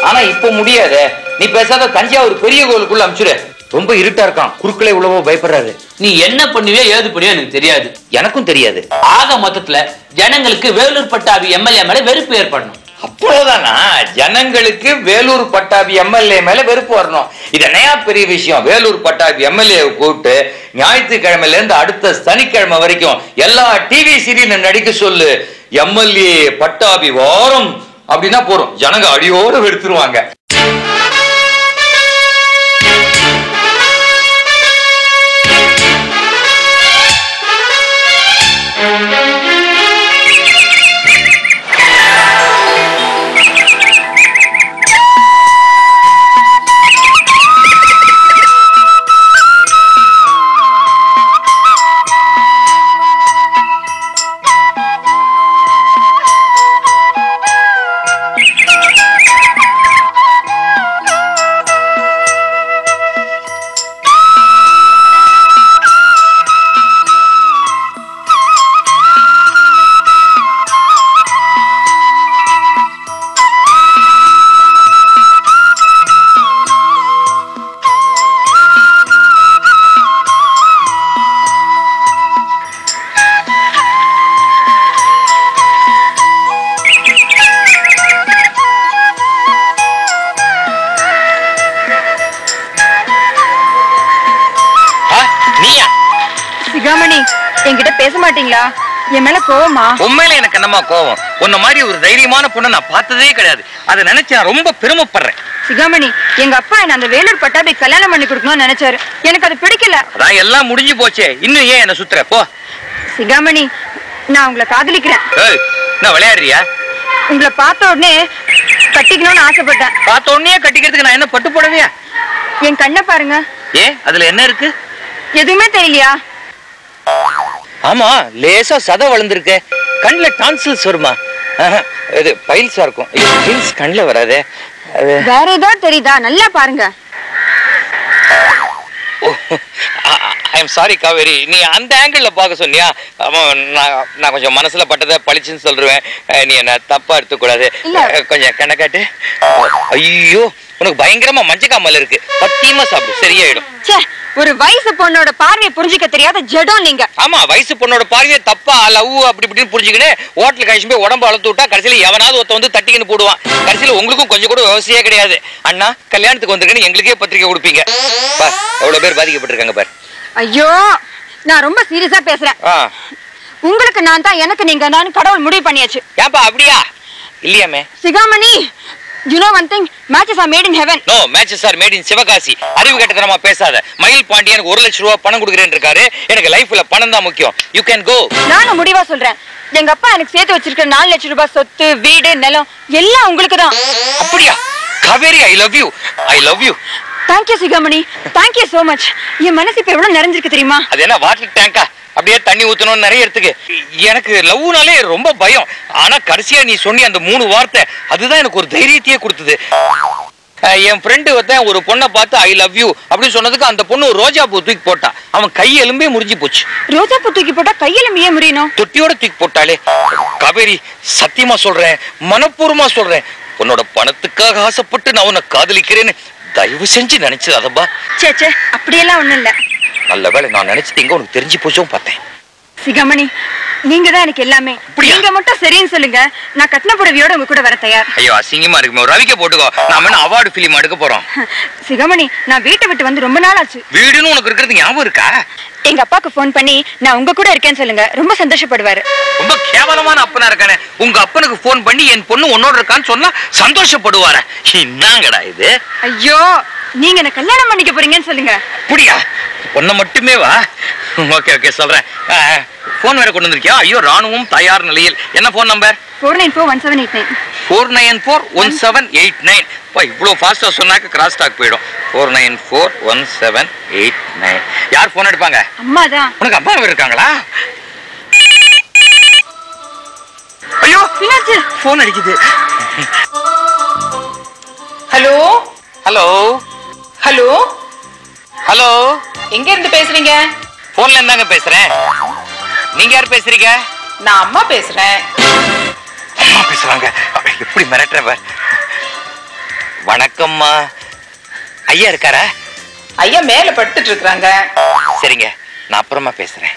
ஆனா இப்ப முடியாத. நீ பேசாத, தஞ்சாவூர் பெரிய கோயிலுக்குள்ள அனுப்பிச்சுரு. ரொம்ப இருட்டா இருக்கான், குறுக்களை உழவோ பயப்படுறாரு. நீ என்ன பண்ணுவியோ ஏது பண்ணுவியோ எனக்கு தெரியாது. எனக்கும் தெரியாது. ஆக மொத்தத்துல ஜனங்களுக்கு வேலூர் பட்டாபி எம்எல்ஏ மேல வெறுப்பு ஏற்படணும். அப்போதானா ஜனங்களுக்கு வேலூர் பட்டாபி எம்எல்ஏ மேல வெறுப்பு வரணும். இது என்னையா பெரிய விஷயம்? வேலூர் பட்டாபி எம்எல்ஏ கூப்பிட்டு ஞாயிற்றுக்கிழமையில இருந்து அடுத்த சனிக்கிழமை வரைக்கும் எல்லா டிவி சீரியல் நடிக்க சொல்லு. எம்எல்ஏ பட்டாபி வாரம் அப்படின்னா போறோம், ஜனங்க அடியோடு வெறுத்துருவாங்க. மாட்டீங்களா? என் மேல கோவமா? உண்மையில எனக்கு என்னமா கோவம்? உன்ன மாதிரி ஒரு தைரியமான பொண்ணு நான் பார்த்ததே கிடையாது. அதை நினைச்சு நான் ரொம்ப பெருமைப்படுறேன். சிகாமணி, எங்க அப்பா என்ன அந்த வேலூர் பட்டாபி கல்யாணம் பண்ணி கொடுக்கணும்னு நினைச்சாரு. எனக்கு அது பிடிக்கல. அதான் எல்லாம் முடிஞ்சு போச்சே, இன்னும் ஏன் என்ன சுத்துற? போ. சிகாமணி, நான் உங்களை காதலிக்கிறேன். நான் விளையாடுறியா? உங்களை பார்த்த உடனே கட்டிக்கணும்னு ஆசைப்பட்டேன். பார்த்த உடனே கட்டிக்கிறதுக்கு நான் என்ன பட்டு போடவே? என் கண்ணை பாருங்க. ஏ, அதுல என்ன இருக்கு? எதுவுமே தெரியலையா? ஆமா, லேசா சதை வளர்ந்துருக்கு. கண்ணுல டான்சில்ஸ் வருமா? இது பைல்ஸா இருக்கும். பைல்ஸ் கண்ணுல வராதே, வேற ஏதோ தெரியுதா? நல்லா பாருங்க. ஐ எம் சாரி காவேரி, நீ அந்த ஆங்கிள் பார்க்க சொன்னியா? நான் கொஞ்சம் மனசுல பட்டதை பழிச்சுன்னு சொல்றேன். நீ என்ன தப்பா எடுத்துக்கூடாது. கொஞ்சம் கணக்காட்டு. ஐயோ, உனக்கு பயங்கரமா மஞ்சக்காமல் இருக்கு. பத்தியமா சாப்பிடு, சரியாயிடும். ஒரு வயசு பொண்ணோட பார்வையை புரிஞ்சுக்க தெரியாத ஜடம் நீங்க. ஆமா, வயசு பொண்ணோட பார்வையை தப்பா லவ் அப்படி இப்படின்னு புரிஞ்சுக்கிட்டு ஹோட்டல் கழிச்சு போய் உடம்பு வளர்த்து விட்டா கடைசியில எவனாவது ஒருத்த வந்து தட்டிக்கின்னு போடுவான். கடைசியில உங்களுக்கும் கொஞ்சம் கூட விவசாயே கிடையாது. அண்ணா கல்யாணத்துக்கு வந்திருக்கேன்னு எங்களுக்கே பத்திரிக்கை கொடுப்பீங்க. பார் எவ்வளவு பேர் பாதிக்கப்பட்டிருக்காங்க பார். ஐயோ, நான் ரொம்ப சீரியஸா பேசுறேன். உங்களுக்கு நான் தான், எனக்கு நீங்க தான். கடவுள் முடிவு பண்ணியாச்சு. ஏப்பா அப்படியா? இல்லையாமே சிகாமணி. You know one thing, matches are made in heaven. No, matches are made in Sivakasi. Arivu kettathama pesada. Mail Pandiyanukku ஒரு லட்சம் ரூபாய் பணம் கொடுக்கிறேன் இருக்காரு. எனக்கு லைஃப்ல பணம் தான் முக்கியம். You can go. நானும் முடிவா சொல்றேன். எங்க அப்பா எனக்கு சேர்த்து வச்சிருக்கிற நாலு லட்சம் ரூபாய் சொத்து, வீடு, நிலம் எல்லாம் உங்களுக்கு தான். அப்படியா Kaveri? I love you. I love you. Thank you Sigamani. Thank you so much. என் மனசு இப்ப எவ்வளவு நிறைஞ்சிருக்கு தெரியுமா? அது என்ன வாட்டர் டேங்கா? அப்படியே தண்ணி ஊத்தணும் நிறைய இடத்துக்கு. எனக்கு லவ்னாலே ரொம்ப பயம். ஆனா கடைசியா நீ சொன்னி அந்த மூணு வார்த்தை அதுதான் எனக்கு ஒரு தைரியத்தையே கொடுத்தது. என் ஃப்ரெண்டு ஒருத்தன் ஒரு பொண்ணை பார்த்து ஐ லவ் யூ அப்படின்னு சொன்னதுக்கு அந்த பொண்ணு ஒரு ரோஜா பூ தூக்கி போட்டா. அவன் கையெலும்பே முறிஞ்சு போச்சு. ரோஜா பூ தூக்கி போட்டா கையெலும்பே முறியணும்? தொட்டியோட தூக்கி போட்டாலே. காவேரி, சத்தியமா சொல்றேன், மனப்பூர்வமா சொல்றேன், உன்னோட பணத்துக்காக ஆசைப்பட்டு நான் உன்னை காதலிக்கிறேன்னு தயவு செஞ்சு நினைச்சது அதப்பா. சே சே, அப்படியெல்லாம் ஒண்ணும் இல்ல. நல்ல வேளை நான் நினைச்சீங்க உனக்கு தெரிஞ்சு போச்சும் பார்த்தேன். சிகாமணி, நீங்க தான் எனக்கு எல்லாமே. நீங்க மட்டும் சரின்னு சொல்லுங்க, நான் கட்டின புடவையோட உங்க கூட வர தயார். ஐயோ அசிங்கமா இருக்குமே, ரவிக்க போட்டுக்கோ. நாம என்ன அவார்டு ஃபிலிம் எடுக்க போறோம்? சிகாமணி, நான் வீட்டை விட்டு வந்து ரொம்ப நாள் ஆச்சு. வீடுன்னு உனக்கு இருக்கிறது ஞாபகம் இருக்கா? எங்க அப்பாக்கு போன் பண்ணி நான் உங்க கூட இருக்கேன்னு சொல்லுங்க, ரொம்ப சந்தோஷப்படுவாரு. ரொம்ப கேவலமான அப்பனா இருக்கானே. உங்க அப்பனுக்கு போன் பண்ணி என் பொண்ணு உன்னோட இருக்கான்னு சொன்னா சந்தோஷப்படுவாரு. என்னங்கடா இது? ஐயோ, நீங்க என்ன கல்யாணம் பண்ணிக்க போறீங்கன்னு சொல்லுங்க. அப்படியா? ஒன்ன மட்டுமே வா. ஓகே ஓகே சொல்றேன். போன் வேற கொண்டு வந்திருக்கியா? ஐயோ, ராணுவம் தயார் நிலையில். என்ன போன் நம்பர்? நான்கு ஒன்பது நான்கு ஒன்று ஏழு எட்டு நைன். நான்கு ஒன்பது நான்கு ஒன்று ஏழு எட்டு நைன். பா, இவ்வளவு ஃபாஸ்டா சொன்னாக்க கிராஸ் டாக் போய்டும். நான்கு ஒன்பது நான்கு ஒன்று ஏழு எட்டு நைன். யார் போன் எடுப்பாங்க? அம்மா தான். உனக்கு அப்பா இருக்காங்களா? ஐயோ, என்னாச்சு? போன் அடிக்குது. ஹலோ ஹலோ ஹலோ ஹலோ, எங்க இருந்து பேசுறீங்க? போன்ல இருந்தாங்க பேசுறேன். நீங்க யார் பேசுறீங்க? நான் அம்மா பேசுறேன். அம்மா பேசுறாங்க? எப்படி மிரட்டறவர். வணக்கம்மா. ஐயா இருக்காரா? ஐயா மேல படுத்துட்டு இருக்காங்க. சரிங்க, நான் அப்புறமா பேசுறேன்.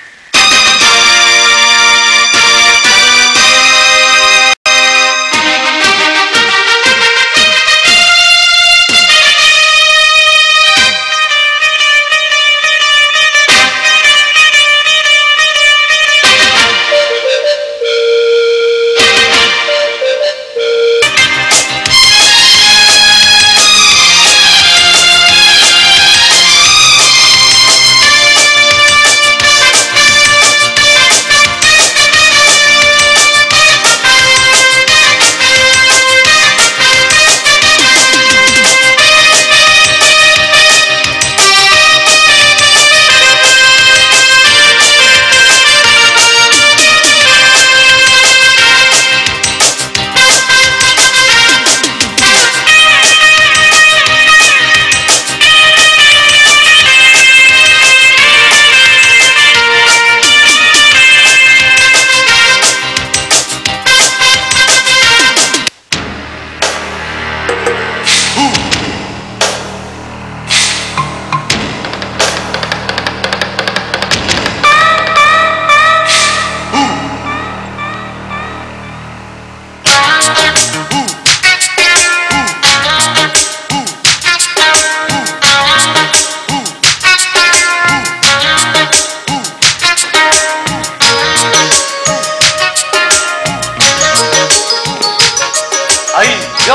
ஐயோ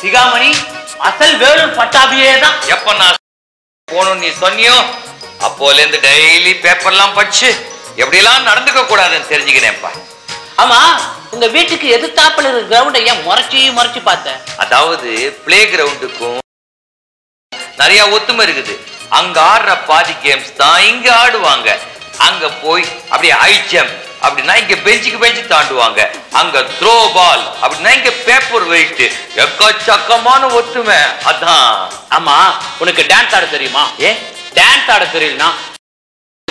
சிகாமணி அசல் வேலூர் பட்டாபியே தான். எப்ப நான் போகணும் நீ சொன்னியோ அப்போலேருந்து டெய்லி பேப்பர்லாம் படிச்சு எப்படிலாம் நடந்துக்க கூடாதுன்னு தெரிஞ்சுக்கிறேன்ப்பா. ஆமா உங்க வீட்டுக்கு எதிர்த்தாப்பில் இருக்கிற கிரவுண்டை ஏன் முறைச்சி முறைச்சி பார்த்தேன்? அதாவது பிளே கிரவுண்டுக்கும் நிறைய ஒத்துமை இருக்குது. அங்க ஆடுற பாதி கேம்ஸ் தான் இங்க ஆடுவாங்க. அங்க போய் அப்படியே ஐச்சம் அப்படின்னா இங்க பெஞ்சுக்கு பெஞ்சு தாண்டுவாங்க. அங்க த்ரோ பால் அப்படின்னா இங்க பேப்பர் வெயிட். எக்கச்சக்கமான ஒத்துமை. அதான். ஆமா உனக்கு டான்ஸ் ஆட தெரியுமா? ஏ டான்ஸ் ஆட தெரியலனா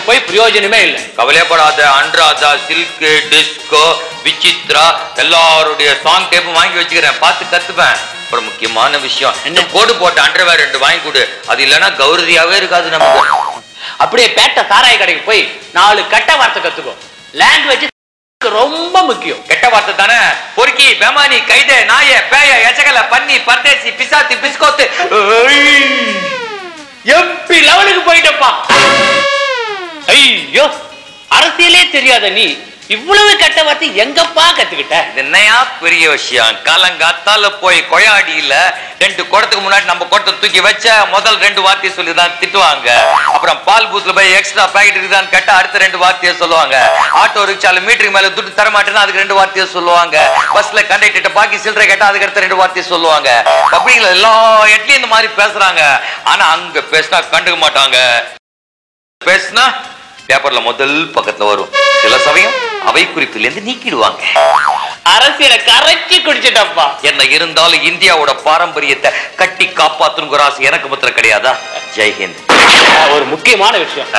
போய் பிரயோஜனமே இல்லை. கவலைப்படாத, அன்றாதா, சில்கு, டிஸ்கோ, விசித்ரா எல்லாருடைய சாங் டேப்பும் வாங்கி வச்சுக்கிறேன், பார்த்து கத்துப்பேன். ஒரு முக்கியமான விஷயம், என்ன கோடு போட்ட அண்டர்வேர் ரெண்டு வாங்கி கொடு. அது இல்லைன்னா கௌரதியாவே இருக்காது நமக்கு. அப்படியே பேட்ட சாராய கடைக்கு போய் நாலு கெட்ட வார்த்தை கத்துக்கோ. லாங்குவேஜ் ரொம்ப முக்கியம். கெட்ட வார்த்தை தானே பொறுக்கி, பெமானி, கைதே, நாய, பேய, எச்சகல, பன்னி, பர்தேசி, பிசாத்தி, பிஸ்கோத்து, எம்பி லெவலுக்கு போயிட்டப்பா. ஐயோ அரசியலே தெரியாத நீ இவ்வளவு கெட்ட வார்த்தை எங்கப்பா கத்துக்கிட்ட? என்னையா பெரிய விஷயம், காலங்காத்தால போய் கொயாடியில ரெண்டு குடத்துக்கு முன்னாடி நம்ம குடத்தை தூக்கி வச்ச முதல் ரெண்டு வார்த்தையை சொல்லிதான் திட்டுவாங்க. அப்புறம் பால் பூத்துல போய் எக்ஸ்ட்ரா பாக்கெட் இருக்குதான்னு கேட்டா அடுத்த ரெண்டு வார்த்தையை சொல்லுவாங்க. ஆட்டோ ரிக்ஷால மீட்டருக்கு மேல துட்டு தரமாட்டேன்னா அதுக்கு ரெண்டு வார்த்தையை சொல்லுவாங்க. பஸ்ல கண்டக்டர் பாக்கி சில்லறை கேட்டா அதுக்கு அடுத்த ரெண்டு வார்த்தையை சொல்லுவாங்க. அப்படிங்களா எல்லா இடத்துலயும் இந்த மாதிரி பேசுறாங்க. ஆனா அங்க பேசினா கண்டுக்க மாட்டாங்க. பேசினா பேப்பர்ல முதல் பக்கத்துல வரும். சில சமயம் அவை குறிப்பில இருந்து நீக்கிடுவாங்க. அரசியலை கரைச்சி குடிச்சிட்டப்பா. என்ன இருந்தாலும் இந்தியாவோட பாரம்பரியத்தை கட்டி காப்பாத்துங்கிற ஆசை எனக்கு மாத்திரம் கிடையாதா? ஜெய்ஹிந்த். ஒரு முக்கியமான விஷயம்,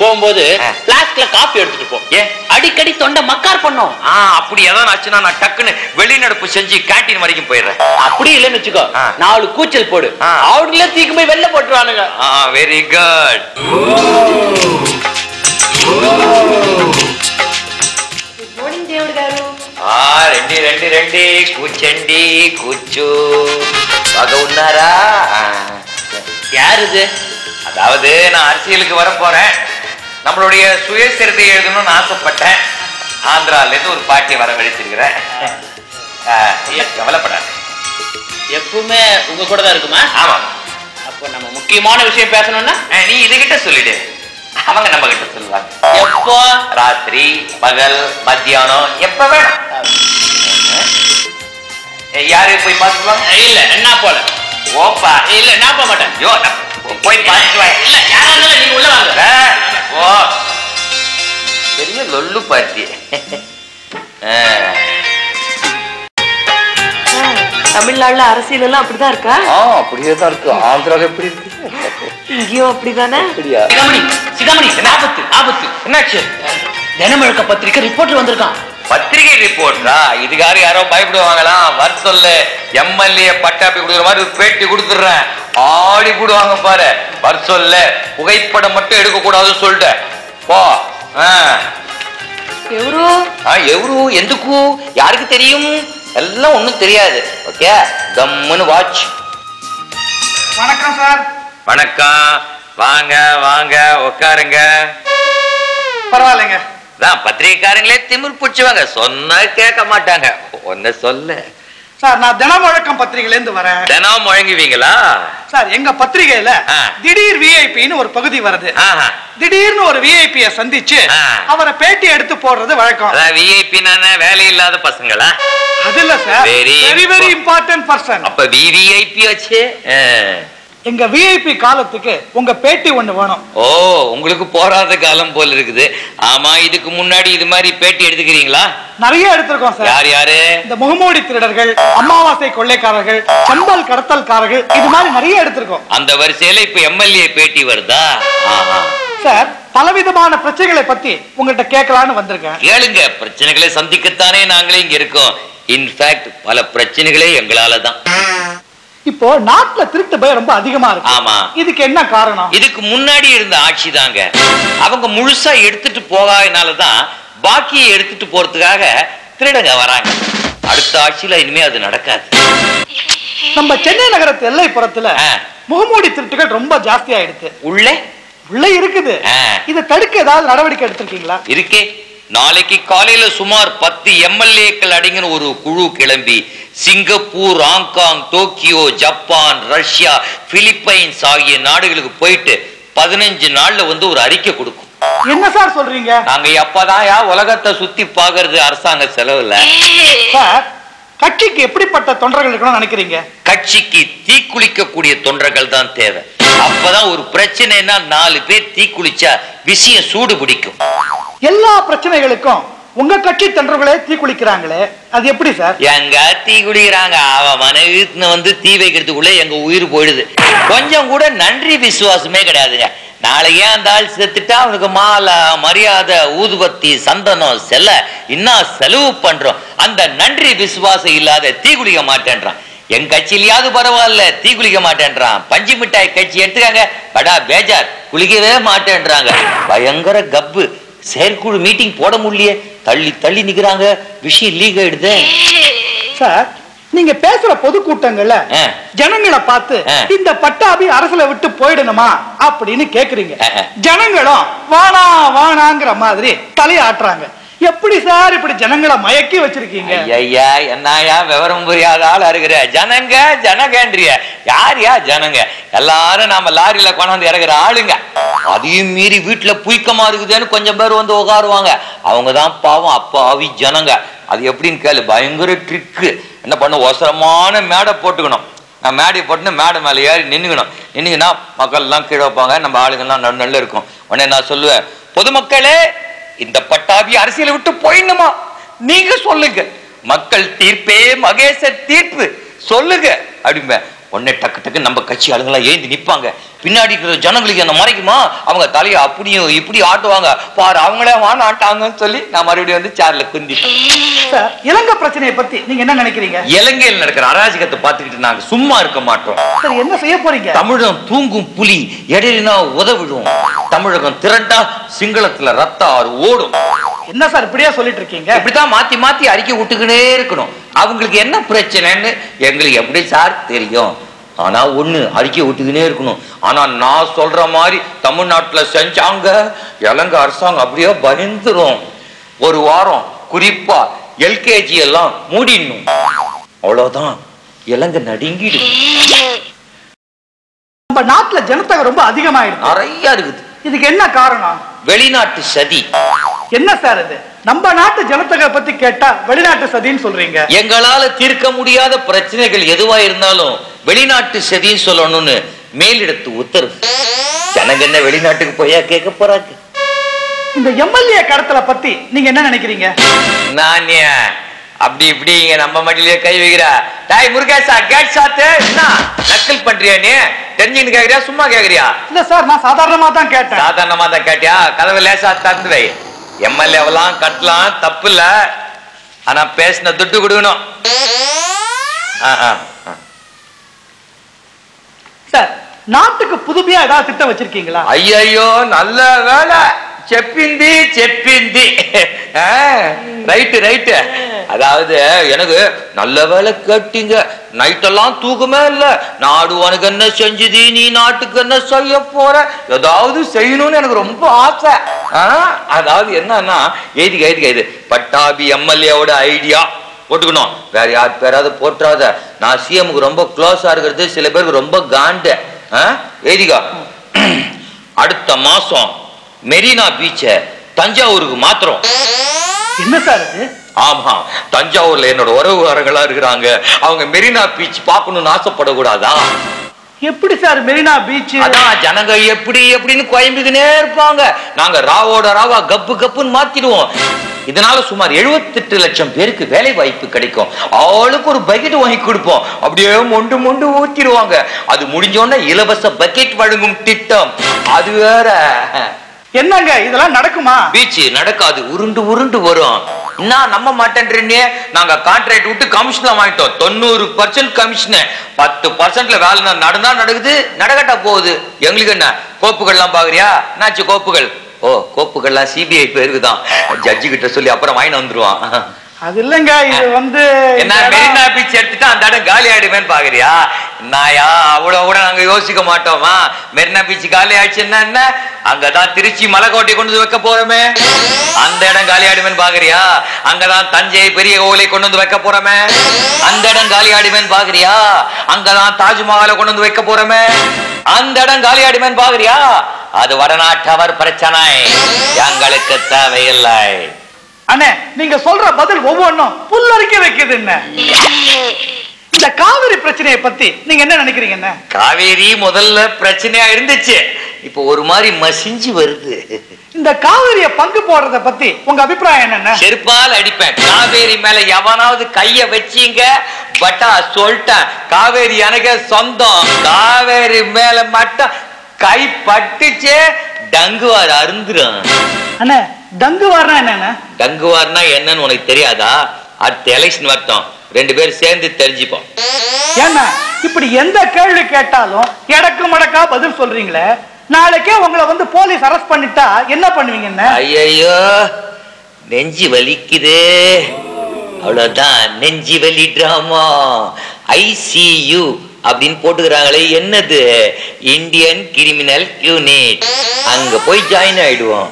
போகும்போது பிளாஸ்க்ல காப்பி எடுத்துட்டு போ. ஏன் அடிக்கடி தொண்டை மக்கார் பண்ணோம்? அப்படி ஏதாவது ஆச்சுன்னா நான் டக்குன்னு வெளிநடப்பு செஞ்சு கேண்டீன் வரைக்கும் போயிடுறேன். அப்படி இல்லைன்னு வச்சுக்கோ, நாலு கூச்சல் போடு, அவங்களே தீக்கு போய் வெளில போட்டுருவானுங்க. Very good. குட் மார்னிங் தேவடு காரு. ஆ ரெண்டி ரெண்டி ரெண்டி கூச்சண்டி கூச்சு பக உன்னாரா? யாருது? அதாவது நான் அரசியலுக்கு வர போறேன். நம்மளுடைய சுயசரிதை எழுதணும்னு ஆசைப்பட்டேன். ஆந்திராலேருந்து ஒரு பாட்டியை வரவழைச்சிருக்கிறேன். கவலைப்படாது, எப்பவுமே உங்க கூட தான் இருக்குமா? ஆமா. அப்போ நம்ம முக்கியமான விஷயம் பேசணும்னா நீ இதுகிட்ட சொல்லிடு, அவங்க நம்ம கிட்ட சொல்லுவாங்க. எப்போ? ராத்திரி, பகல், மத்தியானம், எப்ப வேணும். யாரு போய் பார்த்துவாங்க? இல்ல என்ன போல ஓப்பா இல்ல நான் போக மாட்டேன். யோ போய் பார்த்துவாங்க. இல்ல யாரா இருந்தாலும் நீங்க உள்ள வாங்க. பெரிய லொல்லு பாட்டி. தமிழ்நாடுல அரசியல் எல்லாம் அப்படிதான் இருக்கா? அப்படியேதான் இருக்கு. ஆந்திரால எப்படி இருக்கு? இங்கேயும் அப்படிதானே. சிகாமணி சிகாமணி ஆபத்து ஆபத்து. என்னாச்சு? தினமழக்க பத்திரிகை ரிப்போர்ட் வந்திருக்கான். பத்திரிகை ரிப்போர்ட்டா? இதுக்காரு யாரோ பயப்படுவாங்களா? வர சொல்லு, எம்எல்ஏ பட்டாப்பி கொடுக்குற மாதிரி பேட்டி கொடுத்துடுறேன், ஆடி போடுவாங்க பாரு. வர சொல்ல புகைப்படம் மட்டும் எடுக்க கூடாதுன்னு சொல்லிட்டேன். போ. எவரு எவரு எதுக்கு யாருக்கு தெரியும்? எல்லாம் ஒன்றும் தெரியாது. ஓகே கம்முன்னு வாட்ச். வணக்கம் சார். வணக்கம். வாங்க வாங்க உட்காருங்க. பரவாயில்லைங்க, பத்திரிகைக்காரங்களே திமிர் பிடிச்சுவாங்க, சொன்னா கேட்க மாட்டாங்க. ஒன்னு சொல்லு சார், நான் தினமுழக்கம் பத்திரிகையிலேருந்து வரேன். தினம் முழங்குவீங்களா சார்? எங்க பத்திரிகையில திடீர் விஐபின்னு ஒரு பகுதி வருது. திடீர்னு ஒரு விஐபியை சந்திச்சு அவரை பேட்டி எடுத்து போடுறது வழக்கம். விஐபி வேலை இல்லாத பசங்களா? அது இல்ல sir, very very important person. அப்ப விஐபி ஆச்சு. எங்க விஐபி காலத்துக்கு உங்க பேட்டி ஒண்ணு வேணும். ஓ உங்களுக்கு போராத காலம் போல இருக்குது. ஆமா இதுக்கு முன்னாடி இது மாதிரி பேட்டி எடுத்துக்கிறீங்களா? நிறைய எடுத்திருக்கோம் சார். யார் யாரு? இந்த முகமூடி திருடர்கள், அமாவாசை கொள்ளைக்காரர்கள், சம்பல் கடத்தல்காரர்கள், இது மாதிரி நிறைய எடுத்திருக்கோம். அந்த வரிசையில இப்ப எம்எல்ஏ பேட்டி வருதா? சார் பலவிதமான பிரச்சனைகளை பத்தி உங்ககிட்ட கேட்கலான்னு வந்திருக்கேன். கேளுங்க, பிரச்சனைகளை சந்திக்கத்தானே நாங்களே இங்க இருக்கோம். இன்ஃபேக்ட் பல பிரச்சனைகளே எங்களாலதான். இப்போ நாட்டுல திருட்டு பயம் ரொம்ப அதிகமா இருக்கு. ஆமா, இதுக்கு என்ன காரணம்? இதுக்கு முன்னாடி இருந்த ஆட்சி தாங்க. அவங்க முழுசா எடுத்துட்டு போகாதனாலதான் பாக்கியை எடுத்துட்டு போறதுக்காக திருடங்க வராங்க. அடுத்த ஆட்சியில இனிமே அது நடக்காது. நம்ம சென்னை நகரத்து எல்லைப்புறத்துல முகமூடி திருட்டுகள் ரொம்ப ஜாஸ்தி ஆயிடுச்சு. உள்ள உள்ள இருக்குது. இதை தடுக்க ஏதாவது நடவடிக்கை எடுத்திருக்கீங்களா? இருக்கே, நாளைக்கு காலையில சுமார் பத்து எம்எல்ஏக்கள் அடங்கின ஒரு குழு கிளம்பி Singapore, Hong Kong, Tokyo, Japan, Russia, Philippines ஆகிய நாடுகளுக்கு போயிட்டு பதினஞ்சு நாள்ல வந்து ஒரு அறிக்கை கொடுக்கும். என்ன சார் சொல்றீங்க? நாங்க எப்பதான் யா உலகத்தை சுத்தி பாக்குறது அரசாங்க செலவுல. கட்சிக்கு எப்படிப்பட்ட தொண்டர்கள் இருக்கணும்னு நினைக்கிறீங்க? கட்சிக்கு தீக்குளிக்க கூடிய தொண்டர்கள் தான் தேவை. அப்பதான் ஒரு பிரச்சனைனா நாலு பேர் தீக்குளிச்சா விஷயம் சூடு பிடிக்கும். எல்லா பிரச்சனைகளுக்கும் உங்க கட்சி தொண்டர்களே தீ குளிக்கிறாங்களே, அது எப்படி சார்? எங்க தீ குளிக்கிறாங்க, அவன் மனைவி வந்து தீ வைக்கிறதுக்குள்ளே எங்க உயிர் போயிடுது. கொஞ்சம் கூட நன்றி விசுவாசமே கிடையாதுங்க. நாளைக்கு அந்த ஆள் செத்துட்டா அவனுக்கு மாலை, மரியாதை, ஊதுபத்தி, சந்தனம், செல்ல இன்னும் செலவு பண்றோம். அந்த நன்றி விசுவாசம் இல்லாத தீ குளிக்க மாட்டேன்றான். என் கட்சியிலையாவது பரவாயில்ல, தீ குளிக்க மாட்டேன்றான். பஞ்சு மிட்டாய் கட்சி எடுத்துக்காங்க, படா பேஜார், குளிக்கவே மாட்டேன்றாங்க. பயங்கர கப்பு. செயற்குழு மீட்டிங் போட முடியலையே, தள்ளி தள்ளி நிக்கிறாங்க. விஷயம் லீக் ஆயிடுது சார். நீங்க பேசுற பொதுக்கூட்டங்கள்ல ஜனங்களை பார்த்து இந்த பட்டாபி அரசுல விட்டு போயிடணுமா அப்படின்னு கேக்குறீங்க. ஜனங்களும் வானா வானாங்கிற மாதிரி தலையாட்டுறாங்க. எப்படி சார் இப்படி ஜனங்களை மயக்கி வச்சிருக்கீங்க? ஐயா என்னயா விவரம் புரியாத ஆளா இருக்கிற. ஜனங்க ஜனகேந்திரிய யார்? யா ஜனங்க எல்லாரும் நாம லாரியில கொண்டாந்து இறக்குற ஆளுங்க. அதையும் மீறி வீட்டுல புய்க்கமா இருக்குதுன்னு கொஞ்சம் பேர் வந்து உட்காருவாங்க. அவங்கதான் பாவம் அப்பாவி ஜனங்க. அது எப்படின்னு கேளு. பயங்கர ட்ரிக்கு. என்ன பண்ணும், அவசரமான மேடை போட்டுக்கணும். நான் மேடை போட்டுன்னு மேடை மேலே ஏறி நின்றுக்கணும். நின்றுங்கன்னா மக்கள் எல்லாம் கீழே வைப்பாங்க, நம்ம ஆளுங்கெல்லாம் நல்ல நல்ல இருக்கும். உடனே நான் சொல்லுவேன், பொதுமக்களே இந்த பட்டாபி அரசியலை விட்டு போயிடணுமா நீங்க சொல்லுங்க, மக்கள் தீர்ப்பே மகேச தீர்ப்பு சொல்லுங்க அப்படிம்ப. உடனே டக்கு டக்கு நம்ம கட்சி ஆளுங்கெல்லாம் ஏந்தி நிற்பாங்க. பின்னாடி இருக்கிற ஜனங்களுக்கு என்ன மறைக்குமா, அவங்க தலையை அப்படியும் இப்படி ஆட்டுவாங்க. பாரு அவங்களே வான்னு ஆட்டாங்கன்னு சொல்லி நான் மறுபடியும் வந்து சேர்ல குந்தி. இலங்கை பிரச்சனையை பத்தி நீங்க என்ன நினைக்கிறீங்க? இலங்கையில் நடக்கிற அராஜகத்தை பார்த்துக்கிட்டு நாங்க சும்மா இருக்க மாட்டோம். என்ன செய்ய போறீங்க? தமிழகம் தூங்கும் புலி, எடையினா உதவிடும். தமிழகம் திரண்டா சிங்களத்துல ரத்த ஆறு ஓடும். என்ன சார் இப்படியா சொல்லிட்டு இருக்கீங்க? இப்படிதான் மாத்தி மாத்தி அறிக்கை விட்டுக்கிட்டே இருக்கணும். அவங்களுக்கு என்ன பிரச்சனைன்னு எங்களுக்கு எப்படி சார் தெரியும்? ஆனா ஒண்ணு அறிக்கை விட்டுக்கினே இருக்கணும். ஆனா நான் சொல்ற மாதிரி தமிழ்நாட்டுல செஞ்சாங்க இலங்கை அரசாங்கம் அப்படியே பயந்துரும். ஒரு வாரம் குறிப்பா எல்கேஜி எல்லாம் மூடிடணும். அவ்வளவுதான், இலங்கை நடுங்கிடும். நம்ம நாட்டுல ஜனத்தொகை ரொம்ப அதிகமாயிடும், நிறைய இருக்குது. இதுக்கு என்ன காரணம்? வெளிநாட்டு சதி. என்ன சார் இது? நம்ம நாட்டு ஜனத்தொகை பத்தி கேட்டா வெளிநாட்டு சதின்னு சொல்றீங்க. எங்களால தீர்க்க முடியாத பிரச்சனைகள் எதுவா இருந்தாலும் வெளிநாட்டு சதின்னு சொல்லணும்னு மேலிடத்து உத்தரவு. ஜனங்க என்ன வெளிநாட்டுக்கு போயா கேட்க போறாங்க? இந்த எம்எல்ஏ கடத்தலை பத்தி நீங்க என்ன நினைக்கிறீங்க? நானியா அப்படி இப்படி நம்ம மடியிலேயே கை வைக்கிறா. டாய் முருகேசா கேட் சாத்து, என்ன நக்கல் பண்றியா நீ? தெரிஞ்சுன்னு கேக்குறியா சும்மா கேக்குறியா? இல்ல சார், நான் சாதாரணமா தான் கேட்டேன். சாதாரணமா தான் கேட்டியா? கதவை லேசா தந்து வை. எம்எல்ஏவெல்லாம் கட்டலாம், தப்பு இல்ல. ஆனா பேசின துட்டு கொடுக்கணும். சார் நாட்டுக்கு புதுமையா ஏதாவது திட்டம் வச்சிருக்கீங்களா? ஐயோ நல்ல வேலை, செப்பிந்தி செப்பிந்தி. Right right. அதாவது எனக்கு நல்ல வேலை கேட்டீங்க. நைட்டெல்லாம் தூக்கமே இல்லை. நாடு உனக்கு என்ன செஞ்சுது, நீ நாட்டுக்கு என்ன செய்ய போற, ஏதாவது செய்யணும்னு எனக்கு ரொம்ப ஆசை. அதாவது என்னன்னா எதுக்கு எதுக்கு இது பட்டாபி எம்எல்ஏவோட ஐடியா போட்டுக்கணும், வேற யார் பேராவது போட்டுறாத. நான் சிஎம்க்கு ரொம்ப க்ளோஸா இருக்கிறது சில பேருக்கு ரொம்ப காண்டு. எதுக்கா அடுத்த மாசம் மெரினா பீச்சை தஞ்சாவூருக்கு மாத்திரம். என்ன சார்? ஆமா, தஞ்சாவூர்ல என்னோட உறவுகாரங்களா இருக்கிறாங்க, அவங்க மெரினா பீச் பார்க்கணும்னு ஆசைப்படக்கூடாதா? எப்படி சார் மெரினா பீச்? அதான் ஜனங்க எப்படி எப்படின்னு குழம்பிக்கினே இருப்பாங்க. நாங்க ராவோட ராவா கப்பு கப்புன்னு மாத்திடுவோம். இதனால சுமார் எழுபத்தி எட்டு லட்சம் பேருக்கு வேலை வாய்ப்பு கிடைக்கும். ஆளுக்கு ஒரு பக்கெட் வாங்கி கொடுப்போம். அப்படியே மொண்டு மொண்டு ஊத்திடுவாங்க. அது முடிஞ்சோன்னா இலவச பக்கெட் வழங்கும் திட்டம். அது வேற. என்னங்க இதெல்லாம் நடக்குமா? பீச் நடக்காது, உருண்டு உருண்டு வரும். நான் நம்ப மாட்டேன்றே, நாங்க கான்ட்ராக்ட் விட்டு கமிஷன்ல வாங்கிட்டோம். தொண்ணூறு பர்சன்ட் கமிஷன், பத்து பர்சன்ட்ல வேலை நடந்தா நடக்குது, நடக்கட்டா போகுது. எங்களுக்கு என்ன கோப்புகள்லாம் பாக்குறியா? என்னாச்சு கோப்புகள்? ஓ கோப்புகள்லாம் சிபிஐ பேருக்குதான், ஜட்ஜு கிட்ட சொல்லி அப்புறம் வாங்கிட்டு வந்துருவான். அது இல்லங்க, இது வந்து என்ன மெரினா பீச் எடுத்துட்டா அந்த இடம் காலி ஆயிடுவேன்னு பாக்குறியா? நாயா அவ்வளவு கூட நாங்க யோசிக்க மாட்டோமா? மெரினா பீச் காலி ஆயிடுச்சுன்னா என்ன, அங்கதான் திருச்சி மலைக்கோட்டை கொண்டு வந்து வைக்க போறோமே, அந்த இடம் காலி ஆயிடுவேன்னு பாக்குறியா? அங்கதான் தஞ்சை பெரிய கோவிலை கொண்டு வந்து வைக்க போறோமே, அந்த இடம் காலியாடுவேன் பாக்குறியா? அங்கதான் தாஜ்மஹாலை கொண்டு வந்து வைக்க போறமே, அந்த இடம் காலியாடுவேன் பாக்குறியா? அது வடநாட்டவர் பிரச்சனை, எங்களுக்கு தேவையில்லை. அண்ணே, நீங்க சொல்ற பதில் ஒவ்வொன்னும் புல்லரிக்க வைக்குது. என்ன இந்த காவிரி பிரச்சனையை பத்தி நீங்க என்ன நினைக்கிறீங்க? காவேரி முதல்ல பிரச்சனையா இருந்துச்சு, இப்போ ஒரு மாதிரி மசிஞ்சு வருது. இந்த காவேரிய பங்கு போடுறத பத்தி உங்க அபிப்பிராயம் என்னன்னா? செருப்பால் அடிப்பேன். காவேரி மேல எவனாவது கைய வச்சீங்க பட்டா சொல்லிட்டேன், காவேரி எனக்கு சொந்தம். காவேரி மேல மட்டும் கை பட்டுச்சே டங்குவார் அருந்துரும். அண்ணா, டங்குவார்னா என்னன்னா? டங்குவார்னா என்னன்னு உனக்கு தெரியாதா? அடுத்த எலெக்ஷன் வரட்டும், ரெண்டு பேரும் சேர்ந்து தெரிஞ்சுப்போம். ஏன்னா இப்படி எந்த கேள்வி கேட்டாலும் எடக்கு மடக்கா பதில் சொல்றீங்களே, நாளைக்கே உங்களை வந்து போலீஸ் அரெஸ்ட் பண்ணிட்டா என்ன பண்ணுவீங்கன்னு? ஐயோ, நெஞ்சு வலிக்குது, அவ்வளவுதான். நெஞ்சு வலி டிராமா ஐசியூ அப்படின்னு போட்டுக்கிறாங்களே, என்னது? Indian criminal unit. அங்க போய் ஜாயின் ஆயிடுவோம்.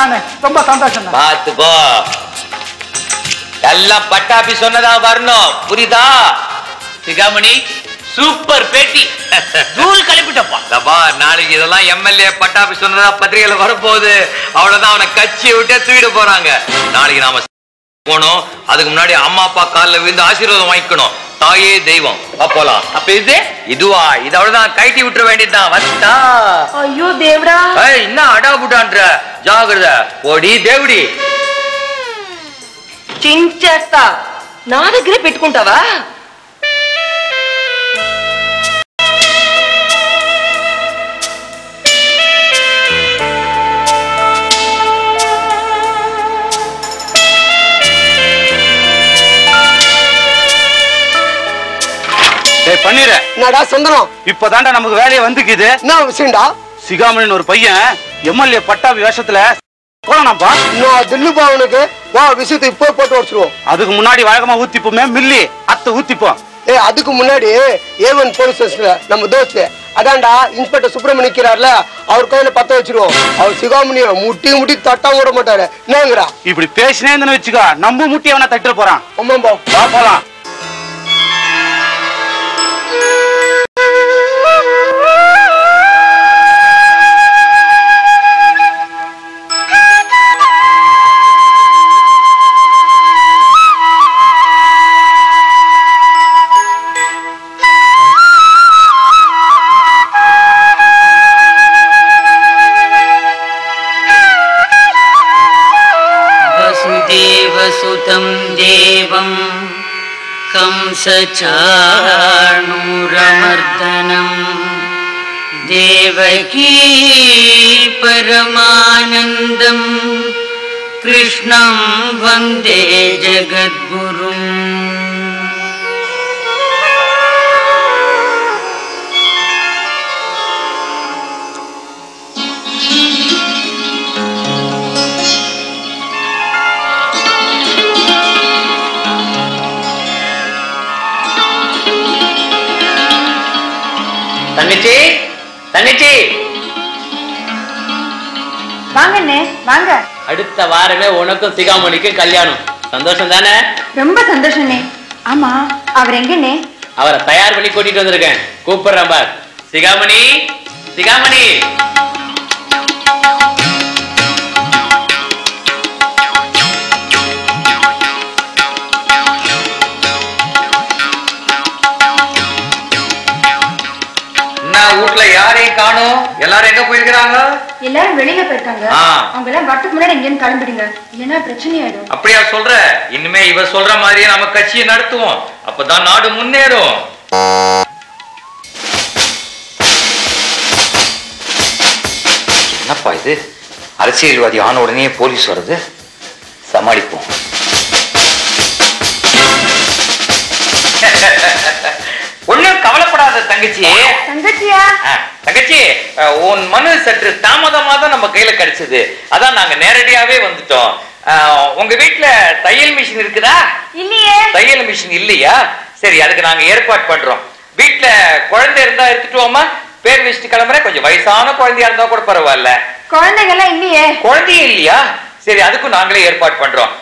நானு ரொம்ப சந்தோஷம். பாத்துக்கோ, எல்லாம் பட்டாபி சொன்னதா வரணும், புரியுதா? சிகாமணி சூப்பர் பேட்டி, தூள் கிளப்பிட்டப்பா. தப்பா, நாளைக்கு இதெல்லாம் எம்எல்ஏ பட்டாபி சொன்னதா பத்திரிகையில வரப்போகுது. அவ்வளவுதான், அவனை கட்சியை விட்டே தூக்கிட்டு போறாங்க. நாளைக்கு நாம போனோம், அதுக்கு முன்னாடி அம்மா அப்பா காலில் விழுந்து ஆசீர்வாதம் வாங்கிக்கணும். தாயே தெய்வம். அப்போலாம் அப்ப இது இதுவா இது அவ்வளவுதான், கைட்டி விட்டுற வேண்டியதுதான். வந்தா ஐயோ தேவடா, என்ன அடாபுடான்ற, ஜாகிரத ஓடி தேவடி. చించేస్తా నా దగ్గర పెట్టుకుంటావా? டேய் பண்ணிரே, என்னடா சந்தனம் இப்பதான்டா நமக்கு வேலைய வந்துக்குது. என்ன விஷயம்டா? சிகாமணின்னு ஒரு பையன் எம்எல்ஏ பட்டாபி வேஷத்துல போறானப்பா. நான் தில்லுபா, உனக்கு வா விஷயத்தை இப்போ போட்டு உடச்சிருவோம். அதுக்கு முன்னாடி வழக்கமா ஊத்திப்போமே மில்லி அத்தை ஊத்திப்போம். ஏ, அதுக்கு முன்னாடி ஏவன் போலீஸ் ஸ்டேஷன்ல நம்ம தோஸ்து அதான்டா இன்ஸ்பெக்டர் சுப்பிரமணியம் நிக்கிறார்ல, அவர் கையில பத்த வச்சிருவோம். அவர் சிகாமணியை முட்டி முட்டி தட்டா ஓட மாட்டாரு. என்னங்கிறா இப்படி பேசினே இருந்தா வச்சுக்கா, நம்ம முட்டி அவனை தட்டுற போறான். ஆமாம்பா, வா போலாம். சாணூரமர்தனம் தேவகீ பரமானந்தம் கிருஷ்ணம் வந்தே ஜகத்குரும். தன்னிச்சி, தன்னிச்சி வாங்கண்ணே, வாங்க. அடுத்த வாரமே உனக்கும் சிகாமணிக்கு கல்யாணம். சந்தோஷம் தானே? ரொம்ப சந்தோஷமே. ஆமா, அவர் எங்கண்ணே? அவரை தயார் பண்ணி கூட்டிட்டு வந்திருக்கேன், கூப்பிடுறேன் பார். சிகாமணி, சிகாமணி. வீட்டுல யாரையும் காணும், எல்லாரும் எங்க போயிருக்காங்க? எல்லாரும் வெளியில போயிருக்காங்க. அவங்க எல்லாம் வட்டுக்கு முன்னாடி எங்கேயும் கிளம்பிடுங்க, இல்லைன்னா பிரச்சனை ஆயிடும். அப்படியா சொல்ற? இனிமே இவ சொல்ற மாதிரியே நம்ம கட்சியை நடத்துவோம், அப்பதான் நாடு முன்னேறும். என்னப்பா இது, அரசியல்வாதி ஆன உடனே போலீஸ் வருது, சமாளிப்போம். ஒன்னும் கவலைப்படாத தங்கச்சி. தங்கச்சியா? தங்கச்சி, உன் மனு சற்று தாமதமா தான் நம்ம கையில கிடைச்சது, அதான் நாங்க நேரடியாவே வந்துட்டோம். உங்க வீட்டுல தையல் மிஷின் இருக்குதா? இல்லையே. தையல் மிஷின் இல்லையா? சரி, அதுக்கு நாங்க ஏற்பாடு பண்றோம். வீட்டுல குழந்தை இருந்தா எடுத்துட்டோமா? பேர் வச்சுட்டு கிளம்புறேன். கொஞ்சம் வயசான குழந்தையா இருந்தா கூட பரவாயில்ல. குழந்தைங்க எல்லாம் இல்லையே. குழந்தையே இல்லையா? சரி, அதுக்கும் நாங்களே ஏற்பாடு பண்றோம்.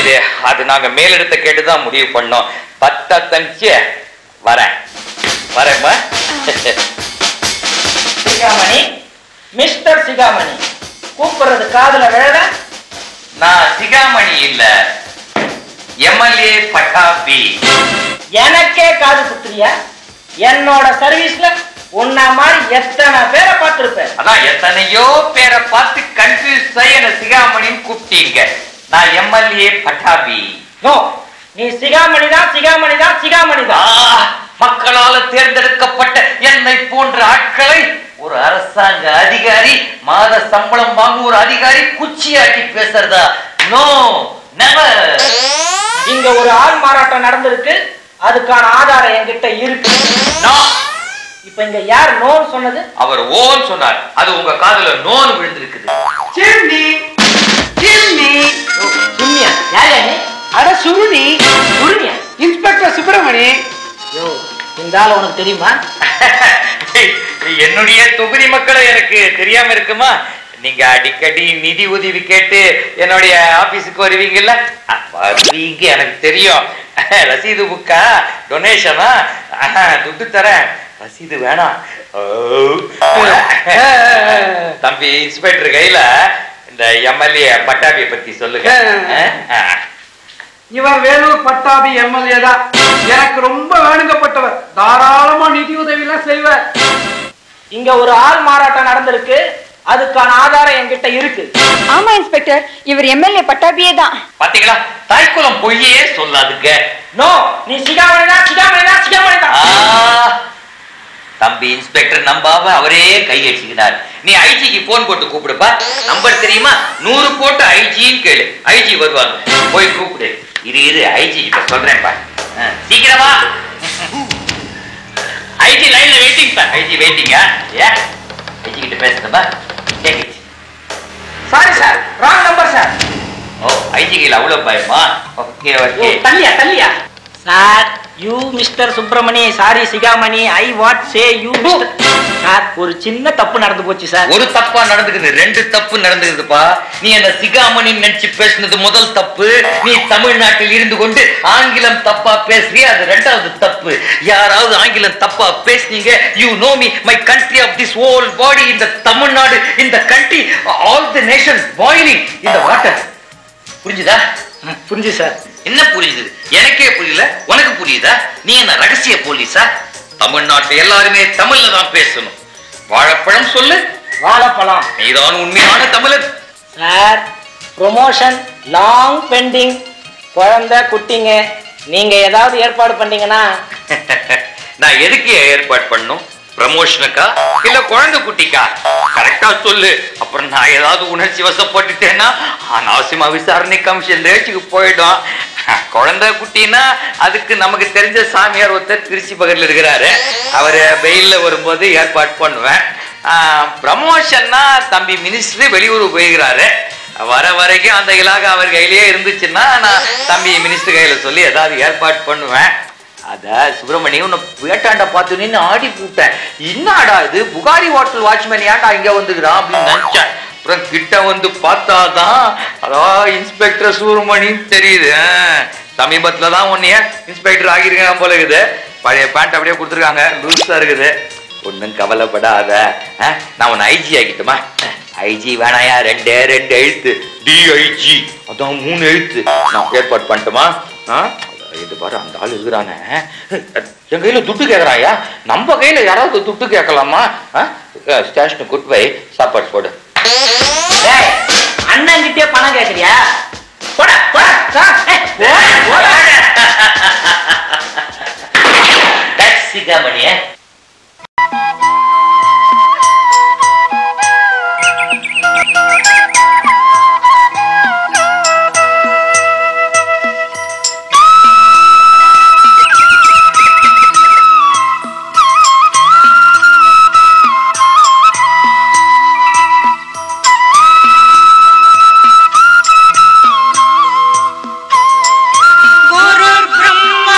இது அது நாங்க மேலிடத்தை கேட்டுதான் முடிவு பண்ணோம். பத்தஞ்சு வரேன் வரேம்மா. சிகாமணி, மிஸ்டர் சிகாமணி கூப்பிடுறது காதுல விழல. நான் சிகாமணி இல்ல, எம்எல்ஏ பட்டாபி. எனக்கே காது குத்துறியா? என்னோட சர்வீஸ்ல உன்ன மாதிரி எத்தனை பேரை பார்த்திருப்பேன். அதான் எத்தனையோ பேரை பார்த்து கன்ஃபியூஸ் ஆகி என்ன சிகாமணின்னு கூப்பிட்டீங்க. நான் எம்எல்ஏ பட்டாபி. நோ, நீ சிகாமணிதான் சிகாமணிதான் சிகாமணிதான். மக்களால தேர்ந்தெடுக்கப்பட்ட என்னை போன்ற ஆட்களை ஒரு அரசாங்க அதிகாரி, மாத சம்பளம் வாங்கும் ஒரு அதிகாரி குச்சி ஆட்டி பேசுறதா? No, never. இங்க ஒரு ஆள் மாறாட்டம் நடந்திருக்கு, அதுக்கான ஆதாரம் என்கிட்ட இருக்கு. இப்ப இங்க யார் நோன் சொன்னது? அவர் ஓன் சொன்னார். அது உங்க காதுல நோன் விழுந்திருக்குது. சிம்னி சிம்னி சும்னியா? யார் யாரு? அட சுருணி சுருணியா, இன்ஸ்பெக்டர் சுப்பிரமணி. யோ, இந்த ஆள் உனக்கு தெரியுமா? என்னுடைய தொகுதி மக்களை எனக்கு தெரியாம இருக்குமா? நீங்க அடிக்கடி நிதி உதவி கேட்டு என்னுடைய ஆபீஸுக்கு வருவீங்கல்ல, வருவீங்க, எனக்கு தெரியும். ரசீது புக்கா டொனேஷனா? துட்டு தரேன், ரசீது வேணாம். தம்பி இன்ஸ்பெக்டர் கையில இந்த எம்எல்ஏ பட்டாபியை பத்தி சொல்லுங்க. இவர் வேலூர் பட்டாபி எம்எல்ஏ தான். எனக்கு ரொம்ப வேணுங்கப்பட்டவர், தாராளமா நிதி உதவி எல்லாம் செய்வார். இங்க ஒரு ஆள் மாறாட்டம் நடந்திருக்கு, அதுக்கான ஆதாரம் என்கிட்ட இருக்கு. ஆமா இன்ஸ்பெக்டர், இவர் எம்எல்ஏ பட்டாபியே தான். பாத்தீங்களா, தாய்க்குளம் பொய்யே சொல்லாதுங்க. நோ, நீ சிகாமணினா சிகாமணினா சிகாமணினா. தம்பி இன்ஸ்பெக்டர் நம்பாவ அவரே கையடிச்சுக்கிறார். நீ ஐஜிக்கு போன் போட்டு கூப்பிடுப்பா. நம்பர் தெரியுமா? நூறு போட்டு ஐஜின்னு கேளு, ஐஜி வருவாங்க. போய் கூப்பிடு. இரு இரு ஐஜி இப்ப சொல்றேன்ப்பா, சீக்கிரமா. ஐஜி லைன்ல வெயிட்டிங் பா. ஐஜி வெயிட்டிங்கா? ஏ ஐஜி கிட்ட பேசணுமா? Sorry sir, wrong number sir. Oh, ஐஜிக்கு அவ்வளவு பயமா? Okay okay. தள்ளியா தள்ளியா sir. You mister Subramani, sorry Sigamani, I what say you. Sir, ஒரு சின்ன தப்பு நடந்து போச்சு சார். ஒரு தப்பா நடந்துக்குது? ரெண்டு தப்பு நடந்துக்குதுப்பா. நீ என்ன சிகாமணி நினைச்சு பேசுனது முதல் தப்பு. நீ தமிழ்நாட்டில் இருந்து கொண்டு ஆங்கிலம் தப்பா பேசுறிய, அது ரெண்டாவது தப்பு. யாராவது ஆங்கிலம் தப்பா பேசுனீங்க, you know me, my country of this whole body, இந்த தமிழ்நாடு, இந்த country, all the nation boiling இந்த வாட்டர். புரிஞ்சுதா? புரிஞ்சு சார். என்ன புரியுது? எனக்கே புரியல, உனக்கு புரியுதா? நீ என்ன ரகசிய போலீஸா? தமிழ்நாட்டு எல்லாருமே தமிழ்ல தான் பேசணும். வாழைப்பழம் சொல்லு, வாழைப்பழம். நீதான் உண்மையான தமிழர் சார். ப்ரொமோஷன் லாங் பெண்டிங், குழந்தை குட்டிங்க, நீங்க ஏதாவது ஏற்பாடு பண்ணீங்கன்னா. நான் எதுக்கு ஏற்பாடு பண்ணும்? ப்ரமோஷனுக்கா இல்ல குழந்தை குட்டிக்கா? கரெக்டா சொல்லு, அப்புறம் நான் ஏதாவது உணர்ச்சி வசப்பட்டுட்டேன்னா அனாவசியமா விசாரணை கமிஷன் ரேச்சுக்கு போயிடும். குழந்தை குட்டின்னா அதுக்கு நமக்கு தெரிஞ்ச சாமியார் ஒருத்தர் திருச்சி பக்கத்தில் இருக்கிறாரு, அவரு வெயில்ல வரும்போது ஏற்பாடு பண்ணுவேன். ப்ரமோஷன்னா தம்பி மினிஸ்ட்ரி வெளியூர் போயிருக்கிறாரு, வர வரைக்கும் அந்த இலாக அவர் கையிலேயே இருந்துச்சுன்னா நான் தம்பி மினிஸ்டர் கையில சொல்லி ஏதாவது ஏற்பாடு பண்ணுவேன். அத சுப்பிரமணிய உன்னை வேட்டாண்ட பார்த்து நின்று ஆடி கூப்பிட்டேன். என்னடா இது புகாரி ஹோட்டல் வாட்ச்மேன் ஏன்டா இங்க வந்துக்கிறான் அப்படின்னு நினைச்சேன். அப்புறம் கிட்ட வந்து பார்த்தாதான் அதான் இன்ஸ்பெக்டர் சுப்பிரமணின்னு தெரியுது. சமீபத்துல தான் உன்னைய இன்ஸ்பெக்டர் ஆகியிருக்கேன் போல இருக்குது. பழைய பேண்ட் அப்படியே கொடுத்துருக்காங்க, லூஸா இருக்குது. ஒன்றும் கவலைப்படாத, நான் உன்னை ஐஜி ஆகிட்டுமா? ஐஜி வேணாயா, ரெண்டே ரெண்டு எழுத்து, டிஐஜி, அதான் மூணு எழுத்து. நான் ஏற்பாடு பண்ணிட்டுமா? இது பாரு, அந்த ஆள் இருக்கிறானே என் கையில துட்டு கேட்கறாயா? நம்ம கையில யாராவது துட்டு கேட்கலாமா? ஸ்டேஷனுக்கு கூட்டு போய் சாப்பாடு போடு. அண்ணன் கிட்டே பணம் கேட்கறியா? சிகாமணி குரு பிரம்ம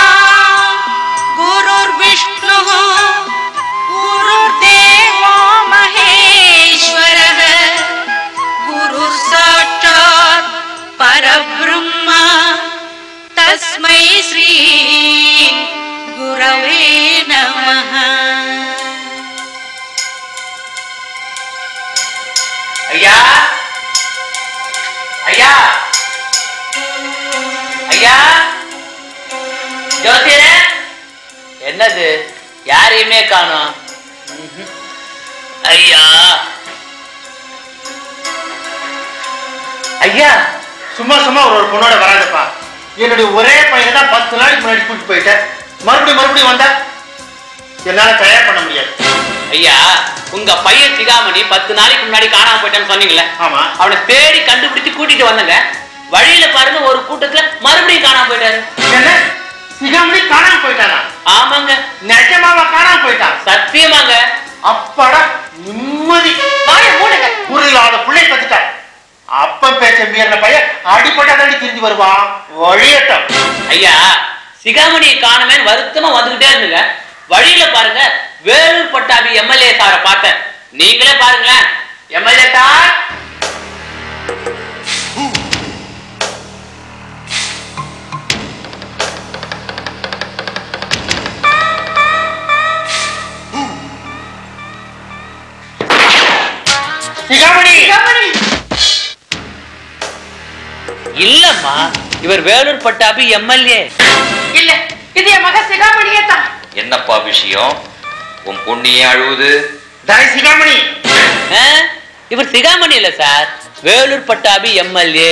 என்னது யாரையுமே காணோம். ஐயா ஐயா சும்மா சும்மா ஒரு பொண்ணோட வராதுப்பா. என்னுடைய ஒரே பையனை தான் பத்து நாளைக்கு முன்னாடி கூட்டிட்டு போயிட்டேன். மறுபடியும் மறுபடியும் வந்தா என்னால தயார் பண்ண முடியாது. ஐயா உங்க பையன் சிகாமணி பத்து நாளைக்கு முன்னாடி காணாம போயிட்டான்னு சொன்னீங்களே, அவனை தேடி கண்டுபிடிச்சு கூட்டிட்டு வந்தங்க. வழியில பாருங்க ஒரு கூட்டத்துல மறுபடியும் காணாம போயிட்டாரு. சிகாமணி காணாம போயிட்டானா? ஆமாங்க, நிஜமாவா காணாம போயிட்டான்? சத்தியமாங்க. அப்பட நிம்மதி புரியாத பிள்ளை பத்துட்டா. அப்ப பேச்ச மீறின பையன் அடிப்பட்டாடி திரும்பி வருவான். வழியட்டம். ஐயா சிகாமணியை காணுமே வருத்தமா வந்துகிட்டே இருந்துங்க. வழியில பாருங்க வேலூர் பட்டாபி எம்எல்ஏ சாரை பார்த்தேன். நீங்களே பாருங்களேன். எம்எல்ஏ சார் இல்லம்மா, இவர் வேலூர் பட்டாபி எம்எல்ஏ இல்ல, இது என் மகன் சிகாமணியே தான். என்னப்பா விஷயம்? உன் பொண்ணியே அழுவுது. சிகாமணி இவர் சிகாமணி இல்ல சார், வேலூர் பட்டாபி எம்எல்ஏ.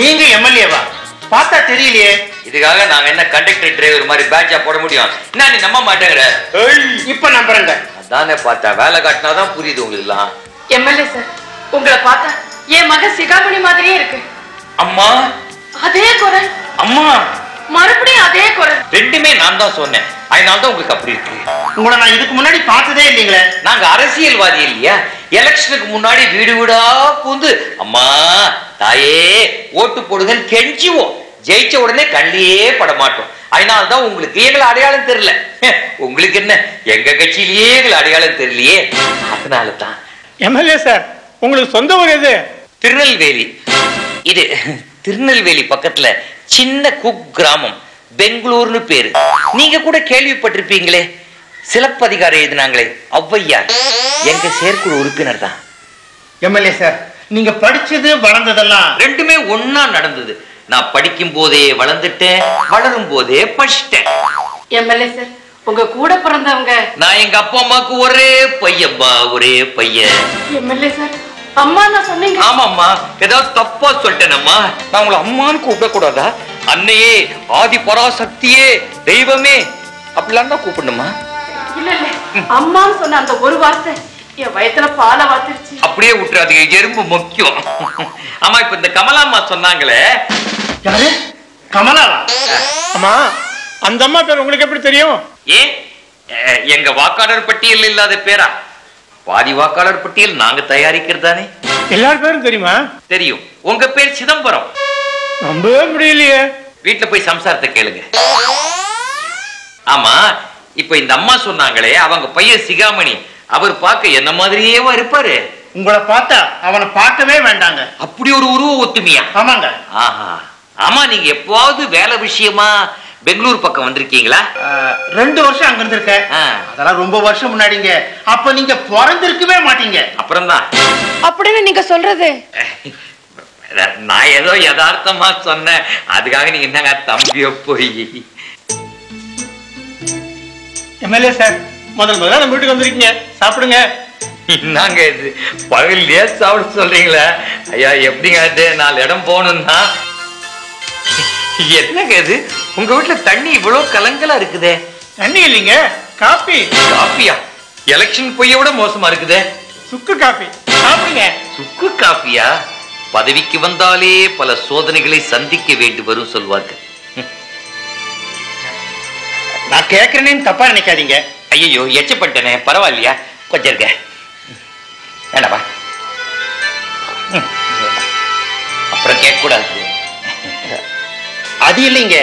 நீங்க எம்எல்ஏவா? பார்த்தா தெரியலையே. இதுக்காக நாங்க என்ன கண்டக்டர் டிரைவர் மாதிரி பேட்சா போட முடியும்? என்ன நீ நம்ப மாட்டேங்கிற? இப்ப நம்புறேங்க. அதானே பார்த்தா வேலை காட்டினாதான் புரியுது உங்களுக்கு எல்லாம். எம்எல்ஏ சார் உங்களை பார்த்தா என் மகன் சிகாமணி மாதிரியே இருக்கு. அம்மா அதே குரல். அம்மா மறுபடியும் அதே குரல். ரெண்டுமே நான் தான் சொன்னேன், அதனால தான் உங்களுக்கு அப்படி இருக்கு. உங்களை நான் இதுக்கு முன்னாடி பார்த்ததே இல்லைங்களே. நாங்க அரசியல்வாதி இல்லையா? எலெக்ஷனுக்கு முன்னாடி வீடு வீடா பூந்து அம்மா தாயே ஓட்டு போடுதல் கெஞ்சுவோம். ஜெயிச்ச உடனே கண்ணிலேயே படமாட்டோம். அதனால தான் உங்களுக்கு எங்களை அடையாளம் தெரியல. உங்களுக்கு என்ன எங்க கட்சியிலேயே எங்களை அடையாளம் தெரியலையே, அதனால தான். எம்எல்ஏ சார் உங்களுக்கு சொந்த ஊர் எது? திருநெல்வேலி. இது திருநெல்வேலி பக்கத்துல சின்ன குக் கிராமம், பெங்களூர்னு பேரு. நீங்க கூட கேள்விப்பட்டிருப்பீங்களே, சிலப்பதிகார எழுதினாங்களே ஔவையார் எங்க செயற்குழு உறுப்பினர் தான். எம்எல்ஏ சார் நீங்க படிச்சது வளர்ந்ததெல்லாம் ரெண்டுமே ஒன்னா நடந்தது. நான் படிக்கும் போதே வளர்ந்துட்டேன், வளரும் போதே படிச்சிட்டேன். எம்எல்ஏ சார் உங்க கூட பிறந்தவங்க? நான் எங்க அப்பா அம்மாக்கு ஒரே பையன்பா, ஒரே பையன். எம்எல்ஏ சார் அம்மா நான் சொன்னீங்க? ஆமாம்மா, ஏதாவது தப்பா சொல்லிட்டேனம்மா. நான் உங்களை அம்மான்னு கூப்பிடக்கூடாதா? அன்னையே ஆதி பராசக்தியே தெய்வமே அப்படிலாம் தான் கூப்பிடணுமா? இல்ல இல்ல அம்மான்னு சொன்ன அந்த ஒரு வார்த்தை என் வயத்துல பாலை வாத்திருச்சு. அப்படியே விட்டுறாதீங்க, எறும்பு முக்கியம். ஆமா இப்ப இந்த கமலாம்மா சொன்னாங்களே, யாரு கமலா? அம்மா அந்த அம்மா பேர் உங்களுக்கு எப்படி தெரியும்? ஏ எங்க வாக்காளர் பட்டியல் இல்லாத பேரா? பாதி வாக்காளர் பட்டியல் நாங்க தயாரிக்கிறதானே, எல்லார் பேரும் தெரியுமா? தெரியும். உங்க பேர் சிதம்பரம். நம்பவே முடியலையே. வீட்டுல போய் சம்சாரத்தை கேளுங்க. ஆமா இப்ப இந்த அம்மா சொன்னாங்களே அவங்க பையன் சிகாமணி, அவர் பார்க்க என்ன மாதிரியேவா இருப்பாரு? உங்களை பார்த்தா அவனை பார்க்கவே வேண்டாங்க. அப்படி ஒரு உருவ ஒத்துமையா? ஆமாங்க. ஆஹா ஆமா, நீங்க எப்பாவது வேலை விஷயமா பெங்களூர் பக்கம் வந்திருக்கீங்களா? ரெண்டு வருஷம் அங்க இருந்திருக்கேன். அதெல்லாம் ரொம்ப வருஷம் முன்னாடிங்க. அப்ப நீங்க பிறந்திருக்கவே மாட்டீங்க. அப்புறம் தான் அப்படின்னு நீங்க சொல்றது. நான் ஏதோ யதார்த்தமா சொன்னேன், அதுக்காக நீங்க என்னங்க தம்பியோ போய். எம்எல்ஏ சார் முதல் முதல்ல நம்ம வீட்டுக்கு வந்திருக்கீங்க, சாப்பிடுங்க. என்னங்க இது பகல்லையே சாப்பிட சொல்றீங்களா? ஐயா எப்படிங்க அது நாலு இடம் போகணும்னா? என்னங்க இது உங்க வீட்டுல தண்ணி இவ்வளவு கலங்கலா இருக்குதே? தண்ணி இல்லைங்க, காபி. காபியா? எலெக்ஷன் போய் விட மோசமா இருக்குதே. சுக்கு காபி சாப்பிடுங்க. சுக்கு காபியா? பதவிக்கு வந்தாலே பல சோதனைகளை சந்திக்க வேண்டி வரும் சொல்வாங்க. நான் கேட்கிறேன்னு தப்பா நினைக்காதீங்க. ஐயோ எச்சப்பட்டனே, பரவாயில்லையா? கொஞ்சம் இருக்க வேண்டாமா, அப்புறம் கேட்க கூடாது. அது இல்லைங்க,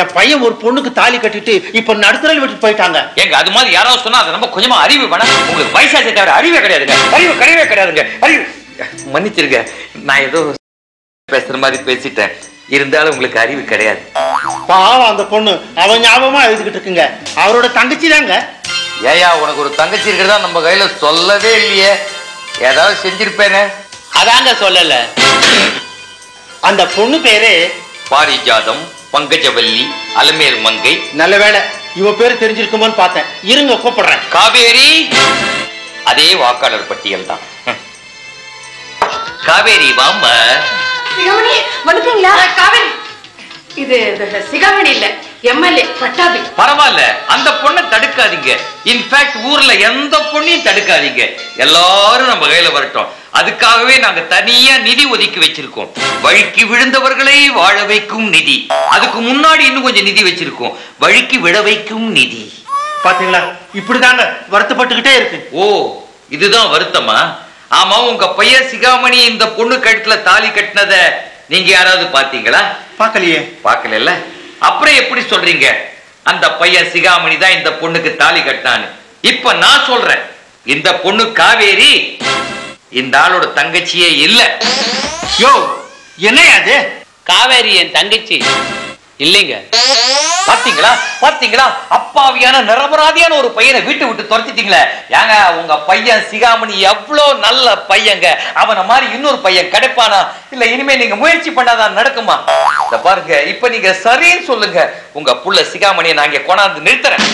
என் பையன் ஒரு பொண்ணுக்கு தாலி கட்டிட்டு இப்ப நடுத்தரல் விட்டு போயிட்டாங்க. எங்க அது மாதிரி யாராவது சொன்னா அதை நம்ம கொஞ்சமா அறிவு வேணா. உங்களுக்கு வயசாச்சே தவிர அறிவே கிடையாதுங்க, அறிவு கிடையவே கிடையாதுங்க, அறிவு. மன்னிச்சிருங்க, நான் ஏதோ பேசுற மாதிரி பேசிட்டேன். இருந்தாலும் உங்களுக்கு அறிவு கிடையாது. பாவம் அந்த பொண்ணு அவன் ஞாபகமா எழுதிக்கிட்டு இருக்குங்க. அவரோட தங்கச்சி தாங்க. ஏயா உனக்கு ஒரு தங்கச்சி இருக்கிறதா நம்ம கையில சொல்லவே இல்லையே, ஏதாவது செஞ்சிருப்பேனே? அதாங்க சொல்லல. அந்த பொண்ணு பேரு பாரிஜாதம், பங்கஜவல்லி, அலமேல் மங்கை. நல்ல வேலை இவ பேர் தெரிஞ்சிருக்குமான்னு பார்த்தேன். இருங்க கூப்பிடுறேன். காவேரி அதே வாக்காளர் பட்டியல் தான். காவேரி வாம்மா. வந்துட்டீங்களா காவேரி? இது சிகாமணி இல்ல, எம்எல்ஏ பட்டாபி. பரவாயில்ல, அந்த பொண்ணை தடுக்காதீங்க. இன்ஃபேக்ட் ஊர்ல எந்த பொண்ணையும் தடுக்காதீங்க. எல்லாரும் நம்ம கையில வரட்டும். அதுக்காகவே நாங்க தனியா நிதி ஒதுக்கி வச்சிருக்கோம். வழிக்கு விழுந்தவர்களை வாழ வைக்கும் நிதி. அதுக்கு முன்னாடி இன்னும் கொஞ்சம் நிதி வச்சிருக்கோம். வழிக்கு விழ வைக்கும் நிதி. பாத்தீங்களா, இப்படிதாங்க வருத்தப்பட்டுக்கிட்டே இருக்கு. ஓ, இதுதான் வருத்தமா? ஆமா, உங்க பையன் சிகாமணி இந்த பொண்ணு கழுத்துல தாலி கட்டினத நீங்க யாராவது பாத்தீங்களா? பாக்கலையே. பாக்கல. அப்புறம் எப்படி சொல்றீங்க அந்த பையன் சிகாமணி தான் இந்த பொண்ணுக்கு தாலி கட்டினான்னு? இப்ப நான் சொல்றேன், இந்த பொண்ணு காவேரி இந்த ஆளோட தங்கச்சியே இல்ல. யோ, என்னையாது காவேரி என் தங்கச்சி இல்லைங்க. பாத்தீங்களா பாத்தீங்களா அப்பாவியான நிரபராதியான ஒரு பையனை வீட்டு விட்டு துரத்திட்டீங்களே. ஏங்க, உங்க பையன் சிகாமணி எவ்வளவு நல்ல பையங்க. அவனை மாதிரி இன்னொரு பையன் கிடைப்பானா? இல்ல இனிமே நீங்க முயற்சி பண்ணாதான் நடக்குமா? இத பாருங்க, இப்ப நீங்க சரின்னு சொல்லுங்க. உங்க புள்ள சிகாமணியை நாங்க கொண்டாந்து நிறுத்துறேன்.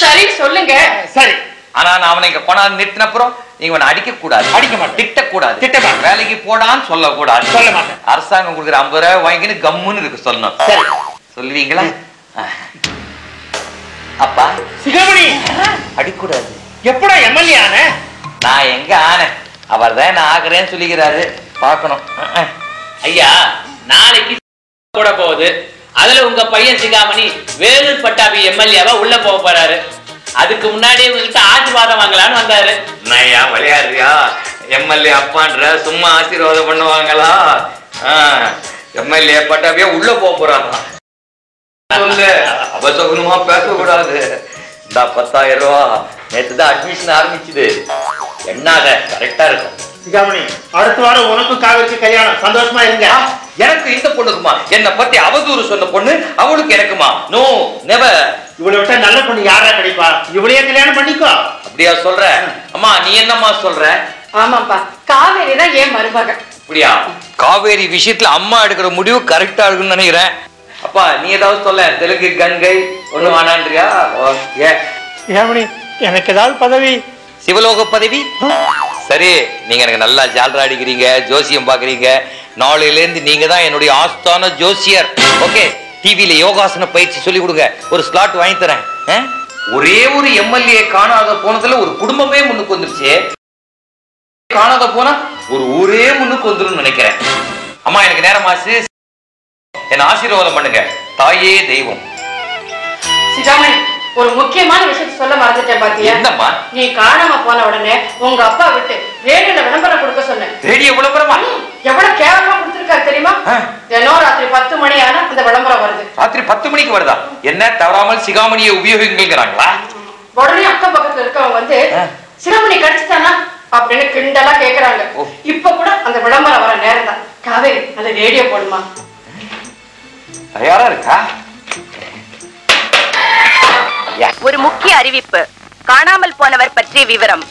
சரி சொல்லுங்க. சரி, ஆனா நான் அவனை இங்க கொண்டாந்து நிறுத்தினப்புறம் நீங்க அடிக்க கூடாது, அடிக்க மாட்டேன், திட்ட கூடாது, திட்ட மாட்டேன், வேலைக்கு போடான்னு சொல்ல கூடாது, சொல்ல மாட்டேன். அரசாங்கம் கொடுக்குற ஐம்பது ரூபாய் வாங்கின்னு கம்முன்னு இருக்கு சொல்லணும். சரி சொல்லுவீங்களா? அப்பா சிகாமணி அடிக்கூடாது. எப்படா எம்எல்ஏ ஆன? நான் எங்க ஆன? அவர் தான் நான் ஆகிறேன்னு சொல்லிக்கிறாரு. பார்க்கணும். ஐயா, நாளைக்கு கூட போகுது. அதுல உங்க பையன் சிகாமணி வேலூர் பட்டாபி எம்எல்ஏவா உள்ள போக போறாரு. அதுக்கு முன்னாடி உங்ககிட்ட ஆசீர்வாதம் வாங்கலான்னு வந்தாரு. நயா விளையாடுறியா? எம்எல்ஏ அப்பான்ற சும்மா ஆசீர்வாதம் பண்ணுவாங்களா? எம்எல்ஏ பட்டாபியா உள்ள போக போறாங்களா? சொல்லு, அவசகுணமா பேசக்கூடாது. இந்த பத்தாயிரம் ரூபா நேற்றுதான் அட்மிஷன் ஆரம்பிச்சுது. என்னாக கரெக்டா இருக்கும். சிகாமணி, அடுத்த வாரம் உனக்கு காவிரிக்கு கல்யாணம். சந்தோஷமா இருங்க. எனக்கு இந்த பொண்ணுக்குமா? என்னை பத்தி அவதூறு சொன்ன பொண்ணு அவளுக்கு எனக்குமா? No, never. இவ்வளவு விட்டா நல்ல பொண்ணு யாரா கிடைப்பா? இவளையே கல்யாணம் பண்ணிக்கோ. அப்படியா சொல்ற? அம்மா, நீ என்னம்மா சொல்ற? ஆமாப்பா, காவேரி தான் ஏன் மருமகன். அப்படியா? காவேரி விஷயத்துல அம்மா எடுக்கிற முடிவு கரெக்டா இருக்குன்னு நினைக்கிறேன். அப்பா, நீ ஏதாவது சொல்ல. தெலுங்கு கங்கை ஒண்ணு வானான்றியா? எனக்கு ஏதாவது பதவி, சிவலோக பதவி. சரி, நீங்க எனக்கு நல்லா ஜால்ரா அடிக்கிறீங்க, ஜோசியம் பாக்குறீங்க. நாளையில இருந்து நீங்க தான் என்னுடைய ஆஸ்தான ஜோசியர். ஓகே, டிவியில யோகாசன பயிற்சி சொல்லி கொடுங்க. ஒரு ஸ்லாட் வாங்கி தரேன். ஒரே ஒரு எம்எல்ஏ காணாத போனதுல ஒரு குடும்பமே முன்னுக்கு வந்துருச்சு. காணாத போனா ஒரு ஊரே முன்னுக்கு வந்துடும் நினைக்கிறேன். அம்மா, எனக்கு நேரமாச்சு. என் ஆசீர்வாதம் பண்ணுங்க. தாயே தெய்வம். சிகாமணி, ஒரு முக்கியமான விஷயத்தை சொல்ல மறந்துட்டேன். பாத்தியா? என்னம்மா? நீ காணாம போன உடனே உங்க அப்பா விட்டு ரேடியோல விளம்பரம் கொடுக்க சொன்னேன். ரேடியோ விளம்பரமா? எவ்வளவு கேவலமா கொடுத்திருக்காரு தெரியுமா? தினம் ராத்திரி பத்து மணி ஆனா அந்த விளம்பரம் வருது. ராத்திரி பத்து மணிக்கு வருதா? என்ன தவறாமல் சிகாமணியை உபயோகிங்கிறாங்களா? உடனே அக்கம் பக்கத்துல இருக்கவங்க வந்து சிகாமணி கிடைச்சுட்டானா அப்படின்னு கிண்டலா கேக்குறாங்க. இப்ப கூட அந்த விளம்பரம் வர நேரம் தான். காவேரி, அந்த ரேடியோ போடுமா? தயாரா இருக்கா? ஒரு முக்கிய அறிவிப்பு. காணாமல் போனவர் பற்றிய விவரம்.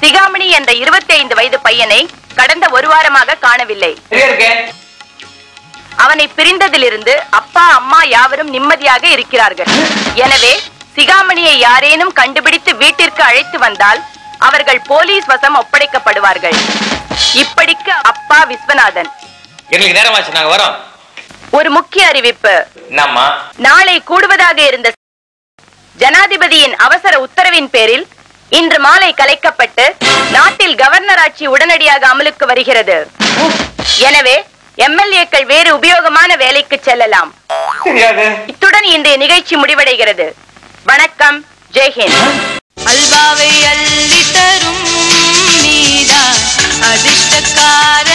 சிகாமணி என்ற இருபத்தி ஐந்து வயது பையனை கடந்த ஒரு வாரமாக காணவில்லை. அவனை பிரிந்ததிலிருந்து அப்பா அம்மா யாவரும் நிம்மதியாக இருக்கிறார்கள். எனவே சிகாமணியை யாரேனும் கண்டுபிடித்து வீட்டிற்கு அழைத்து வந்தால் அவர்கள் போலீஸ் வசம் ஒப்படைக்கப்படுவார்கள். இப்படிக்கு அப்பா விஸ்வநாதன். எங்களுக்கு நேரமாச்சு, நாங்க வரோம். ஒரு முக்கிய அறிவிப்பு. நாளை கூடுவதாக இருந்த ஜனாதிபதியின் அவசர உத்தரவின் பேரில் இன்று மாலை கலைக்கப்பட்டு நாட்டில் கவர்னர் ஆட்சி உடனடியாக அமலுக்கு வருகிறது. எனவே எம்எல்ஏக்கள் வேறு உபயோகமான வேலைக்கு செல்லலாம். இத்துடன் இன்றைய நிகழ்ச்சி முடிவடைகிறது. வணக்கம். ஜெய்ஹிந்த். அல்பாவை அள்ளி தரும் நீதா அதிர்ஷ்டக்கார